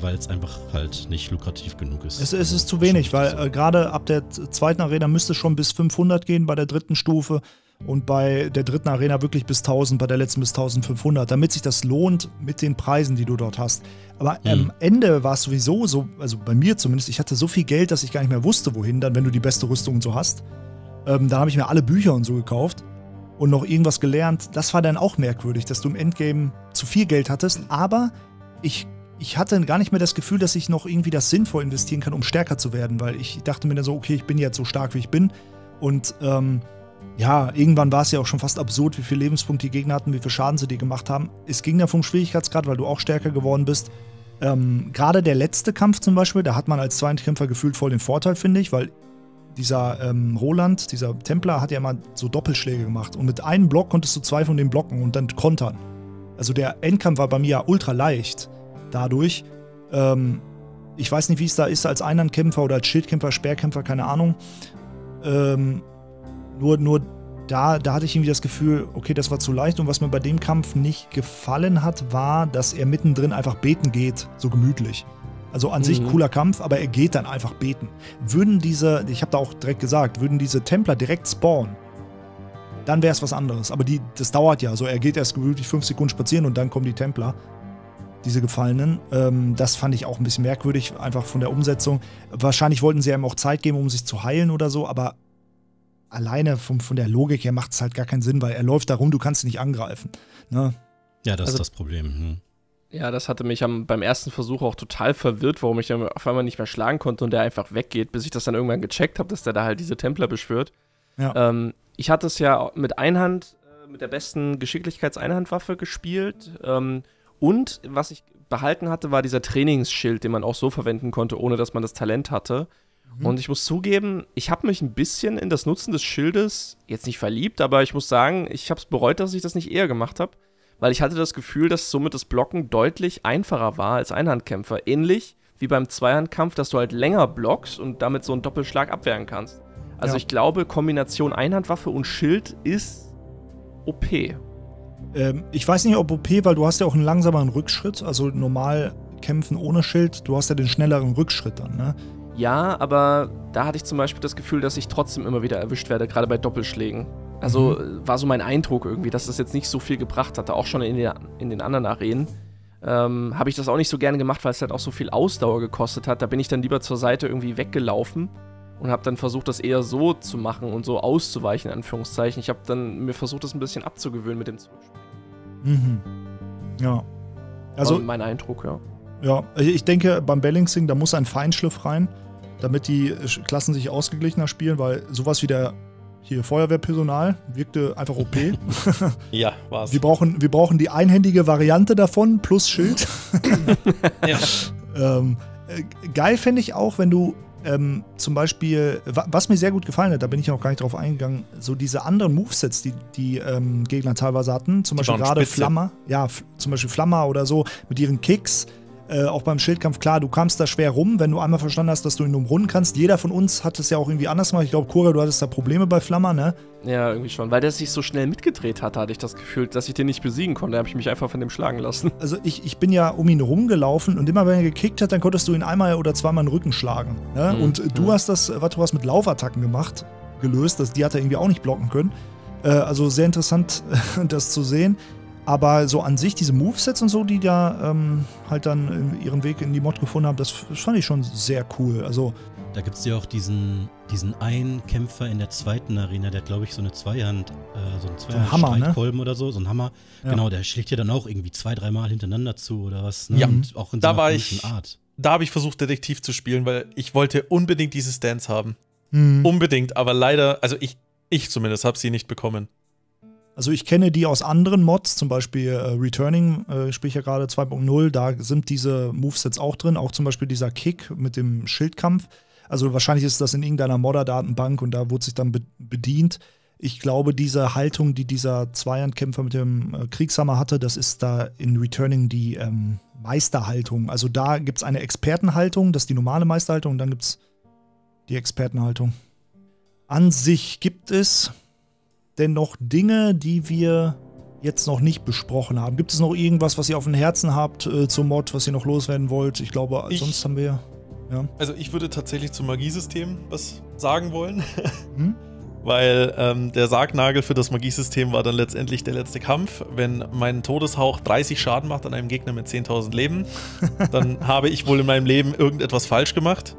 weil es einfach halt nicht lukrativ genug ist. Es ist zu wenig, weil gerade ab der zweiten Arena müsste schon bis 500 gehen bei der dritten Stufe. Und bei der dritten Arena wirklich bis 1000, bei der letzten bis 1500, damit sich das lohnt mit den Preisen, die du dort hast. Aber am Ende war es sowieso so, also bei mir zumindest, ich hatte so viel Geld, dass ich gar nicht mehr wusste, wohin, dann, wenn du die beste Rüstung und so hast. Dann habe ich mir alle Bücher und so gekauft und noch irgendwas gelernt. Das war dann auch merkwürdig, dass du im Endgame zu viel Geld hattest, aber ich hatte gar nicht mehr das Gefühl, dass ich noch irgendwie das sinnvoll investieren kann, um stärker zu werden, weil ich dachte mir dann so, okay, ich bin jetzt so stark, wie ich bin und ja, irgendwann war es ja auch schon fast absurd, wie viele Lebenspunkte die Gegner hatten, wie viel Schaden sie dir gemacht haben. Es ging ja vom Schwierigkeitsgrad, weil du auch stärker geworden bist. Gerade der letzte Kampf zum Beispiel, da hat man als Zweikämpfer gefühlt voll den Vorteil, finde ich, weil dieser Roland, dieser Templer, hat ja immer so Doppelschläge gemacht. Und mit einem Block konntest du 2 von den blocken und dann kontern. Also der Endkampf war bei mir ja ultra leicht dadurch. Ich weiß nicht, wie es da ist als Einhandkämpfer oder als Schildkämpfer, Speerkämpfer, keine Ahnung. Nur da hatte ich irgendwie das Gefühl, okay, das war zu leicht. Und was mir bei dem Kampf nicht gefallen hat, war, dass er mittendrin einfach beten geht, so gemütlich. Also an sich cooler Kampf, aber er geht dann einfach beten. Würden diese, ich habe da auch direkt gesagt, würden diese Templer direkt spawnen, dann wäre es was anderes. Aber das dauert ja. Also er geht erst gemütlich 5 Sekunden spazieren und dann kommen die Templer, diese Gefallenen. Das fand ich auch ein bisschen merkwürdig, einfach von der Umsetzung. Wahrscheinlich wollten sie ihm auch Zeit geben, um sich zu heilen oder so, aber alleine von der Logik her macht es halt gar keinen Sinn, weil er läuft da rum, du kannst ihn nicht angreifen. Ne? Ja, das ist das Problem. Ja, das hatte mich beim ersten Versuch auch total verwirrt, warum ich dann auf einmal nicht mehr schlagen konnte und der einfach weggeht, bis ich das dann irgendwann gecheckt habe, dass der da halt diese Templer beschwört. Ja. Ich hatte es ja mit Einhand, mit der besten Geschicklichkeitseinhandwaffe gespielt. Und was ich behalten hatte, war dieser Trainingsschild, den man auch so verwenden konnte, ohne dass man das Talent hatte. Und ich muss zugeben, ich habe mich ein bisschen in das Nutzen des Schildes jetzt nicht verliebt, aber ich muss sagen, ich habe es bereut, dass ich das nicht eher gemacht habe, weil ich hatte das Gefühl, dass somit das Blocken deutlich einfacher war als Einhandkämpfer. Ähnlich wie beim Zweihandkampf, dass du halt länger blockst und damit so einen Doppelschlag abwehren kannst. Also ich glaube, Kombination Einhandwaffe und Schild ist OP. Ich weiß nicht, ob OP, weil du hast ja auch einen langsameren Rückschritt, also normal kämpfen ohne Schild, du hast ja den schnelleren Rückschritt dann, ne? Ja, aber da hatte ich zum Beispiel das Gefühl, dass ich trotzdem immer wieder erwischt werde, gerade bei Doppelschlägen. Also war so mein Eindruck irgendwie, dass das jetzt nicht so viel gebracht hatte, auch schon in den anderen Arenen. Habe ich das auch nicht so gerne gemacht, weil es halt auch so viel Ausdauer gekostet hat. Da bin ich dann lieber zur Seite irgendwie weggelaufen und habe dann versucht, das eher so zu machen und so auszuweichen, in Anführungszeichen. Ich habe dann mir versucht, das ein bisschen abzugewöhnen mit dem Zuspielen. Mhm. Ja. Also war mein Eindruck, ja. Ja, ich denke, beim Balancing, da muss ein Feinschliff rein, damit die Klassen sich ausgeglichener spielen, weil sowas wie der hier Feuerwehrpersonal wirkte einfach OP. Ja, war's. Wir brauchen die einhändige Variante davon plus Schild. Ja. Geil fände ich auch, wenn du zum Beispiel, was mir sehr gut gefallen hat, da bin ich auch gar nicht drauf eingegangen, so diese anderen Movesets, die Gegner teilweise hatten, zum Beispiel gerade Flammer, ja, zum Beispiel Flammer oder so, mit ihren Kicks. Auch beim Schildkampf, klar, du kamst da schwer rum, wenn du einmal verstanden hast, dass du ihn umrunden kannst. Jeder von uns hat es ja auch irgendwie anders gemacht. Ich glaube, Kurga, du hattest da Probleme bei Flammer, ne? Ja, irgendwie schon. Weil der sich so schnell mitgedreht hatte, hatte ich das Gefühl, dass ich den nicht besiegen konnte. Da habe ich mich einfach von dem schlagen lassen. Also ich bin ja um ihn rumgelaufen und immer wenn er gekickt hat, dann konntest du ihn einmal oder zweimal in den Rücken schlagen. Ne? Mhm. Und du hast das, was du hast mit Laufattacken gemacht, gelöst. Die hat er irgendwie auch nicht blocken können. Also sehr interessant, das zu sehen. Aber so an sich, diese Movesets und so, die da halt dann ihren Weg in die Mod gefunden haben, das fand ich schon sehr cool. Also da gibt es ja auch diesen einen Kämpfer in der zweiten Arena, der hat, glaube ich, so eine Zweihand, Streitkolben, ne? Oder so, so ein Hammer. Ja. Genau, der schlägt ja dann auch irgendwie 2-3 Mal hintereiner zu oder was. Ne? Ja, und auch in so einer komischen Art. Da habe ich versucht, Detektiv zu spielen, weil ich wollte unbedingt diese Stance haben. Mhm. Unbedingt, aber leider, also ich zumindest habe sie nicht bekommen. Also ich kenne die aus anderen Mods, zum Beispiel Returning, spiele ich ja gerade 2.0, da sind diese Movesets auch drin, auch zum Beispiel dieser Kick mit dem Schildkampf. Also wahrscheinlich ist das in irgendeiner Modder-Datenbank und da wurde sich dann bedient. Ich glaube, diese Haltung, die dieser Zweihandkämpfer mit dem Kriegshammer hatte, das ist da in Returning die Meisterhaltung. Also da gibt es eine Expertenhaltung, das ist die normale Meisterhaltung, und dann gibt es die Expertenhaltung. An sich gibt es denn noch Dinge, die wir jetzt noch nicht besprochen haben? Gibt es noch irgendwas, was ihr auf dem Herzen habt zum Mod, was ihr noch loswerden wollt? Ich glaube, sonst haben wir... Ja. Also ich würde tatsächlich zum Magiesystem was sagen wollen. Hm? Weil der Sargnagel für das Magiesystem war dann letztendlich der letzte Kampf. Wenn mein Todeshauch 30 Schaden macht an einem Gegner mit 10.000 Leben, dann habe ich wohl in meinem Leben irgendetwas falsch gemacht.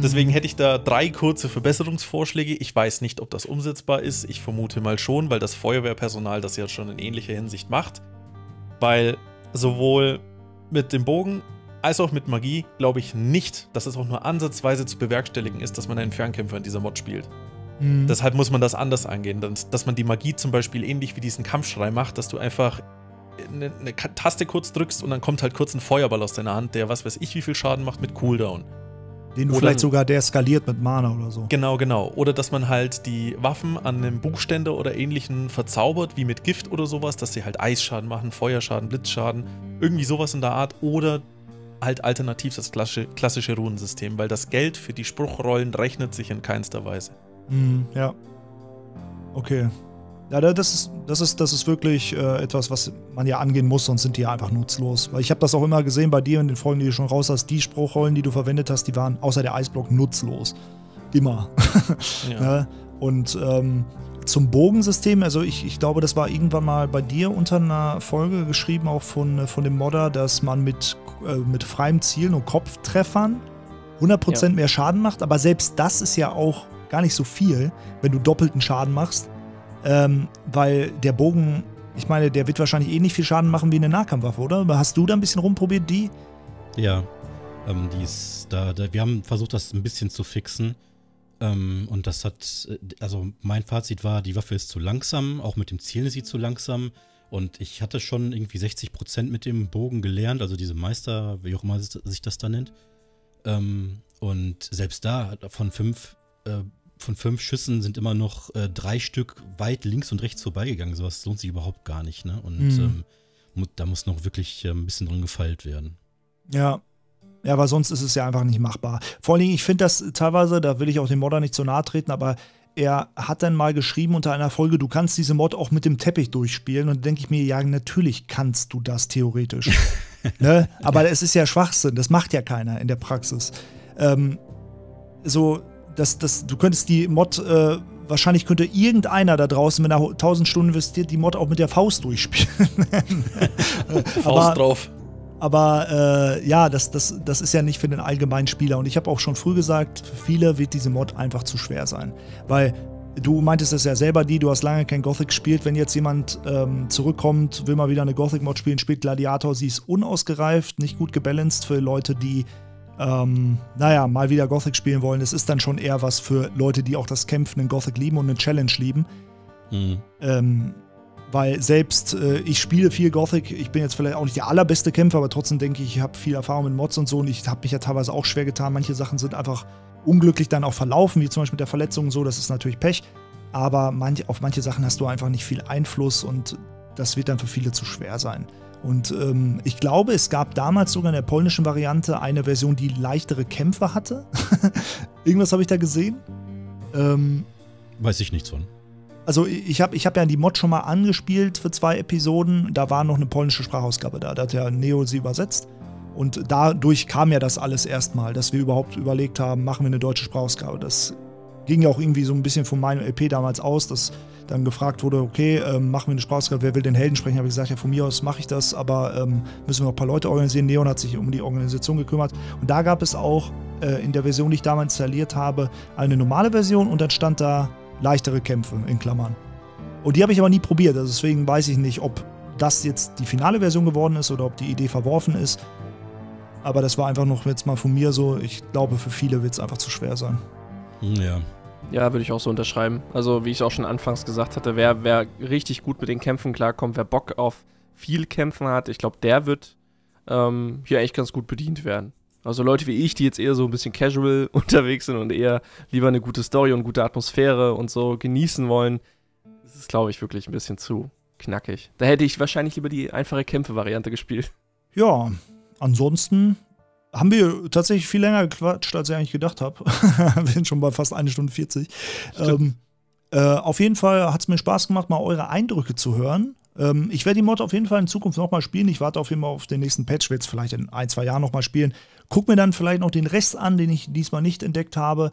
Deswegen hätte ich da 3 kurze Verbesserungsvorschläge. Ich weiß nicht, ob das umsetzbar ist. Ich vermute mal schon, weil das Feuerwehrpersonal das ja schon in ähnlicher Hinsicht macht. Weil sowohl mit dem Bogen als auch mit Magie glaube ich nicht, dass es auch nur ansatzweise zu bewerkstelligen ist, dass man einen Fernkämpfer in dieser Mod spielt. Mhm. Deshalb muss man das anders angehen. Dass man die Magie zum Beispiel ähnlich wie diesen Kampfschrei macht, dass du einfach eine Taste kurz drückst und dann kommt halt kurz ein Feuerball aus deiner Hand, der was weiß ich wie viel Schaden macht mit Cooldown. Den du vielleicht sogar deeskaliert mit Mana oder so. Genau, genau. Oder dass man halt die Waffen an einem Buchständer oder Ähnlichem verzaubert, wie mit Gift oder sowas, dass sie halt Eisschaden machen, Feuerschaden, Blitzschaden, irgendwie sowas in der Art. Oder halt alternativ das klassische Runensystem, weil das Geld für die Spruchrollen rechnet sich in keinster Weise. Mhm, ja. Okay. Ja, das ist wirklich etwas, was man ja angehen muss, sonst sind die ja einfach nutzlos. Weil ich habe das auch immer gesehen bei dir in den Folgen, die du schon raus hast, die Spruchrollen, die du verwendet hast, die waren außer der Eisblock nutzlos. Immer. Ja. Ja. Und zum Bogensystem, also ich glaube, das war irgendwann mal bei dir unter einer Folge geschrieben, auch von dem Modder, dass man mit freiem Zielen und Kopftreffern 100% mehr Schaden macht. Aber selbst das ist ja auch gar nicht so viel, wenn du doppelten Schaden machst. Weil der Bogen, ich meine, der wird wahrscheinlich nicht viel Schaden machen wie eine Nahkampfwaffe, oder? Hast du da ein bisschen rumprobiert, die? Ja, die ist da. Wir haben versucht, das ein bisschen zu fixen. Und das hat, also mein Fazit war, die Waffe ist zu langsam, auch mit dem Zielen ist sie zu langsam. Und ich hatte schon irgendwie 60% mit dem Bogen gelernt, also diese Meister, wie auch immer sich das da nennt. Und selbst da, von fünf Schüssen sind immer noch 3 Stück weit links und rechts vorbeigegangen. Sowas lohnt sich überhaupt gar nicht, ne? Und da muss noch wirklich ein bisschen dran gefeilt werden. Ja. Ja, aber sonst ist es ja einfach nicht machbar. Vor allen Dingen, ich finde das teilweise, da will ich auch dem Modder nicht so nahe treten, aber er hat dann mal geschrieben unter einer Folge, du kannst diese Mod auch mit dem Teppich durchspielen. Und da denke ich mir, ja, natürlich kannst du das theoretisch. Ne? Aber es ist ja Schwachsinn. Das macht ja keiner in der Praxis. Du könntest die Mod wahrscheinlich könnte irgendeiner da draußen, wenn er 1000 Stunden investiert, die Mod auch mit der Faust durchspielen. Faust drauf. Aber ja, das ist ja nicht für den allgemeinen Spieler. Und ich habe auch schon früh gesagt, für viele wird diese Mod einfach zu schwer sein. Weil du meintest es ja selber, du hast lange kein Gothic gespielt. Wenn jetzt jemand zurückkommt, will mal wieder eine Gothic-Mod spielen, spielt Gladiator, sie ist unausgereift, nicht gut gebalanced für Leute, die naja, mal wieder Gothic spielen wollen. Es ist dann schon eher was für Leute, die auch das Kämpfen in Gothic lieben und eine Challenge lieben. Mhm. Weil selbst ich spiele viel Gothic, ich bin jetzt vielleicht auch nicht der allerbeste Kämpfer, aber trotzdem denke ich, ich habe viel Erfahrung mit Mods und so, und ich habe mich ja teilweise auch schwer getan. Manche Sachen sind einfach unglücklich dann auch verlaufen, wie zum Beispiel mit der Verletzung und so, das ist natürlich Pech, aber auf manche Sachen hast du einfach nicht viel Einfluss, und das wird dann für viele zu schwer sein. Und ich glaube, es gab damals sogar in der polnischen Variante eine Version, die leichtere Kämpfe hatte. Irgendwas habe ich da gesehen. Weiß ich nichts von. Also ich hab ja die Mod schon mal angespielt für 2 Episoden. Da war noch eine polnische Sprachausgabe da. Da hat ja Neo sie übersetzt. Und dadurch kam ja das alles erstmal, dass wir überhaupt überlegt haben, machen wir eine deutsche Sprachausgabe. Das ging ja auch irgendwie so ein bisschen von meinem LP damals aus, dass dann gefragt wurde, okay, machen wir eine Sprachausgabe, wer will den Helden sprechen? Habe ich gesagt, ja, von mir aus mache ich das, aber müssen wir noch ein paar Leute organisieren. Neon hat sich um die Organisation gekümmert. Und da gab es auch in der Version, die ich damals installiert habe, eine normale Version, und dann stand da leichtere Kämpfe in Klammern. Und die habe ich aber nie probiert, also deswegen weiß ich nicht, ob das jetzt die finale Version geworden ist oder ob die Idee verworfen ist. Aber das war einfach noch jetzt mal von mir so, ich glaube, für viele wird es einfach zu schwer sein. Ja. Ja, würde ich auch so unterschreiben. Also wie ich auch schon anfangs gesagt hatte, wer richtig gut mit den Kämpfen klarkommt, wer Bock auf viel Kämpfen hat, ich glaube, der wird hier echt ganz gut bedient werden. Also Leute wie ich, die jetzt eher so ein bisschen casual unterwegs sind und eher lieber eine gute Story und gute Atmosphäre und so genießen wollen, das ist, glaube ich, wirklich ein bisschen zu knackig. Da hätte ich wahrscheinlich lieber die einfache Kämpfe-Variante gespielt. Ja, ansonsten haben wir tatsächlich viel länger gequatscht, als ich eigentlich gedacht habe. Wir sind schon bei fast 1 Stunde 40. Auf jeden Fall hat es mir Spaß gemacht, mal eure Eindrücke zu hören. Ich werde die Mod auf jeden Fall in Zukunft nochmal spielen. Ich warte auf jeden Fall auf den nächsten Patch, werde es vielleicht in 1, 2 Jahren nochmal spielen. Guck mir dann vielleicht noch den Rest an, den ich diesmal nicht entdeckt habe.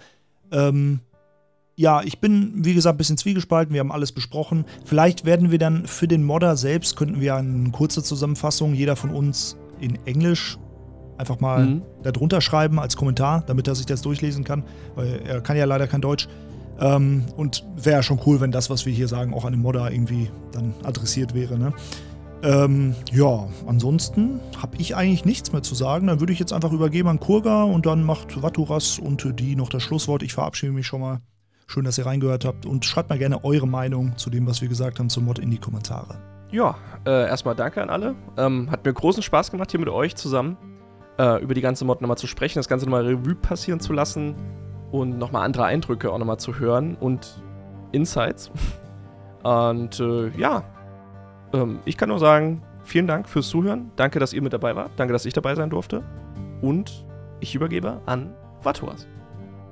Ja, ich bin, wie gesagt, ein bisschen zwiegespalten. Wir haben alles besprochen. Vielleicht werden wir dann für den Modder selbst, könnten wir eine kurze Zusammenfassung, jeder von uns in Englisch, einfach mal darunter schreiben als Kommentar, damit er sich das durchlesen kann, weil er kann ja leider kein Deutsch. Und wäre ja schon cool, wenn das, was wir hier sagen, auch an den Modder irgendwie dann adressiert wäre, ne? Ja, ansonsten habe ich eigentlich nichts mehr zu sagen. Dann würde ich jetzt einfach übergeben an Kurga, und dann macht Vaturas und die noch das Schlusswort. Ich verabschiede mich schon mal. Schön, dass ihr reingehört habt, und schreibt mal gerne eure Meinung zu dem, was wir gesagt haben, zum Mod in die Kommentare. Ja, erstmal danke an alle. Hat mir großen Spaß gemacht, hier mit euch zusammen über die ganze Mod nochmal zu sprechen, das Ganze nochmal Revue passieren zu lassen und nochmal andere Eindrücke auch nochmal zu hören und Insights. Und ja, ich kann nur sagen, vielen Dank fürs Zuhören. Danke, dass ihr mit dabei wart. Danke, dass ich dabei sein durfte. Und ich übergebe an Vaturas.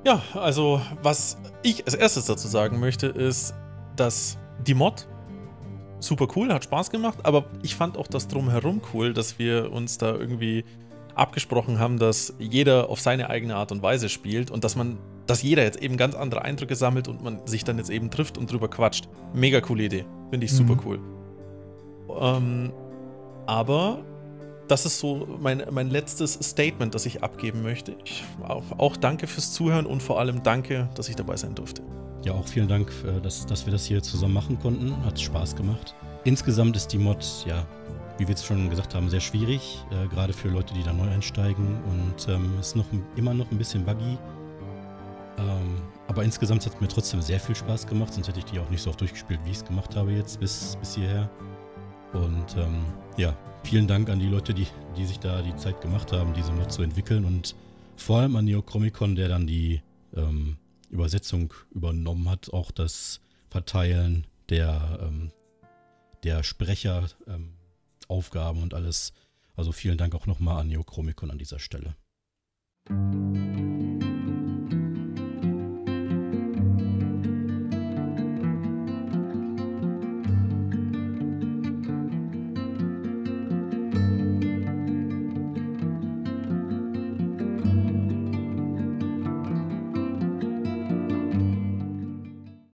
Ja, also was ich als erstes dazu sagen möchte, ist, dass die Mod super cool, hat Spaß gemacht, aber ich fand auch das Drumherum cool, dass wir uns da irgendwie abgesprochen haben, dass jeder auf seine eigene Art und Weise spielt und dass jeder jetzt eben ganz andere Eindrücke sammelt und man sich dann jetzt eben trifft und drüber quatscht. Mega coole Idee. Finde ich super cool. Aber das ist so mein letztes Statement, das ich abgeben möchte. Auch danke fürs Zuhören und vor allem danke, dass ich dabei sein durfte. Ja, auch vielen Dank, dass wir das hier zusammen machen konnten. Hat Spaß gemacht. Insgesamt ist die Mod, ja, wie wir es schon gesagt haben, sehr schwierig, gerade für Leute, die da neu einsteigen, und ist immer noch ein bisschen buggy. Aber insgesamt hat es mir trotzdem sehr viel Spaß gemacht, sonst hätte ich die auch nicht so oft durchgespielt, wie ich es gemacht habe jetzt bis hierher. Und ja, vielen Dank an die Leute, die sich da die Zeit gemacht haben, diese Mod zu entwickeln, und vor allem an Neochromikon, der dann die Übersetzung übernommen hat, auch das Verteilen der Sprecher, Aufgaben und alles. Also vielen Dank auch nochmal an Neochromikon an dieser Stelle.